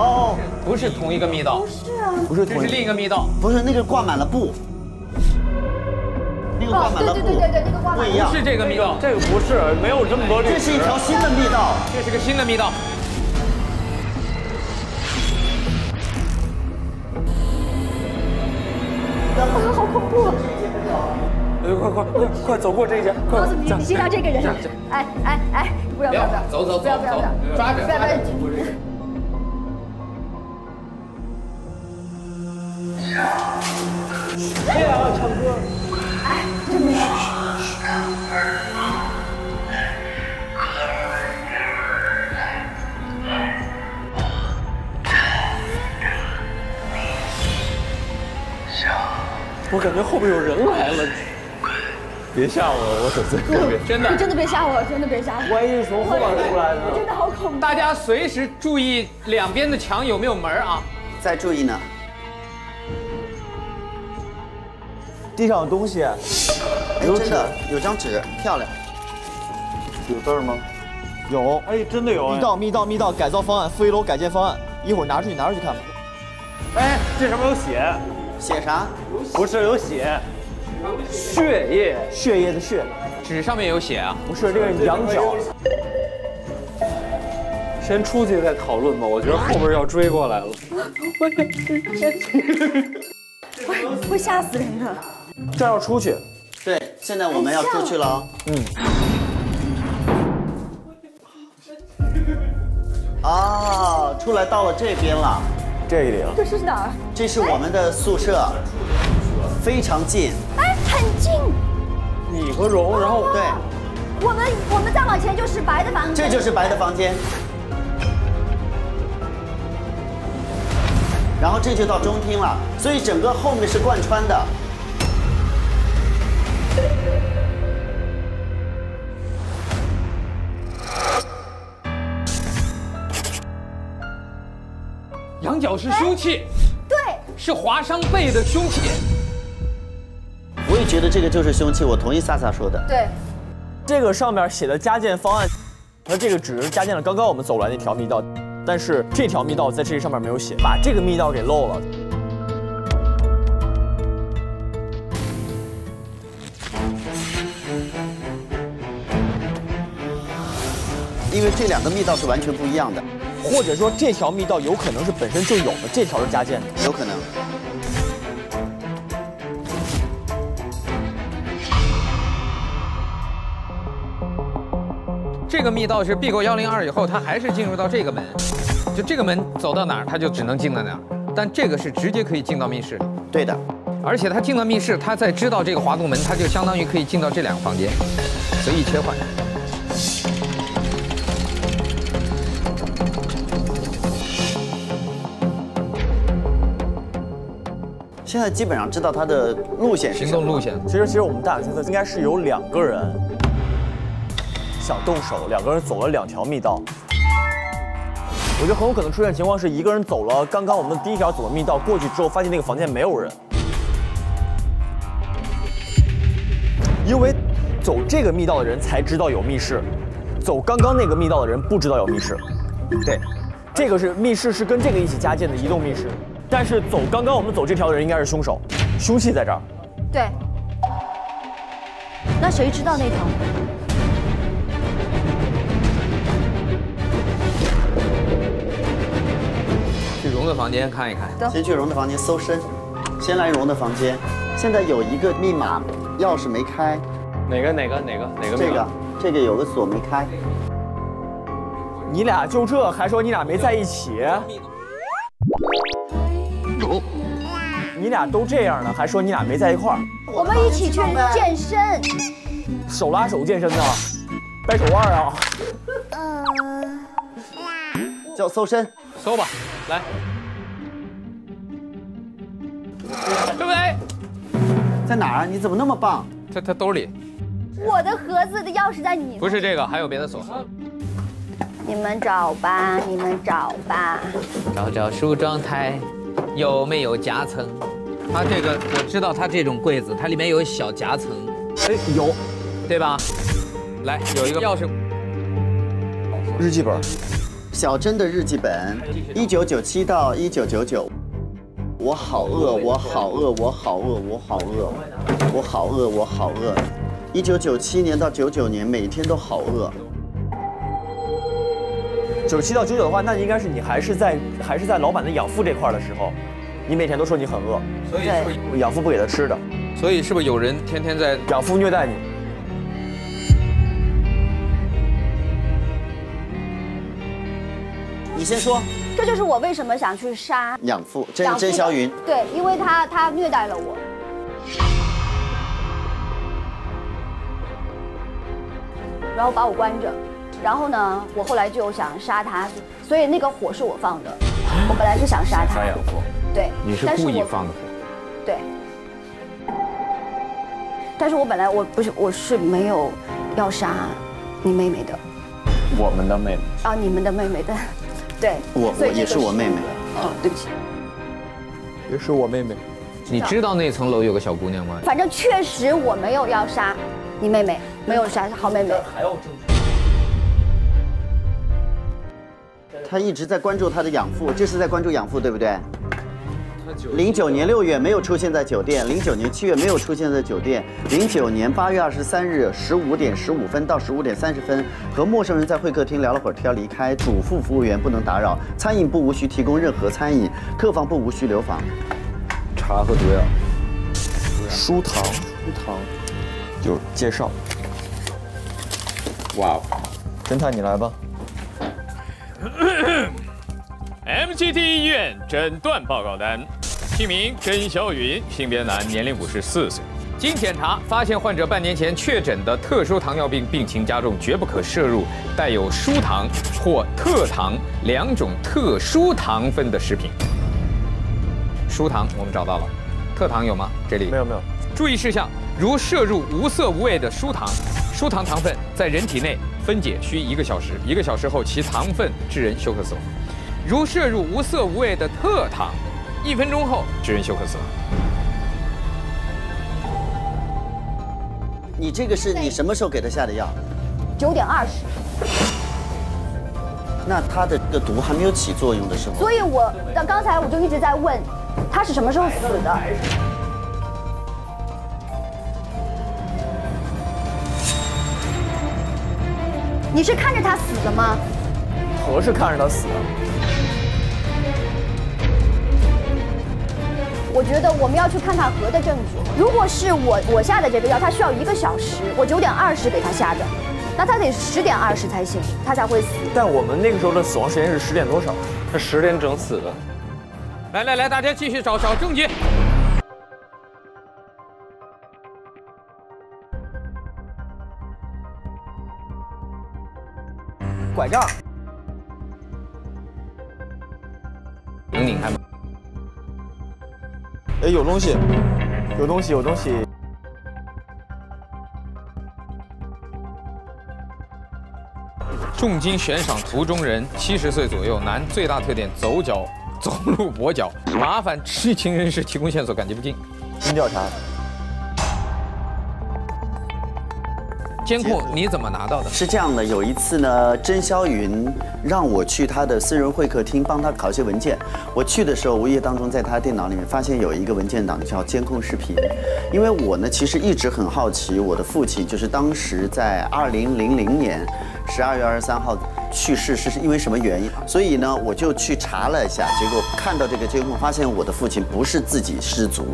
哦，不是同一个密道，不是啊，不是，这是另一个密道，不是那个挂满了布，那个挂满了布，对，那个挂满了布，不是这个密道，这个不是，没有这么多绿。这是一条新的密道，这是个新的密道。哇，好恐怖！快走过这一家，快！告诉你，你遇到这个人，哎，不要，走，不要，抓着。 哎呀，唱歌！哎，真美！我感觉后面有人来了。别吓我，我走最后面。真的，你真的别吓我，真的别吓我。万一是从后面出来的，真的好恐怖。大家随时注意两边的墙有没有门啊，在注意呢。地上有东西，有纸，有张纸，漂亮。有字吗？有。哎，真的有。密道改造方案，负一楼改建方案，一会儿拿出去看吧。哎，这上面有血。 写啥？不是有血，血液，血液的血，纸上面有血啊？不是，这是羊角。先出去再讨论吧，我觉得后边要追过来了。我也是，会吓死人的。这要出去。对，现在我们要出去了哦。嗯。啊，出来到了这边了。 这里啊，这是哪儿？这是我们的宿舍，非常近。哎，很近。你和蓉，然后对，我们再往前就是白的房间，这就是白的房间。然后这就到中厅了，所以整个后面是贯穿的。羊角是凶器，对，是划伤背的凶器。我也觉得这个就是凶器，我同意萨萨说的。对，这个上面写的加建方案，那这个只是加建了刚刚我们走来那条密道，但是这条密道在这上面没有写，把这个密道给漏了。因为这两个密道是完全不一样的。 或者说这条密道有可能是本身就有的，这条是加建的，有可能。这个密道是闭口102以后，它还是进入到这个门，就这个门走到哪儿，它就只能进到哪儿。但这个是直接可以进到密室的，对的。而且它进到密室，它再知道这个滑动门，它就相当于可以进到这两个房间，随意切换。 现在基本上知道他的路线是什么，行动路线。其实我们大胆猜测，应该是有两个人想动手，两个人走了两条密道。我觉得很有可能出现情况是，一个人走了刚刚我们的第一条走的密道过去之后，发现那个房间没有人，因为走这个密道的人才知道有密室，走刚刚那个密道的人不知道有密室。对，这个是密室是跟这个一起加建的移动密室。 但是走刚刚我们走这条的人应该是凶手，凶器在这儿。对。那谁知道那条？去蓉的房间看一看。先去蓉的房间搜身，先来蓉的房间。现在有一个密码钥匙没开。哪个？这个有个锁没开。你俩就这还说你俩没在一起？ 你俩都这样了，还说你俩没在一块儿？我们一起去健身，手拉手健身呢，掰手腕啊。叫搜身，搜吧，来，对不对？在哪儿？你怎么那么棒？在他兜里。我的盒子的钥匙在你。不是这个，还有别的锁。 你们找吧。找梳妆台，有没有夹层？它这个我知道，它这种柜子它里面有小夹层。哎，有，对吧？来，有一个钥匙，日记本，小珍的日记本，1997到1999。我好饿。1997年到1999年，每天都好饿。 97到99的话，那应该是你还是在老板的养父这块的时候，你每天都说你很饿，所以养父不给他吃的，所以是不是有人天天在养父虐待你？你先说，这就是我为什么想去杀养父，甄霄云，对，因为他虐待了我。然后把我关着。 然后呢，我后来就想杀他，所以那个火是我放的。我本来是想杀他。杀养父。对。你是故意放的火。对。但是我本来我是没有要杀你妹妹的，我们的妹妹啊，你们的妹妹的，对，我也是我妹妹，哦，对不起，也是我妹妹。你知道那层楼有个小姑娘吗？反正确实我没有要杀你妹妹，没有杀好妹妹。还要证据。他一直在关注他的养父，这是在关注养父，对不对？ 09年6月没有出现在酒店，09年7月没有出现在酒店，09年8月23日15点15分到15点30分和陌生人在会客厅聊了会儿天离开，嘱咐服务员不能打扰，餐饮部无需提供任何餐饮，客房部无需留房。茶和毒药，书堂有介绍。哇哦，侦探你来吧。MGT 医院诊断报告单。 姓名甄霄云，性别男，年龄54岁。经检查发现，患者半年前确诊的特殊糖尿病，病情加重，绝不可摄入带有舒糖或特糖2种特殊糖分的食品。舒糖我们找到了，特糖有吗？这里没有。注意事项：如摄入无色无味的舒糖，舒糖糖分在人体内分解需1个小时，1个小时后其糖分致人休克死亡。如摄入无色无味的特糖。 1分钟后致人休克死亡。你这个是你什么时候给他下的药？9点20。那他的这个毒还没有起作用的时候。所以我到刚才我就一直在问，他是什么时候死的？你是看着他死的吗？我是看着他死的。 我觉得我们要去看看核的证据。如果是我下的这个药，它需要1个小时，我9点20给他下的，那他得10点20才行，他才会死。但我们那个时候的死亡时间是10点多少？他10点整死的。来，大家继续找证据。拐杖。能拧开吗？ 哎，有东西！重金悬赏途中人，70岁左右，男，最大特点走路跛脚。麻烦知情人士提供线索，感激不尽。经调查，监控你怎么拿到的？是这样的，有一次呢，甄霄云让我去他的私人会客厅帮他拷些文件。我去的时候，无意当中在他电脑里面发现有一个文件档叫监控视频。因为我呢，其实一直很好奇，我的父亲就是当时在2000年12月23号去世，是因为什么原因？所以呢，我就去查了一下，结果看到这个监控，发现我的父亲不是自己失足。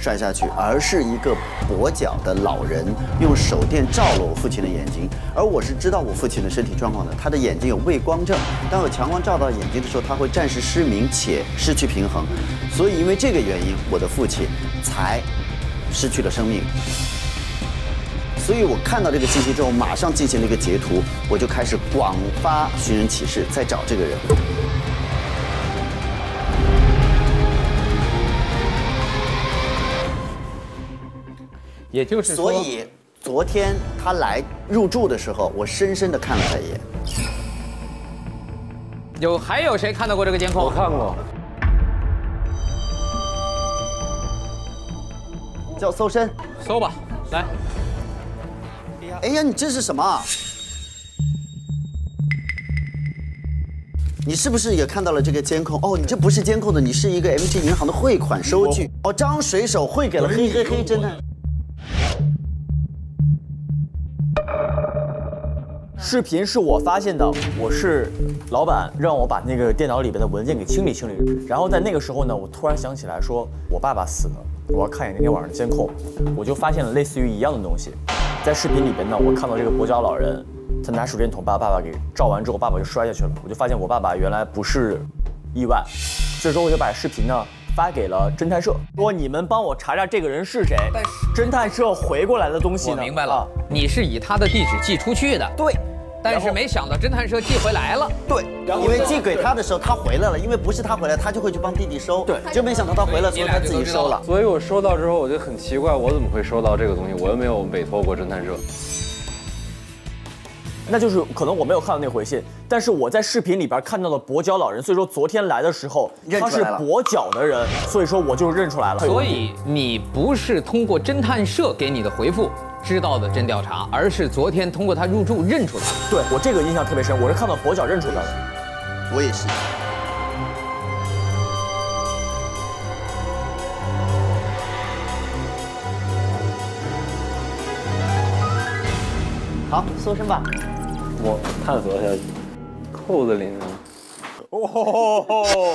摔下去，而是一个跛脚的老人用手电照了我父亲的眼睛，而我是知道我父亲的身体状况的，他的眼睛有畏光症，当有强光照到眼睛的时候，他会暂时失明且失去平衡，所以因为这个原因，我的父亲才失去了生命。所以我看到这个信息之后，马上进行了一个截图，我就开始广发寻人启事，在找这个人。 也就是说，所以昨天他来入住的时候，我深深的看了他一眼。还有谁看到过这个监控？我看过。叫搜身，搜吧，来。哎呀，你这是什么啊？你是不是也看到了这个监控？哦，你这不是监控的，你是一个 MT 银行的汇款收据。哦，张水手汇给了黑侦探。 视频是我发现的，我是老板让我把那个电脑里边的文件给清理清理。然后在那个时候呢，我突然想起来说，我爸爸死了，我要看一眼那天晚上的监控，我就发现了类似于一样的东西。在视频里边呢，我看到这个跛脚老人，他拿手电筒把爸爸给照完之后，爸爸就摔下去了。我就发现我爸爸原来不是意外。这时候我就把视频呢发给了侦探社，说你们帮我查查这个人是谁。但是侦探社回过来的东西呢，我明白了，你是以他的地址寄出去的，对。但是没想到侦探社寄回来了。对，因为寄给他的时候他回来了，因为不是他回来，他就会去帮弟弟收。对，就没想到他回来之后他自己收了。所以我收到之后我就很奇怪，我怎么会收到这个东西？我又没有委托过侦探社。 那就是可能我没有看到那回信，但是我在视频里边看到了跛脚老人，所以说昨天来的时候他是跛脚的人，所以说我就认出来了。所以你不是通过侦探社给你的回复知道的真调查，而是昨天通过他入住认出来的。对我这个印象特别深，我是看到跛脚认出来的。我也是。好，搜身吧。 我探索一下，扣子里面。哦，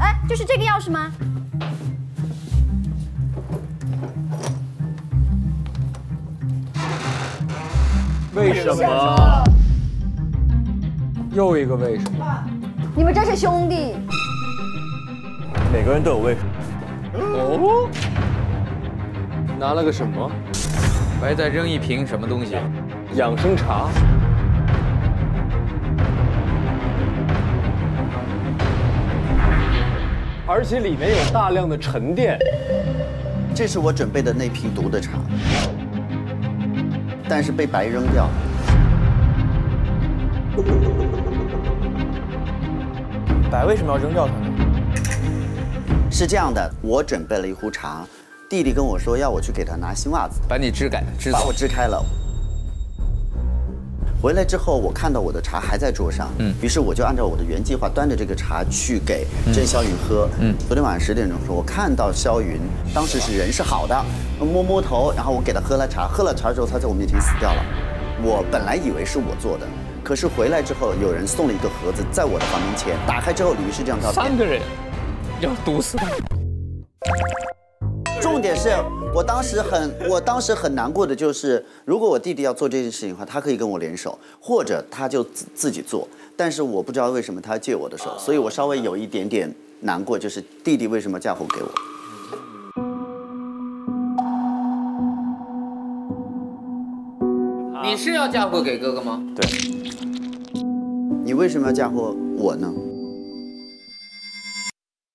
哎，就是这个钥匙吗？为什么？又一个为什么？你们真是兄弟。每个人都有为什么。哦，拿了个什么？ 白再扔一瓶什么东西？养生茶。而且里面有大量的沉淀。这是我准备的那批毒的茶，但是被白扔掉了。白为什么要扔掉它呢？是这样的，我准备了一壶茶。 弟弟跟我说要我去给他拿新袜子，把你支开，把我支开了。回来之后，我看到我的茶还在桌上，于是我就按照我的原计划端着这个茶去给郑霄云喝。昨天晚上10点钟的时候，我看到霄云，当时是人是好的，摸摸头，然后我给他喝了茶，喝了茶之后他在我面前死掉了。我本来以为是我做的，可是回来之后有人送了一个盒子在我的房门前，打开之后里面是这张照片，3个人要毒死他。 重点是我当时很难过的就是，如果我弟弟要做这件事情的话，他可以跟我联手，或者他就自己做。但是我不知道为什么他借我的手，所以我稍微有一点点难过，就是弟弟为什么嫁祸给我？你是要嫁祸给哥哥吗？对。你为什么要嫁祸我呢？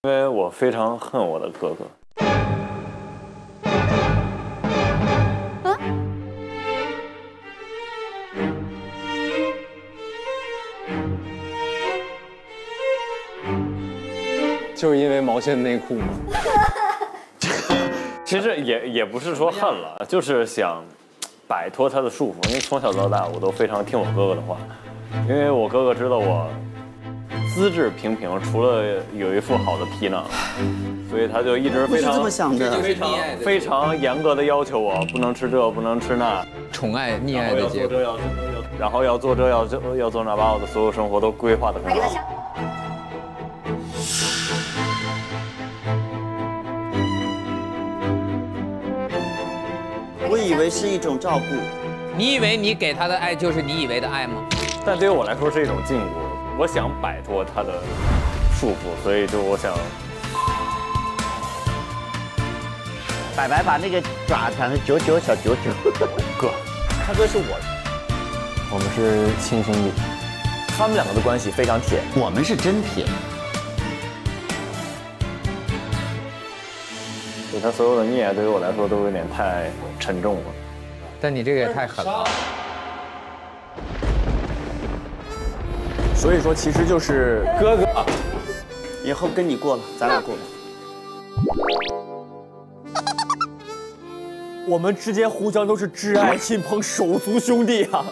因为我非常恨我的哥哥。 就是因为毛线内裤吗？其实也不是说恨了，就是想摆脱他的束缚。因为从小到大，我都非常听我哥哥的话，因为我哥哥知道我资质平平，除了有一副好的皮囊，所以他就一直非常非常严格的要求我，不能吃这，不能吃那，宠爱溺爱的结果。然后要做这，要做那，把我的所有生活都规划得很好。 我以为是一种照顾，你以为你给他的爱就是你以为的爱吗？但对于我来说是一种禁锢，我想摆脱他的束缚，所以就我想，白白把那个爪缠成99小99，哥，他哥是我，我们是亲兄弟，他们两个的关系非常铁，我们是真铁。 对他所有的溺爱，对于我来说都有点太沉重了。但你这个也太狠了。所以说，其实就是哥哥，以后跟你过了，咱俩过了。我们之间互相都是挚爱亲朋，手足兄弟啊。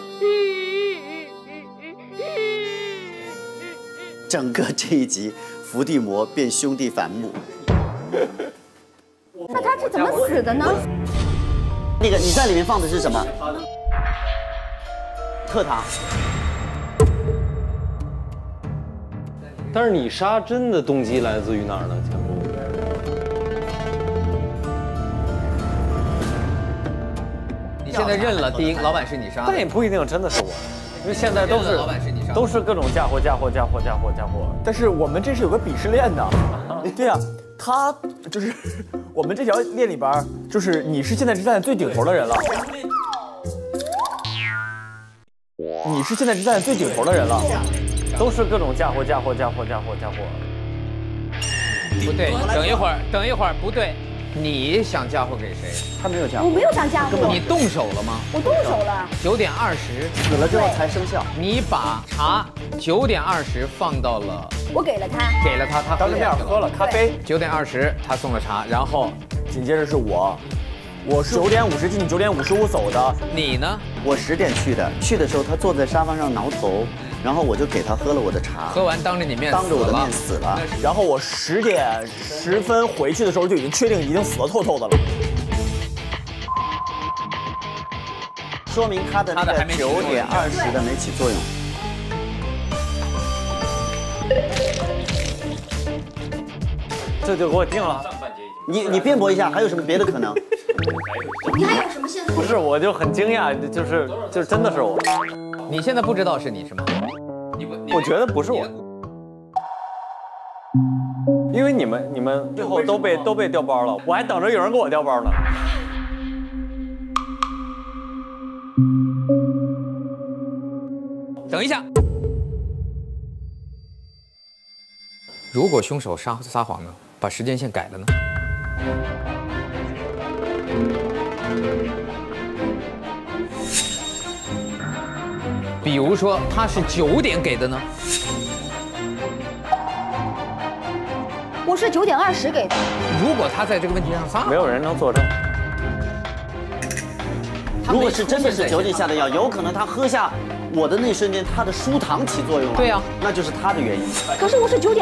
整个这一集，伏地魔变兄弟反目。那他是怎么死的呢？那个你在里面放的是什么？特糖。但是你杀真的动机来自于哪儿呢？强哥。你现在认了，第一老板是你杀的，但也不一定真的是我，因为现在都是都是各种嫁祸。但是我们这是有个鄙视链的，对呀，他就是。 我们这条链里边，就是你是现在是站在最顶头的人了。你是现在站在最顶头的人了，都是各种嫁祸。不对，等一会儿，不对，你想嫁祸给谁？他没有嫁祸，我没有想嫁祸。你动手了吗？我动手了。9:20死了之后才生效。你把茶9:20放到了，我给了他，他当着面喝了咖啡。9:20他送了茶，然后紧接着是我。 我是9:50进去，9:55走的。你呢？我10点去的。去的时候，他坐在沙发上挠头，然后我就给他喝了我的茶。喝完当着你面，当着我的面死了。然后我10:10回去的时候就已经确定已经死得透透的了。说明他的9:20的没起作用。这就给我定了。你辩驳一下，还有什么别的可能？你还有什么线索？不是，我就很惊讶，就是真的是我。你现在不知道是你是吗？我觉得不是我，因为你们最后都被调包了，我还等着有人给我调包呢。等一下，如果凶手撒谎呢？把时间线改了呢？ 比如说，他是9点给的呢？我是9:20给的。如果他在这个问题上撒，没有人能作证。如果是真的是9点下的药，有可能他喝下我的那瞬间，他的疏糖起作用了。对呀，那就是他的原因。可是我是9:20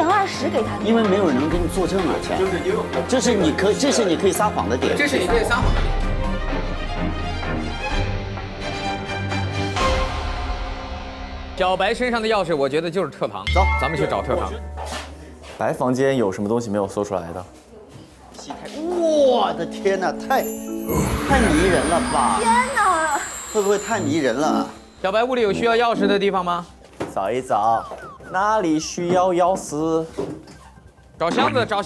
给他的，因为没有人能给你作证啊，钱。就是因为这是你可以撒谎的点。这是你可以撒谎的点。 小白身上的钥匙，我觉得就是特糖。走，咱们去找特糖。白房间有什么东西没有搜出来的？我的天哪，太迷人了吧！天哪，会不会太迷人了？小白屋里有需要钥匙的地方吗？找一找，哪里需要钥匙？找箱子，找钥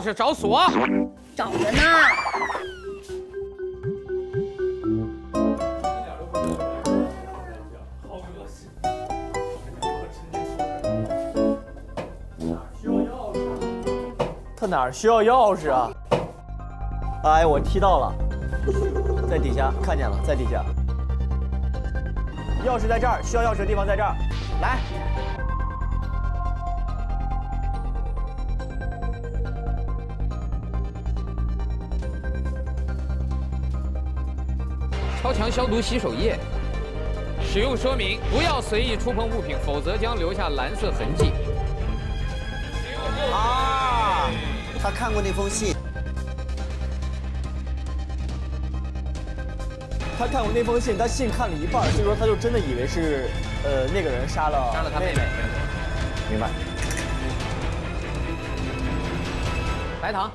匙，找锁。找着呢。 他哪儿需要钥匙啊？哎，我踢到了，在底下看见了，在底下。钥匙在这儿，需要钥匙的地方在这儿。来，超强消毒洗手液，使用说明：不要随意触碰物品，否则将留下蓝色痕迹。啊。 他看过那封信，他信看了一半，所以说他就真的以为是，那个人杀了他妹妹。明白。白糖，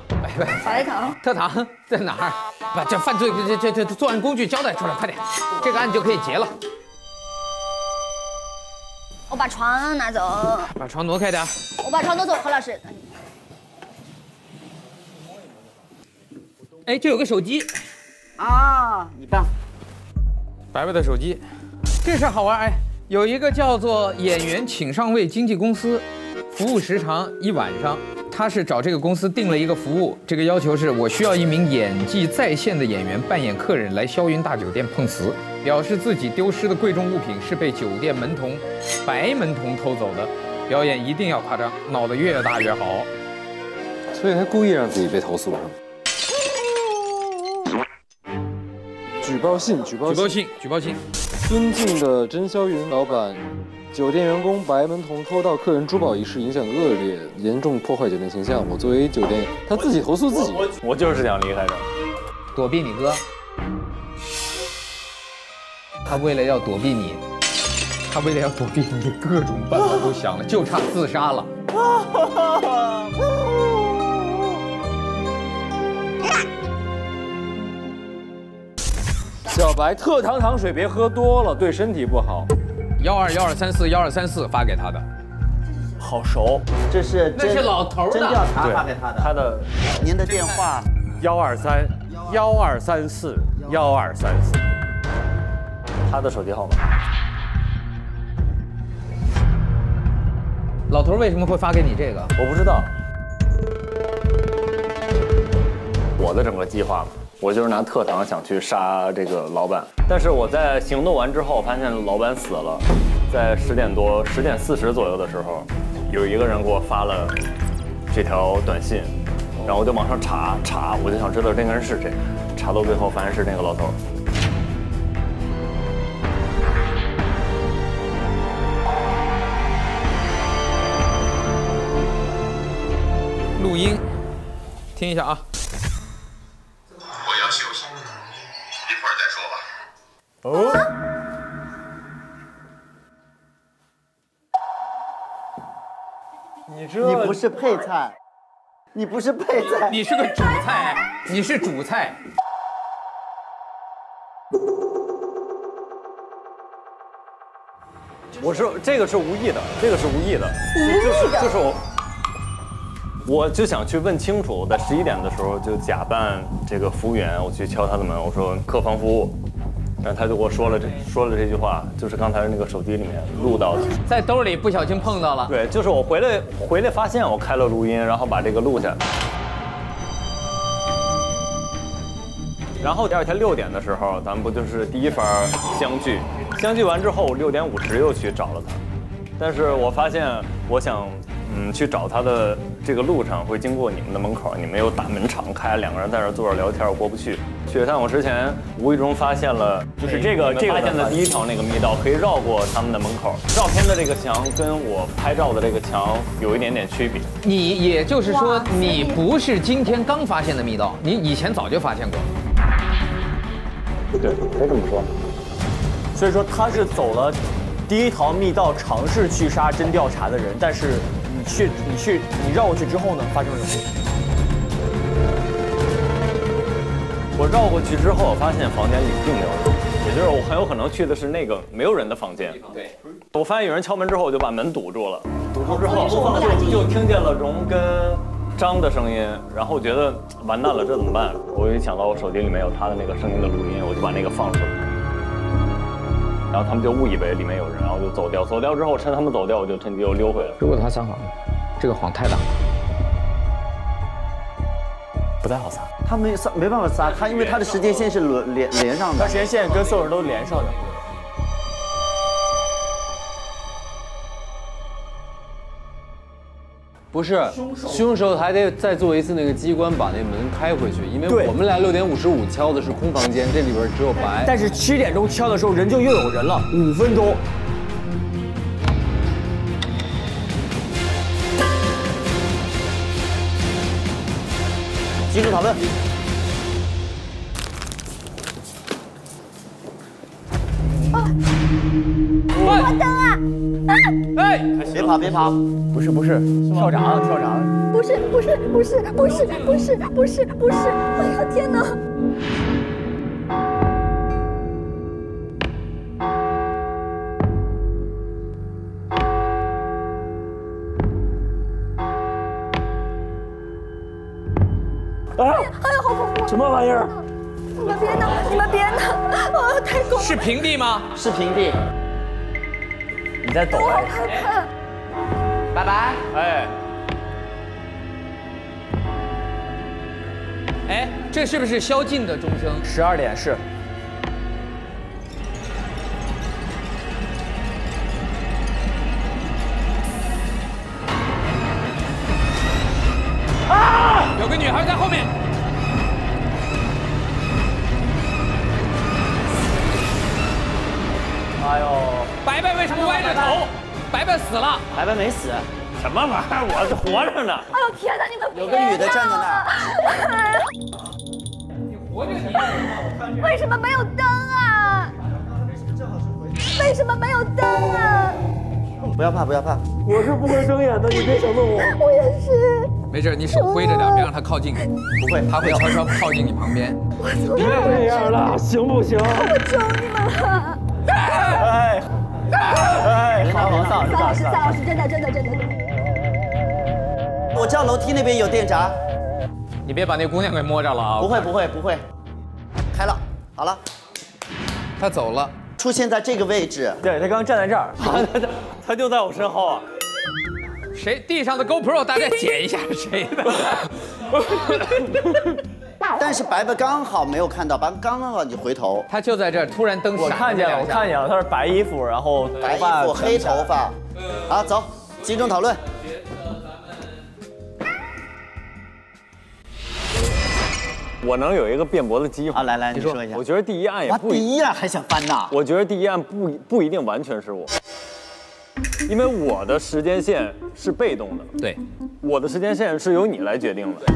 特糖在哪儿？把这犯罪这作案工具交代出来，快点，这个案就可以结了。我把床拿走，把床挪开点。我把床挪走，何老师。 哎，这有个手机啊，你棒！白白的手机，这事好玩哎。有一个叫做演员请上位经纪公司，服务时长1晚上。他是找这个公司定了一个服务，这个要求是我需要一名演技在线的演员扮演客人来霄云大酒店碰瓷，表示自己丢失的贵重物品是被酒店门童白门童偷走的，表演一定要夸张，脑袋越大越好。所以他故意让自己被投诉了。 举报信。尊敬的甄霄云老板，酒店员工白门童偷盗客人珠宝一事影响恶劣，严重破坏酒店形象。我作为酒店，他自己投诉自己。我就是想离开这儿，躲避你哥。他为了要躲避你，各种办法都想了，就差自杀了。小白，特糖水别喝多了，对身体不好。12341234134发给他的，好熟，这是那是老头的，调查发给他的。他的，您的电话12312341234，他的手机号码老头为什么会发给你这个？我不知道。我的整个计划，我就是拿特长想去杀这个老板，但是我在行动完之后发现老板死了。在10点40左右的时候，有一个人给我发了这条短信，然后我就往上查，我就想知道那个人是谁。查到最后发现是那个老头。 录音，听一下啊！我要休息，一会儿再说吧。哦。你不是配菜，你不是配菜，你是个主菜，你是主菜。我是这个是无意的，这个是无意的，就是我。 我就想去问清楚，我在11点的时候就假扮这个服务员，我去敲他的门，我说客房服务，然后他就给我说了这句话，就是刚才那个手机里面录到的，在兜里不小心碰到了。对，就是我回来发现我开了录音，然后把这个录下来，然后第二天6点的时候，咱们不就是第一番相聚，相聚完之后6点50又去找了他，但是我发现我想。 去找他的这个路上会经过你们的门口，你们有大门敞开，两个人在那坐着聊天，我过不去。雪山，我之前无意中发现了，就是这个发现的第一条那个密道可以绕过他们的门口。照片的这个墙跟我拍照的这个墙有一点点区别。你也就是说，你不是今天刚发现的密道，你以前早就发现过。对，可以这么说。所以说他是走了第一条密道，尝试去杀真调查的人，但是。 你绕过去之后呢？发生了什么？我绕过去之后，我发现房间里并没有人，也就是我很有可能去的是那个没有人的房间。对，我发现有人敲门之后，我就把门堵住了。堵住之后，就听见了荣跟张的声音，然后我觉得完蛋了，这怎么办？我一想到我手机里面有他的那个声音的录音，我就把那个放出来。 然后他们就误以为里面有人，然后就走掉。走掉之后，趁他们走掉，我就趁机又溜回来。如果他撒谎，这个谎太大了，不太好撒。他没办法撒，他因为他的时间线是连上的，他时间线跟所有人都连上的。不是，凶手还得再做一次那个机关，把那门开回去，因为我们来6点55敲的是空房间，这里边只有白。但是7点钟敲的时候，人就又有人了，5分钟。集中讨论。啊！我等啊！啊！ 哎，别跑，别跑！不是，跳闸了！不是！哎呀，天哪！哎呀，好恐怖！什么玩意儿？你们别闹！啊，太恐怖！是平地吗？是平地。 你在抖，拜拜！哎，这是不是宵禁的钟声？12点是。啊！有个女孩在后面。 哎呦，白白为什么歪着头？白白死了。白白没死，什么玩意儿？我是活着呢。哎呦天哪，你们有个女的站在那儿。你活着你干为什么没有灯啊？为什么没有灯啊？不要怕。我是不会睁眼的，你别小弄我。我也是。没事，你手挥着点，别让他靠近你。不会，他会悄悄靠近你旁边。我怎么别这样了，行不行？我求你们了。 哎，3老师，真的。我知道楼梯那边有电闸，你别把那姑娘给摸着了啊！不会，开了，好了，他走了，出现在这个位置，对他刚站在这儿，他就在我身后啊。谁地上的 GoPro， 大家捡一下谁的。但是白白刚好没有看到，白白刚好你回头，他就在这儿，突然灯闪。我看见了，我看见了，他是白衣服，然后白衣服黑头发。啊，走，集中讨论。 我能有一个辩驳的机会啊！来来，你说一下。我觉得第一案也不，第一案还想翻呐？我觉得第一案不一定完全是我，因为我的时间线是被动的。对，我的时间线是由你来决定的。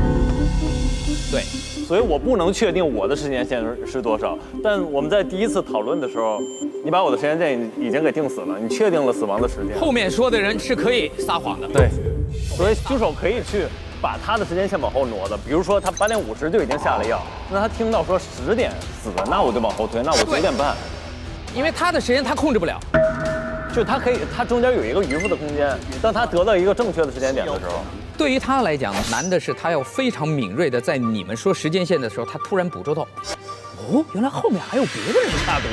对，所以我不能确定我的时间线是多少。但我们在第一次讨论的时候，你把我的时间线已经给定死了，你确定了死亡的时间。后面说的人是可以撒谎的。对，所以凶手可以去。 把他的时间线往后挪的，比如说他8:50就已经下了药，那他听到说10点死的，那我就往后推，那我9:30，因为他的时间他控制不了，就他可以，他中间有一个迂腐的空间，当他得到一个正确的时间点的时候，对于他来讲呢，难的是他要非常敏锐的在你们说时间线的时候，他突然捕捉到，哦，原来后面还有别的人下毒，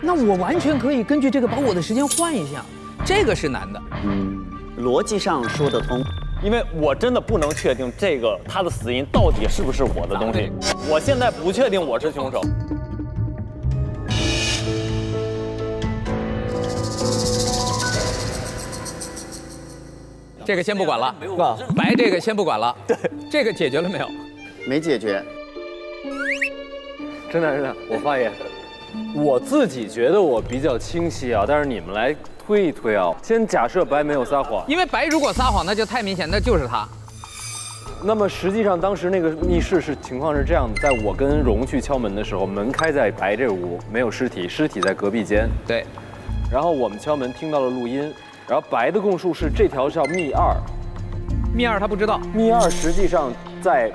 那我完全可以根据这个把我的时间换一下，这个是难的，嗯，逻辑上说得通。 因为我真的不能确定这个他的死因到底是不是我的东西，我现在不确定我是凶手。这个先不管了，白这个先不管了。对，这个解决了没有？没解决。真的，我发言，我自己觉得我比较清晰啊，但是你们来。 推一推啊！先假设白没有撒谎，因为白如果撒谎，那就太明显，那就是他。那么实际上，当时那个密室是情况是这样的：在我跟荣去敲门的时候，门开在白这屋，没有尸体，尸体在隔壁间。对。然后我们敲门，听到了录音。然后白的供述是这条叫密2，密2他不知道。密2实际上在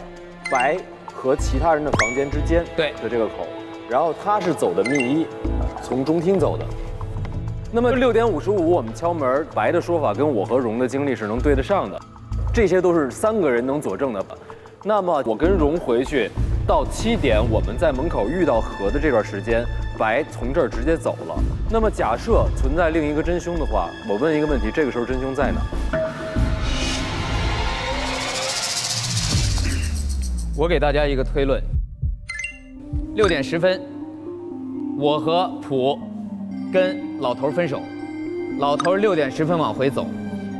白和其他人的房间之间，对的这个口。然后他是走的密1，从中厅走的。 那么6:55我们敲门，白的说法跟我和荣的经历是能对得上的，这些都是3个人能佐证的。那么我跟荣回去，到7点我们在门口遇到何的这段时间，白从这儿直接走了。那么假设存在另一个真凶的话，我问一个问题：这个时候真凶在哪？我给大家一个推论：6:10，我和普。 跟老头分手，老头6:10往回走，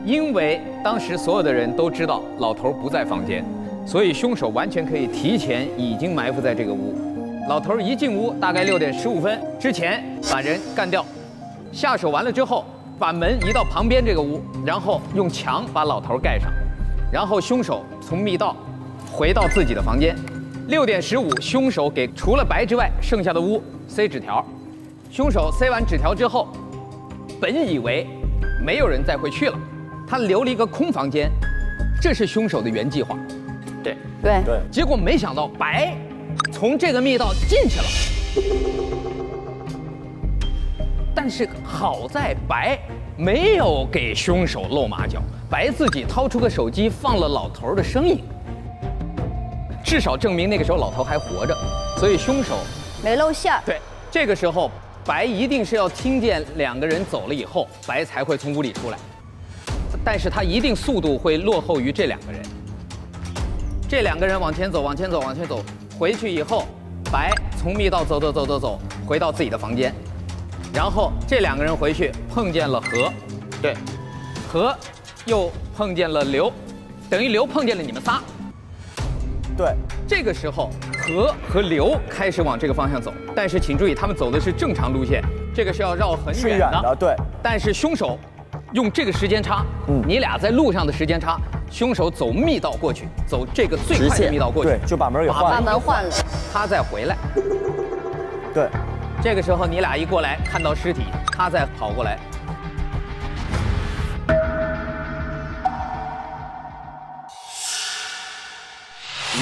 因为当时所有的人都知道老头不在房间，所以凶手完全可以提前已经埋伏在这个屋。老头一进屋，大概6:15之前把人干掉，下手完了之后，把门移到旁边这个屋，然后用墙把老头盖上，然后凶手从密道回到自己的房间。6:15，凶手给除了白之外剩下的屋塞纸条。 凶手塞完纸条之后，本以为没有人再会去了，他留了一个空房间，这是凶手的原计划。对。结果没想到白从这个密道进去了，但是好在白没有给凶手露马脚，白自己掏出个手机放了老头的声音，至少证明那个时候老头还活着，所以凶手没露馅儿。对，这个时候。 白一定是要听见2个人走了以后，白才会从屋里出来，但是他一定速度会落后于这2个人。这2个人往前走，回去以后，白从密道走，回到自己的房间，然后这2个人回去碰见了何，对，何又碰见了刘，等于刘碰见了你们仨，对，这个时候。 何和刘开始往这个方向走，但是请注意，他们走的是正常路线，这个是要绕很远的。对。但是凶手用这个时间差，你俩在路上的时间差，凶手走密道过去，走这个最快的密道过去，对，就把门给换了，把门换了，他再回来。对。这个时候你俩一过来，看到尸体，他再跑过来。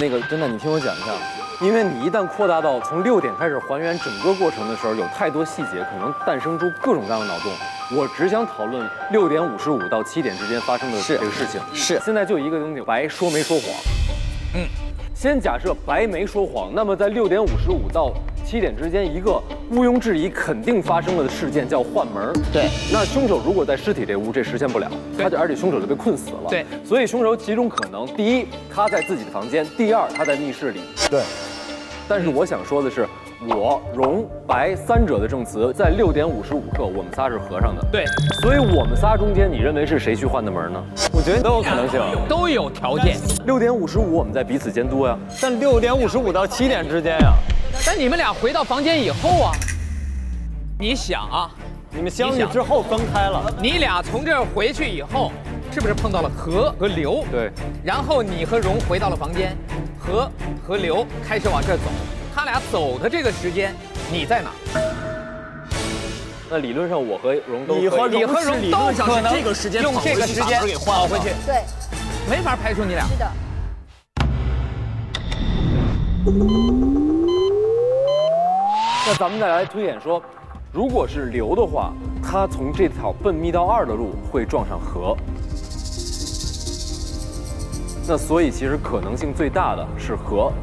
那个真的，你听我讲一下。 因为你一旦扩大到从6点开始还原整个过程的时候，有太多细节可能诞生出各种各样的脑洞。我只想讨论6:55到7点之间发生的这个事情。是。现在就一个东西，白说没说谎？嗯。先假设白没说谎，那么在6:55到7点之间，一个毋庸置疑肯定发生了的事件叫换门。对，那凶手如果在尸体这屋，这实现不了，而且凶手就被困死了。对，所以凶手几种可能：第一，他在自己的房间；第二，他在密室里。对。但是我想说的是，我、荣、白三者的证词在6点55刻，我们仨是合上的。对，所以我们仨中间，你认为是谁去换的门呢？我觉得都有可能性，都有条件。6点55，我们在彼此监督呀。但6点55到7点之间呀。 但你们俩回到房间以后啊，你想啊，你们相遇之后分开了，你俩从这儿回去以后，是不是碰到了何和刘？对。然后你和荣回到了房间，何和刘开始往这走，他俩走的这个时间，你在哪？那理论上我和荣都，你和荣都想是这个时间用这个时间给换回去，对，没法排除你俩。是的。 那咱们再来推演说，如果是刘的话，他从这条奔密道2的路会撞上河。那所以其实可能性最大的是河。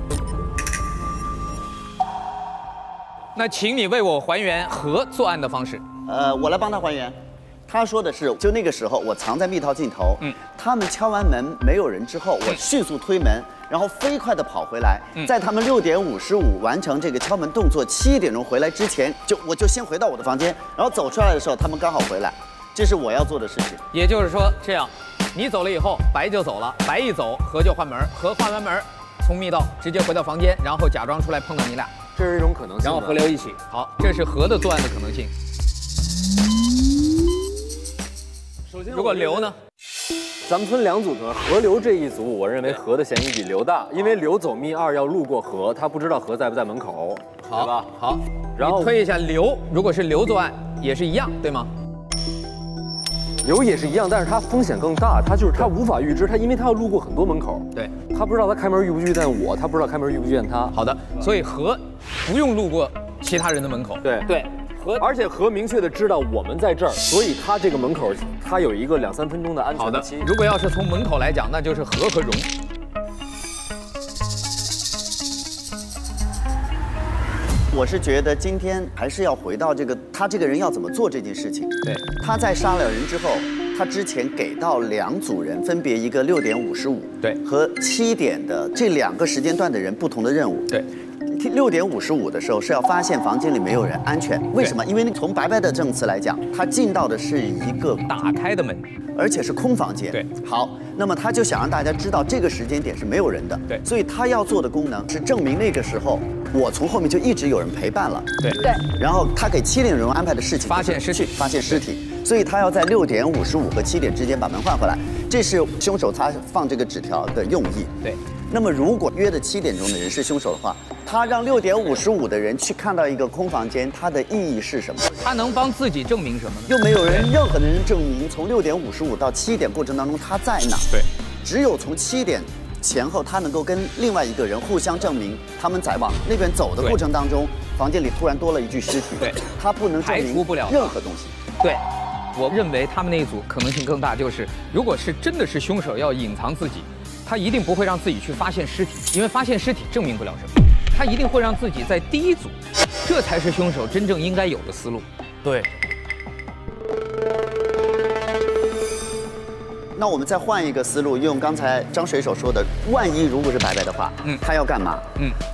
那请你为我还原河作案的方式。我来帮他还原。他说的是，就那个时候我藏在密道尽头，他们敲完门没有人之后，我迅速推门。 然后飞快地跑回来，在他们6点55完成这个敲门动作，7点钟回来之前，我就先回到我的房间，然后走出来的时候，他们刚好回来，这是我要做的事情。也就是说，这样，你走了以后，白就走了，白一走，何就换门，何换完门，从密道直接回到房间，然后假装出来碰到你俩，这是一种可能性。然后和刘一起，好，这是何的作案的可能性。首先，如果刘呢？ 咱们分两组呢，何刘这一组，我认为何的嫌疑比刘大，因为刘走密2要路过何，他不知道何在不在门口，好吧？好，然后推一下刘，如果是刘作案，也是一样，对吗？刘也是一样，但是他风险更大，他无法预知，他因为他要路过很多门口，对，他不知道他开门遇不遇见我，他不知道开门遇不遇见他。好的，所以何不用路过其他人的门口，对对。 而且何明确的知道我们在这儿，所以他这个门口，他有一个2、3分钟的安全期。好的，如果要是从门口来讲，那就是何和荣。我是觉得今天还是要回到这个，他这个人要怎么做这件事情。对，他在杀了人之后，他之前给到2组人，分别一个6点55对和7点的这2个时间段的人不同的任务。对。 6点55的时候是要发现房间里没有人安全，为什么？因为从白白的证词来讲，他进到的是一个打开的门，而且是空房间。对，好，那么他就想让大家知道这个时间点是没有人的。对，所以他要做的功能是证明那个时候我从后面就一直有人陪伴了。对对，然后他给7点钟安排的事情，发现尸体，发现尸体。 所以他要在6点55和7点之间把门换回来，这是凶手他放这个纸条的用意。对，那么如果约的7点钟的人是凶手的话，他让6点55的人去看到一个空房间，它的意义是什么？他能帮自己证明什么呢？又没有人，任何的人证明从6点55到7点过程当中他在哪？对，只有从7点。 前后，他能够跟另外一个人互相证明，他们在往那边走的过程当中，房间里突然多了一具尸体，对，他不能证明任何东西。对，我认为他们那一组可能性更大，就是如果是真的是凶手要隐藏自己，他一定不会让自己去发现尸体，因为发现尸体证明不了什么，他一定会让自己在第一组，这才是凶手真正应该有的思路。对。 那我们再换一个思路，用刚才张水手说的，万一如果是白白的话，他要干嘛？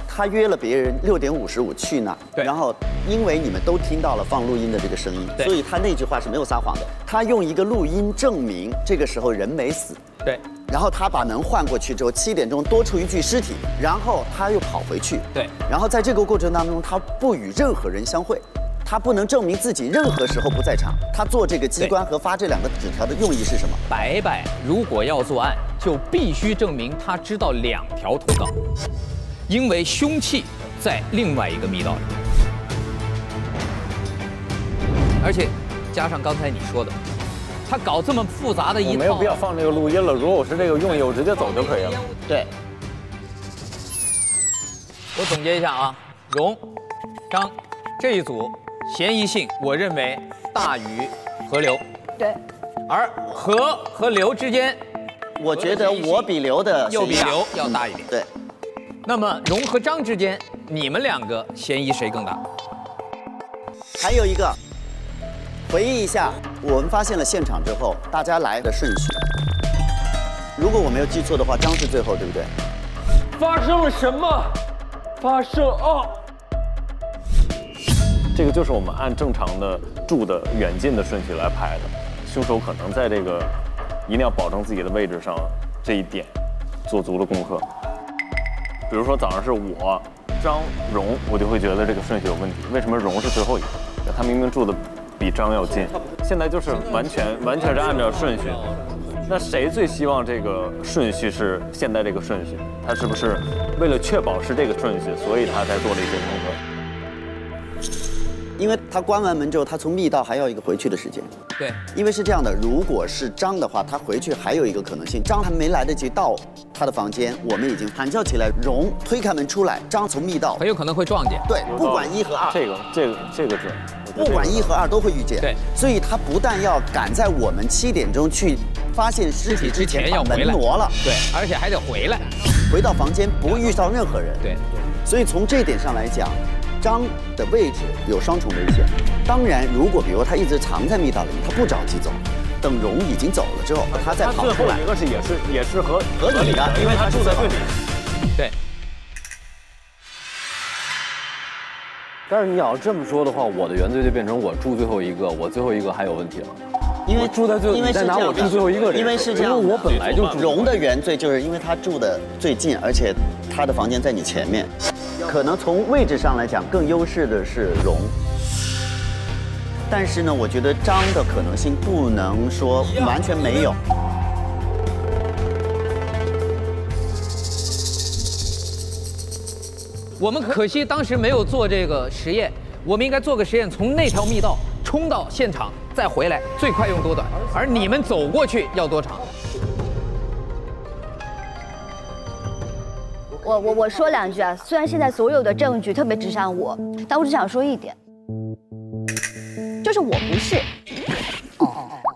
他约了别人6点55去那，然后因为你们都听到了放录音的这个声音，所以他那句话是没有撒谎的。他用一个录音证明这个时候人没死。对。然后他把门换过去之后，7点钟多出一具尸体，然后他又跑回去。对。然后在这个过程当中，他不与任何人相会。 他不能证明自己任何时候不在场。他做这个机关和发这2个纸条的用意是什么？白白如果要作案，就必须证明他知道2条通道，因为凶器在另外一个密道里，而且加上刚才你说的，他搞这么复杂的一套，我没有必要放这个录音了。如果我是这个用意，我直接走就可以了。对，我总结一下啊，荣、张这一组。 嫌疑性，我认为大于何刘。对，而何和刘之间，我觉得我比刘的要大一点。对，那么荣和张之间，你们两个嫌疑谁更大？还有一个，回忆一下，我们发现了现场之后，大家来的顺序。如果我没有记错的话，张是最后，对不对？发生了什么？发生哦。这个就是我们按正常的住的远近的顺序来排的，凶手可能在这个一定要保证自己的位置上这一点做足了功课。比如说早上是我、张、荣，我就会觉得这个顺序有问题。为什么荣是最后一个？他明明住的比张要近。现在就是完全是按照顺序。那谁最希望这个顺序是现在这个顺序？他是不是为了确保是这个顺序，所以他才做了一些功课？ 因为他关完门之后，他从密道还要一个回去的时间。对，因为是这样的，如果是张的话，他回去还有一个可能性，张还没来得及到他的房间，我们已经喊叫起来，荣推开门出来，张从密道很有可能会撞见。对，不管一和二，这个准，不管一和二都会遇见。对，所以他不但要赶在我们7点钟去发现尸体之前把门挪了，对，而且还得回来，回到房间不遇到任何人。对，所以从这点上来讲。 张的位置有双重危险，当然，如果比如他一直藏在密道里面，他不着急走，等荣已经走了之后，他再跑出来。这个是也是合理的，因为他住在这里。对。但是你要这么说的话，我的原罪就变成我住最后一个，我最后一个还有问题了。因为住在最后，你再拿我住最后一个人，因为是这样，因为我本来就住。荣的原罪就是因为他住的最近，而且他的房间在你前面。 可能从位置上来讲，更优势的是荣，但是呢，我觉得张的可能性不能说完全没有。我们可惜当时没有做这个实验，我们应该做个实验，从那条密道冲到现场再回来，最快用多短，而你们走过去要多长？ 我说两句啊，虽然现在所有的证据特别指向我，但我只想说一点，就是我不是，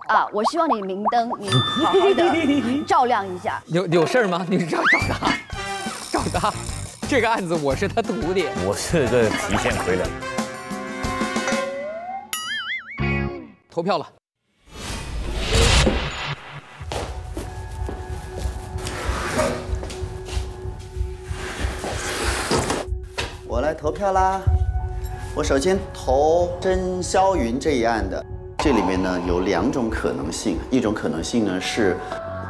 啊，我希望你明灯，你好好的照亮一下。有事儿吗？你找他，这个案子我是他徒弟，我是这提线傀儡。投票了。 我来投票啦！我首先投甄霄云这一案的。这里面呢有2种可能性，一种可能性呢是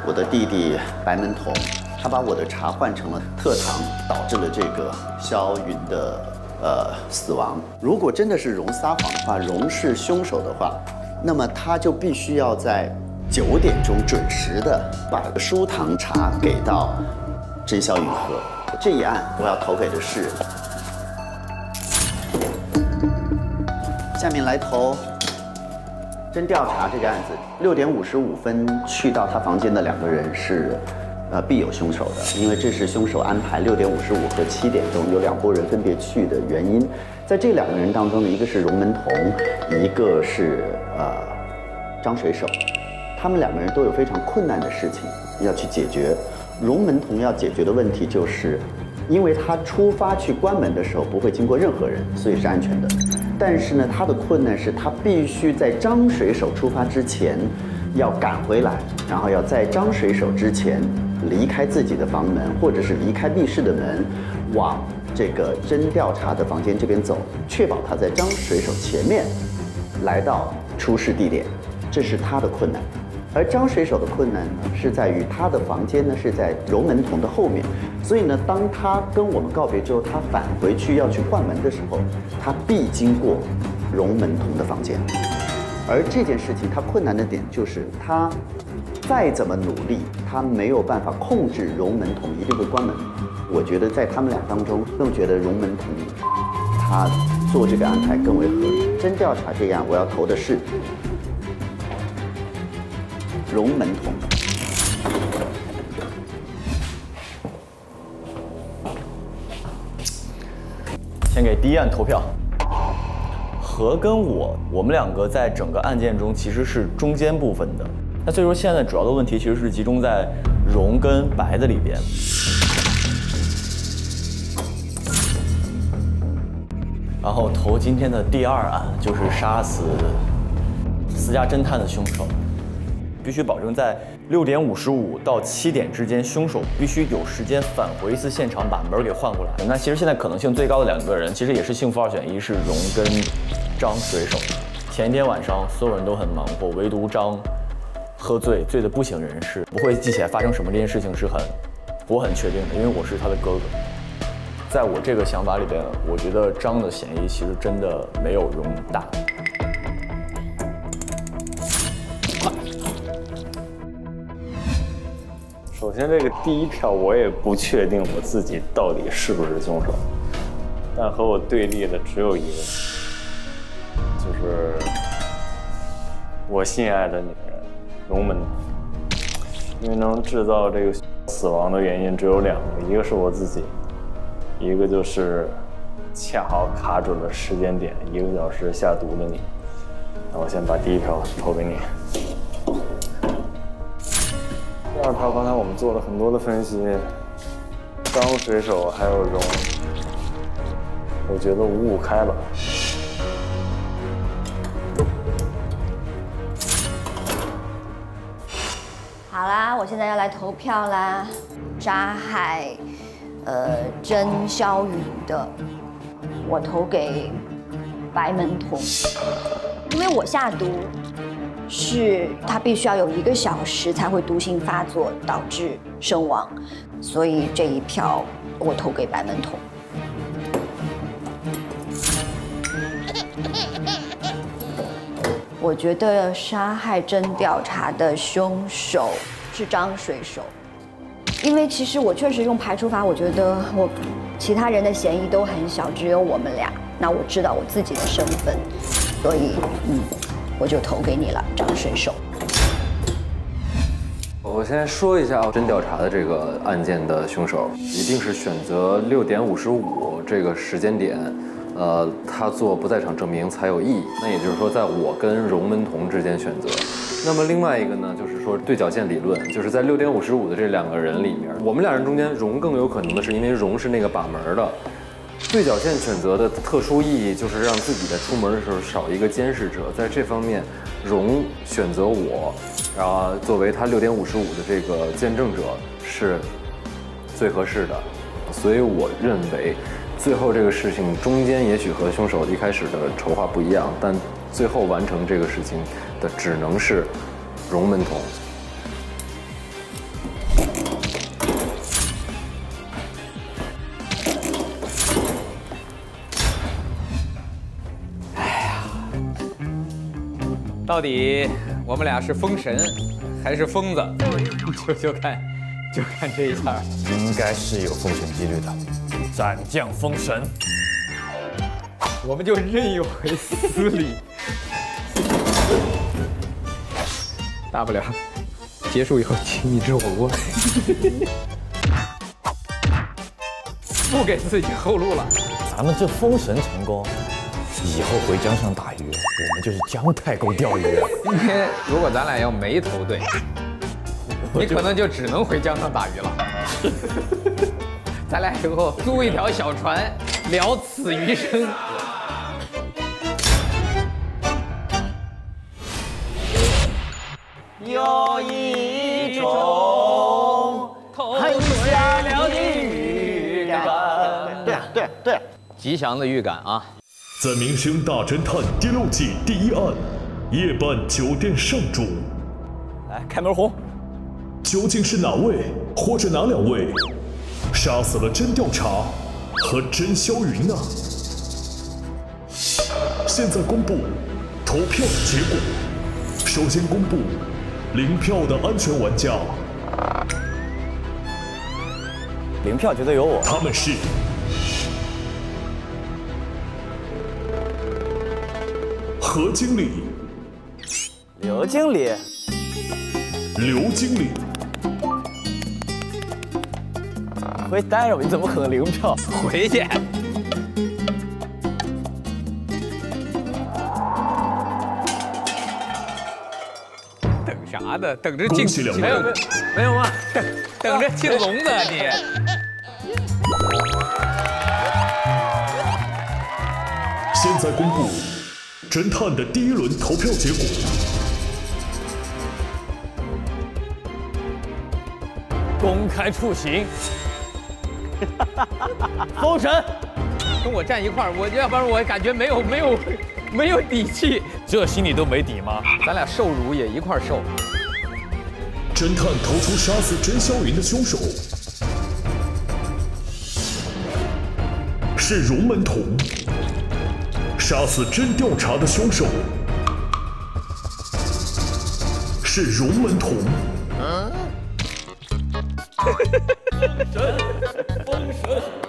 我的弟弟白门童，他把我的茶换成了特糖，导致了这个霄云的死亡。如果真的是荣撒谎的话，荣是凶手的话，那么他就必须要在9点钟准时的把舒糖茶给到甄霄云喝。这一案我要投给的是。 下面来投真调查这个案子。6点55分去到他房间的2个人是，必有凶手的，因为这是凶手安排6点55和7点钟有2拨人分别去的原因。在这2个人当中呢，一个是荣门童，一个是张水手，他们2个人都有非常困难的事情要去解决。荣门童要解决的问题就是，因为他出发去关门的时候不会经过任何人，所以是安全的。 但是呢，他的困难是他必须在张水手出发之前要赶回来，然后要在张水手之前离开自己的房门，或者是离开密室的门，往这个真调查的房间这边走，确保他在张水手前面来到出事地点，这是他的困难。而张水手的困难呢，是在于他的房间呢是在柔门童的后面，所以呢，当他跟我们告别之后，他返回去要去换门的时候，他必经过柔门童的房间。而这件事情他困难的点就是他再怎么努力，他没有办法控制柔门童一定会关门。我觉得在他们俩当中，更觉得柔门童他做这个安排更为合理。真调查这样，我要投的是。 荣门童，先给第一案投票。何跟我们2个在整个案件中其实是中间部分的。那所以说，现在主要的问题其实是集中在荣跟白的里边。然后投今天的第二案，就是杀死私家侦探的凶手，必须保证在6点55到7点之间，凶手必须有时间返回一次现场，把门给换过来。那其实现在可能性最高的两个人，其实也是幸福2选1，是荣跟张水手。前一天晚上所有人都很忙活，唯独张喝醉，醉得不省人事，不会记起来发生什么这件事情是我很确定的，因为我是他的哥哥。 在我这个想法里边，我觉得张的嫌疑其实真的没有容大。首先，这个第一票我也不确定我自己到底是不是凶手，但和我对立的只有一个，就是我心爱的女人龙门，因为能制造这个死亡的原因只有两个，一个是我自己。 一个就是恰好卡准了时间点，1个小时下毒的你。那我先把第一条投给你。第二条，刚才我们做了很多的分析，张水手还有荣，我觉得五五开吧。好啦，我现在要来投票啦，扎海。 甄霄云的，我投给白门童，因为我下毒是他必须要有1个小时才会毒性发作导致身亡，所以这一票我投给白门童。我觉得杀害真调查的凶手是张水手。 因为其实我确实用排除法，我觉得我其他人的嫌疑都很小，只有我们俩。那我知道我自己的身份，所以我就投给你了，张水手。我先说一下真调查的这个案件的凶手，一定是选择6点55这个时间点，他做不在场证明才有意义。那也就是说，在我跟荣文彤之间选择。 那么另外一个呢，就是说对角线理论，就是在6点55的这两个人里面，我们俩人中间，荣更有可能的是，因为荣是那个把门的。对角线选择的特殊意义就是让自己在出门的时候少一个监视者，在这方面，荣选择我，然后作为他6点55的这个见证者是最合适的，所以我认为最后这个事情中间也许和凶手一开始的筹划不一样，但。 最后完成这个事情的只能是荣门童。哎呀，到底我们俩是封神还是疯子？就看这一下，应该是有封神几率的，斩将封神。我们就任意回死里。 大不了结束以后请你吃火锅，不给自己后路了。咱们这封神成功，以后回江上打鱼，我们就是姜太公钓鱼。今天如果咱俩要没投对，你可能就只能回江上打鱼了。咱俩以后租一条小船，聊此余生。 有一种很善良的预感，对，吉祥的预感啊！在《明星大侦探》第6季第1案，夜半酒店上主，来开门红，究竟是哪位或者哪两位杀死了真调查和真霄云呢？现在公布投票结果，首先公布。 0票的安全玩家，0票绝对有我。他们是何经理、刘经理。回去待着吧，你怎么可能0票？回去。 啥的，等着进去，没有吗？等着进笼子，你。现在公布侦探的第一轮投票结果。公开处刑。封神。跟我站一块儿，我要不然我感觉没有底气。这心里都没底吗？咱俩受辱也一块儿受。侦探投出杀死甄霄云的凶手。 是荣门童杀死真调查的凶手，是荣门童。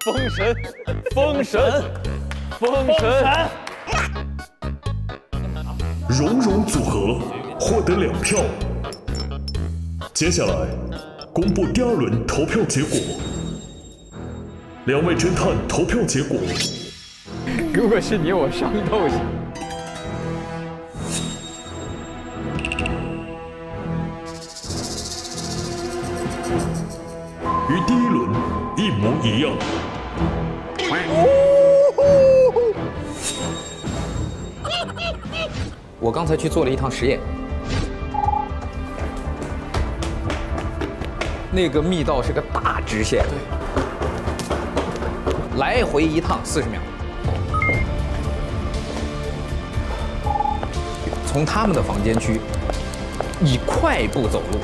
封神！荣荣组合获得2票。接下来公布第2轮投票结果。 2位侦探投票结果。如果是你，我上斗去。与第1轮一模一样。我刚才去做了一趟实验。那个密道是个大直线。对。 来回一趟40秒，从他们的房间区以快步走路，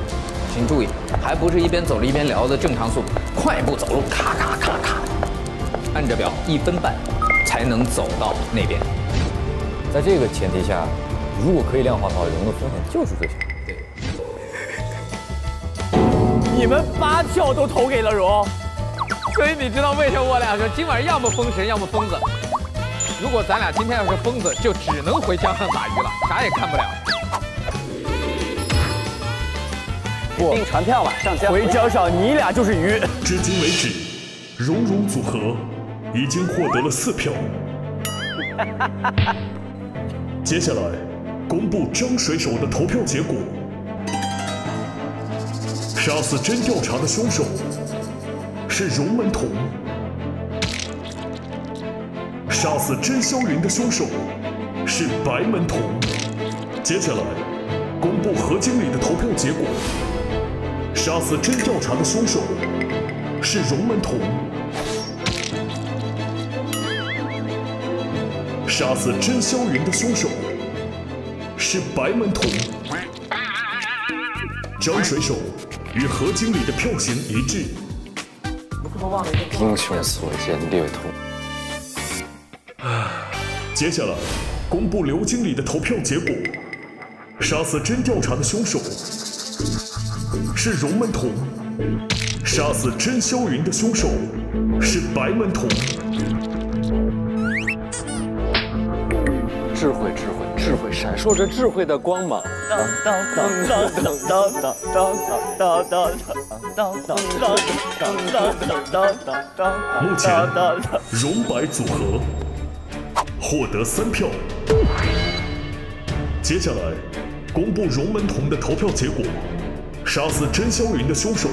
请注意，还不是一边走着一边聊的正常速度，快步走路，咔咔咔咔，按着表1分半才能走到那边。在这个前提下，如果可以量化的话，人的风险就是最小。对，你们8票都投给了荣。 所以你知道为什么我俩说今晚要么封神，要么疯子。如果咱俩今天要是疯子，就只能回江上打鱼了，啥也看不了。订船票吧，上江回江上，你俩就是鱼。至今为止，荣荣组合已经获得了4票。接下来公布张水手的投票结果：杀死真调查的凶手。 是荣门童，杀死甄霄云的凶手是白门童。接下来公布何经理的投票结果：杀死真调查的凶手是荣门童，杀死甄霄云的凶手是白门童。张水手与何经理的票型一致。 英雄所见略同。接下来公布刘经理的投票结果：杀死真调查的凶手是荣门童，杀死真霄云的凶手是白门童。智慧，闪烁着智慧的光芒。目前，荣白组合获得3票。接下来，公布荣门童的投票结果：杀死甄霄云的凶手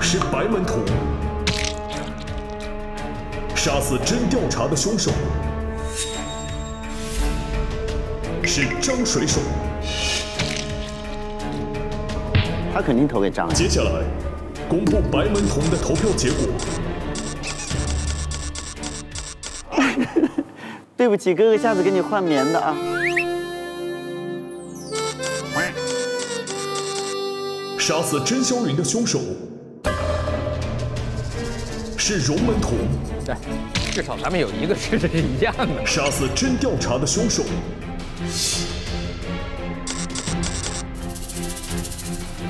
是白门童，杀死真调查的凶手。 是张水手，他肯定投给张。接下来公布白门童的投票结果。对不起，哥哥，下次给你换棉的啊。杀死甄霄云的凶手是荣门童。对，至少咱们有一个是一样的。杀死真调查的凶手。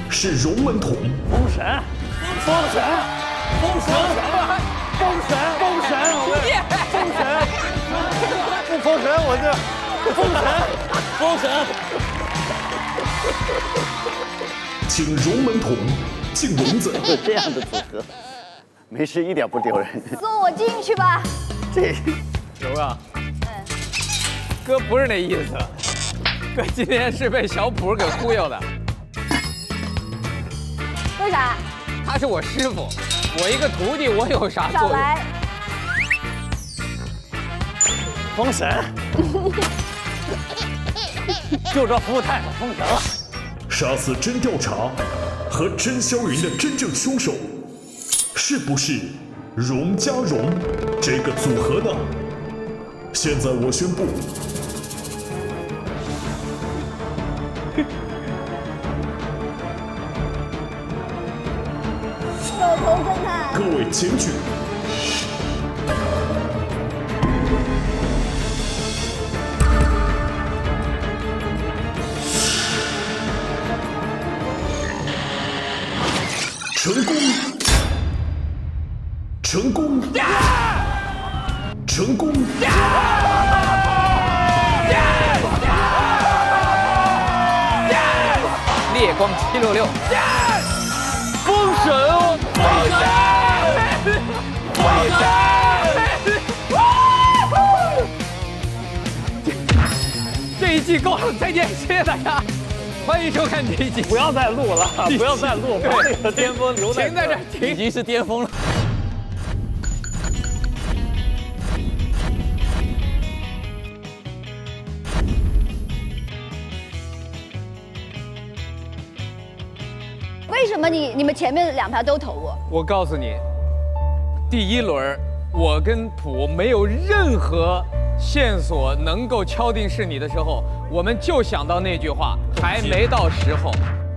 是荣门童。封神！请荣门童进笼子。这样的组合，没事一点不丢人。送我进去吧。这，刘啊。 哥不是那意思，哥今天是被小普给忽悠的。为啥？他是我师傅，我一个徒弟，我有啥作用？少来！封神，就这服务态度封神了。杀死真调查和真霄云的真正凶手，是不是荣加荣这个组合呢？现在我宣布，狗头侦探，各位检举。 成功！烈光766，封神哦！封神！这一季够了，再见！谢谢大家，欢迎收看这一季。不要再录了，不要再录，这个巅峰留在停在这，已经是巅峰了。 为什么你们前面2盘都投我？我告诉你，第一轮我跟普没有任何线索能够敲定是你的时候，我们就想到那句话，还没到时候。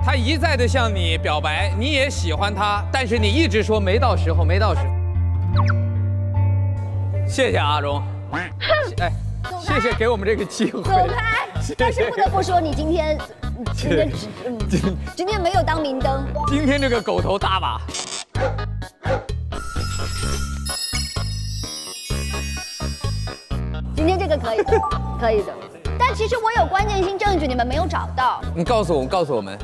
他一再的向你表白，你也喜欢他，但是你一直说没到时候，没到时候。谢谢阿荣，哎，谢谢给我们这个机会。走开！谢谢但是不得不说，你今天。 今天没有当明灯。今天这个狗头大吧？今天这个可以的，可以的。但其实我有关键性证据，你们没有找到。你告诉我们。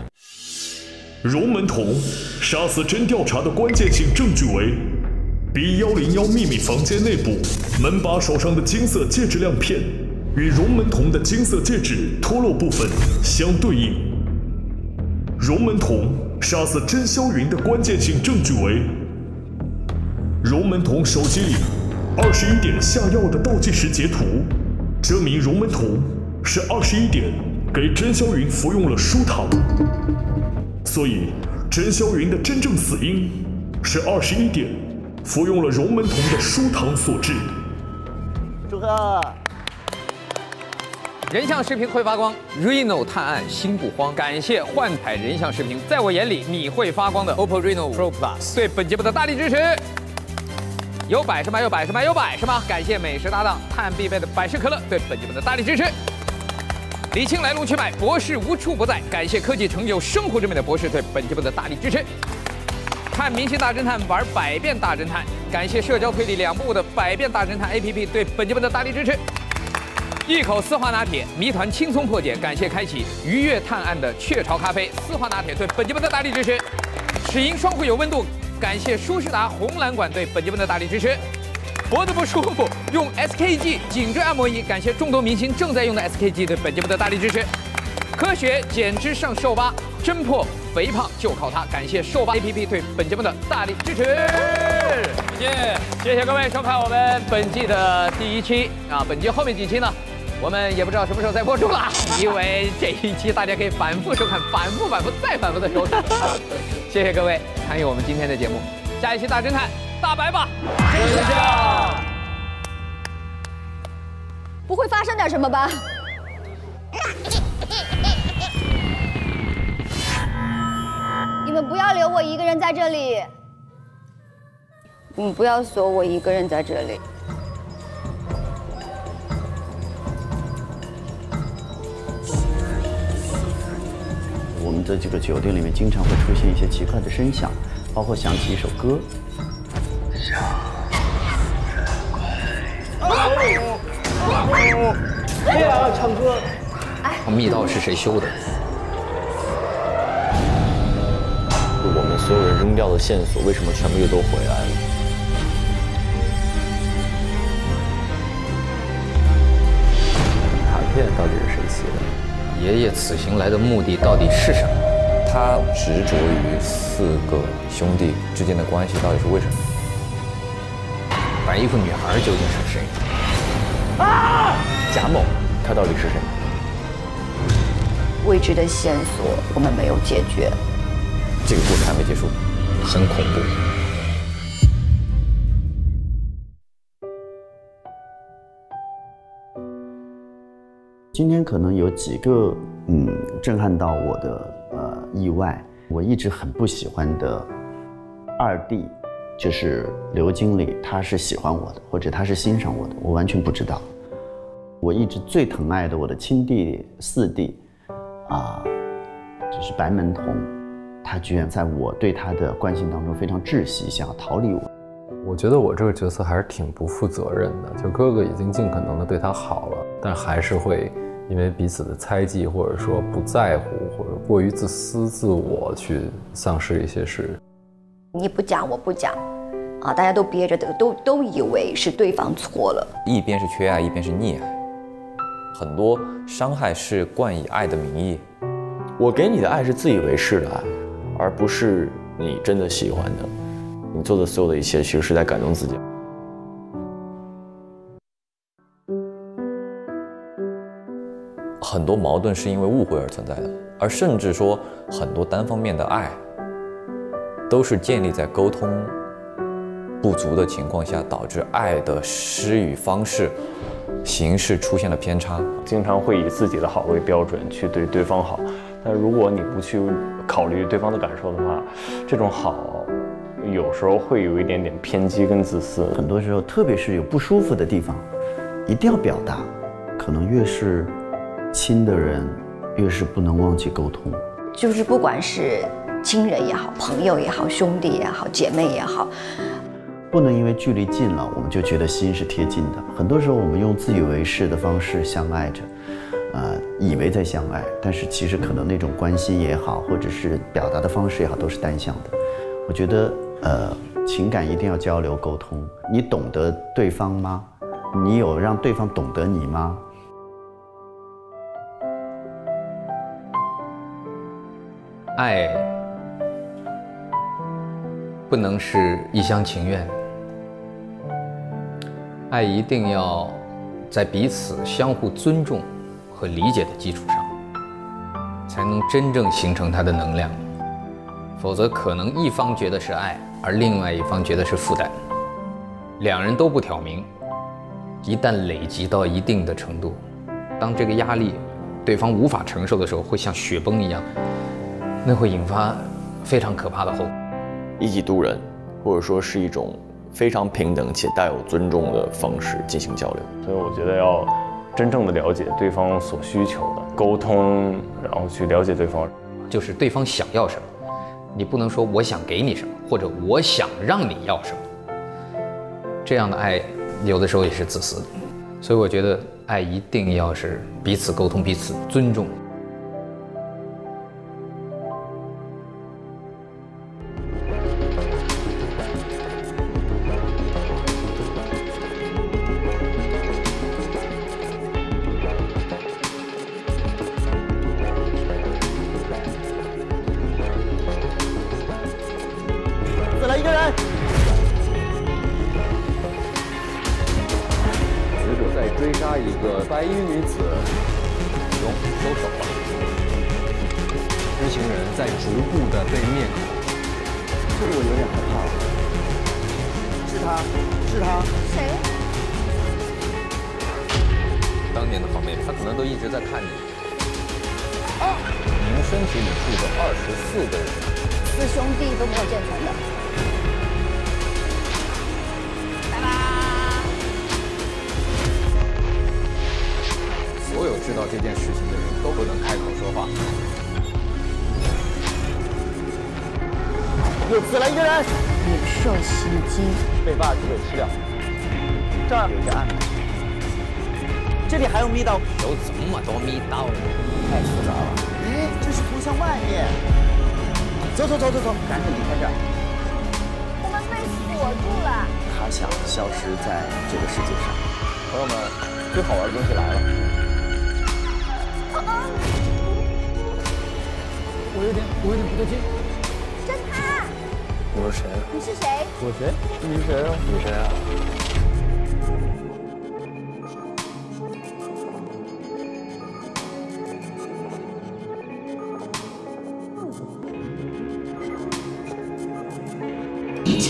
荣门童杀死真调查的关键性证据为 B101秘密房间内部门把手上的金色戒指亮片。 与荣门童的金色戒指脱落部分相对应。荣门童杀死真霄云的关键性证据为：荣门童手机里21点下药的倒计时截图，证明荣门童是21点给真霄云服用了舒糖，所以真霄云的真正死因是21点服用了荣门童的舒糖所致。祝贺！ 人像视频会发光 ，Reno 探案心不慌。感谢幻彩人像视频，在我眼里你会发光的 OPPO Reno Pro Plus 对本节目的大力支持。有百是吗？有百是吗？有百是吗？感谢美食搭档探必备的百事可乐对本节目的大力支持。理清来龙去脉，博士无处不在。感谢科技成就生活之美的博士对本节目的大力支持。看明星大侦探，玩百变大侦探。感谢社交推理两部的百变大侦探 APP 对本节目的大力支持。 一口丝滑拿铁谜团轻松破解，感谢开启愉悦探案的雀巢咖啡、丝滑拿铁对本节目的大力支持。齿龈双护有温度，感谢舒适达红蓝馆对本节目的大力支持。脖子不舒服用 SKG 颈椎按摩仪，感谢众多明星正在用的 SKG 对本节目的大力支持。科学减脂上瘦吧，侦破肥胖就靠它，感谢瘦吧 APP 对本节目的大力支持。 谢谢各位收看我们本季的第一期啊！本季后面几期呢，我们也不知道什么时候再播出了，因为这一期大家可以反复收看，反复的收看。谢谢各位参与我们今天的节目，下一期大侦探大白吧，真相不会发生点什么吧？你们不要留我一个人在这里。 你不要锁我一个人在这里。我们在这个酒店里面经常会出现一些奇怪的声响，包括响起一首歌。想死人怪。别老要唱歌。密道是谁修的？我们所有人扔掉的线索，为什么全部又都回来了？ 到底是谁写的？爷爷此行来的目的到底是什么？他执着于4个兄弟之间的关系，到底是为什么？白衣服女孩究竟是谁？啊！贾某他到底是谁？未知的线索我们没有解决，这个故事还没结束，很恐怖。 今天可能有几个震撼到我的意外，我一直很不喜欢的二弟，就是刘经理，他是喜欢我的，或者他是欣赏我的，我完全不知道。我一直最疼爱的我的亲弟四弟，就是白门童，他居然在我对他的关心当中非常窒息，想要逃离我。我觉得我这个角色还是挺不负责任的，就哥哥已经尽可能的对他好了，但还是会。 因为彼此的猜忌，或者说不在乎，或者过于自私自我，去丧失一些事。你不讲，我不讲，啊，大家都憋着，都以为是对方错了。一边是缺爱，一边是溺爱，很多伤害是冠以爱的名义。我给你的爱是自以为是的爱，而不是你真的喜欢的。你做的所有的一切，其实是在感动自己。 很多矛盾是因为误会而存在的，而甚至说很多单方面的爱，都是建立在沟通不足的情况下，导致爱的施予方式、形式出现了偏差。经常会以自己的好为标准去对对方好，但如果你不去考虑对方的感受的话，这种好有时候会有一点点偏激跟自私。很多时候，特别是有不舒服的地方，一定要表达，可能越是。 亲的人越是不能忘记沟通，就是不管是亲人也好，朋友也好，兄弟也好，姐妹也好，不能因为距离近了，我们就觉得心是贴近的。很多时候，我们用自以为是的方式相爱着，以为在相爱，但是其实可能那种关心也好，或者是表达的方式也好，都是单向的。我觉得，情感一定要交流沟通。你懂得对方吗？你有让对方懂得你吗？ 爱不能是一厢情愿，爱一定要在彼此相互尊重和理解的基础上，才能真正形成它的能量。否则，可能一方觉得是爱，而另外一方觉得是负担，两人都不挑明。一旦累积到一定的程度，当这个压力对方无法承受的时候，会像雪崩一样。 那会引发非常可怕的后果。以己度人，或者说是一种非常平等且带有尊重的方式进行交流。所以我觉得要真正的了解对方所需求的沟通，然后去了解对方，就是对方想要什么，你不能说我想给你什么，或者我想让你要什么。这样的爱有的时候也是自私的。所以我觉得爱一定要是彼此沟通、彼此尊重。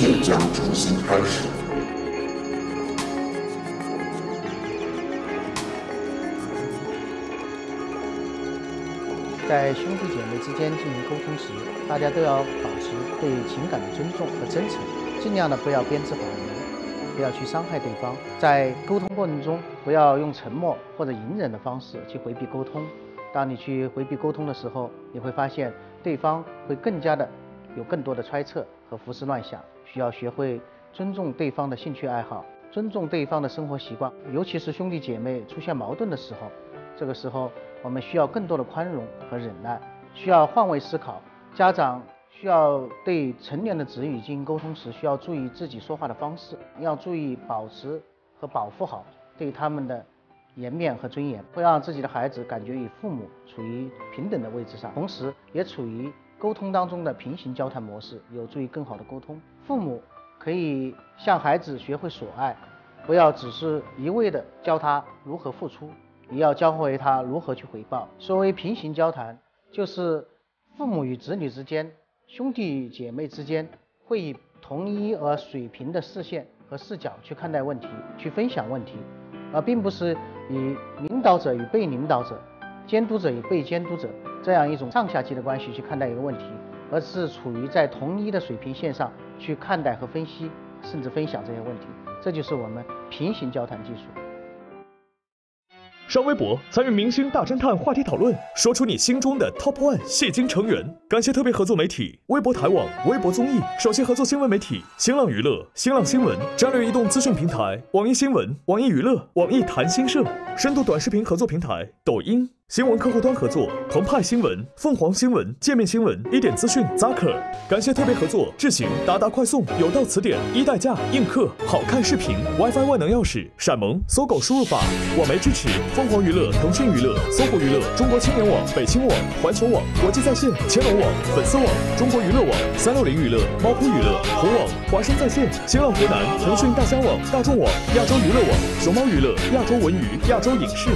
切将重新开始。在兄弟姐妹之间进行沟通时，大家都要保持对情感的尊重和真诚，尽量的不要编织谎言，不要去伤害对方。在沟通过程中，不要用沉默或者隐忍的方式去回避沟通。当你去回避沟通的时候，你会发现对方会更加的。 有更多的猜测和胡思乱想，需要学会尊重对方的兴趣爱好，尊重对方的生活习惯，尤其是兄弟姐妹出现矛盾的时候，这个时候我们需要更多的宽容和忍耐，需要换位思考。家长需要对成年的子女进行沟通时，需要注意自己说话的方式，要注意保持和保护好对他们的颜面和尊严，会让自己的孩子感觉与父母处于平等的位置上，同时也处于。 沟通当中的平行交谈模式有助于更好的沟通。父母可以向孩子学会所爱，不要只是一味的教他如何付出，也要教会他如何去回报。所谓平行交谈，就是父母与子女之间、兄弟姐妹之间，会以同一而水平的视线和视角去看待问题，去分享问题，而并不是以领导者与被领导者、监督者与被监督者。 这样一种上下级的关系去看待一个问题，而是处于在同一的水平线上去看待和分析，甚至分享这些问题，这就是我们平行交谈技术。刷微博参与明星大侦探话题讨论，说出你心中的 Top One 戏精成员。感谢特别合作媒体微博台网、微博综艺，首席合作新闻媒体新浪娱乐、新浪新闻、战略移动资讯平台、网易新闻、网易娱乐、网易谈新社，深度短视频合作平台抖音。 新闻客户端合作，澎湃新闻、凤凰新闻、界面新闻、一点资讯、Zacker， 感谢特别合作：智行、达达快送、有道词典、一代驾、映客、好看视频、WiFi 万能钥匙、闪萌、搜狗输入法、网媒支持：凤凰娱乐、腾讯娱乐、搜狐娱乐、中国青年网、北青网、环球网、国际在线、千龙网、粉丝网、中国娱乐网、360娱乐、猫扑娱乐、红网、华生在线、新浪湖南、腾讯大疆网、大众网、亚洲娱乐网、熊猫娱乐、亚洲文娱、亚洲影视。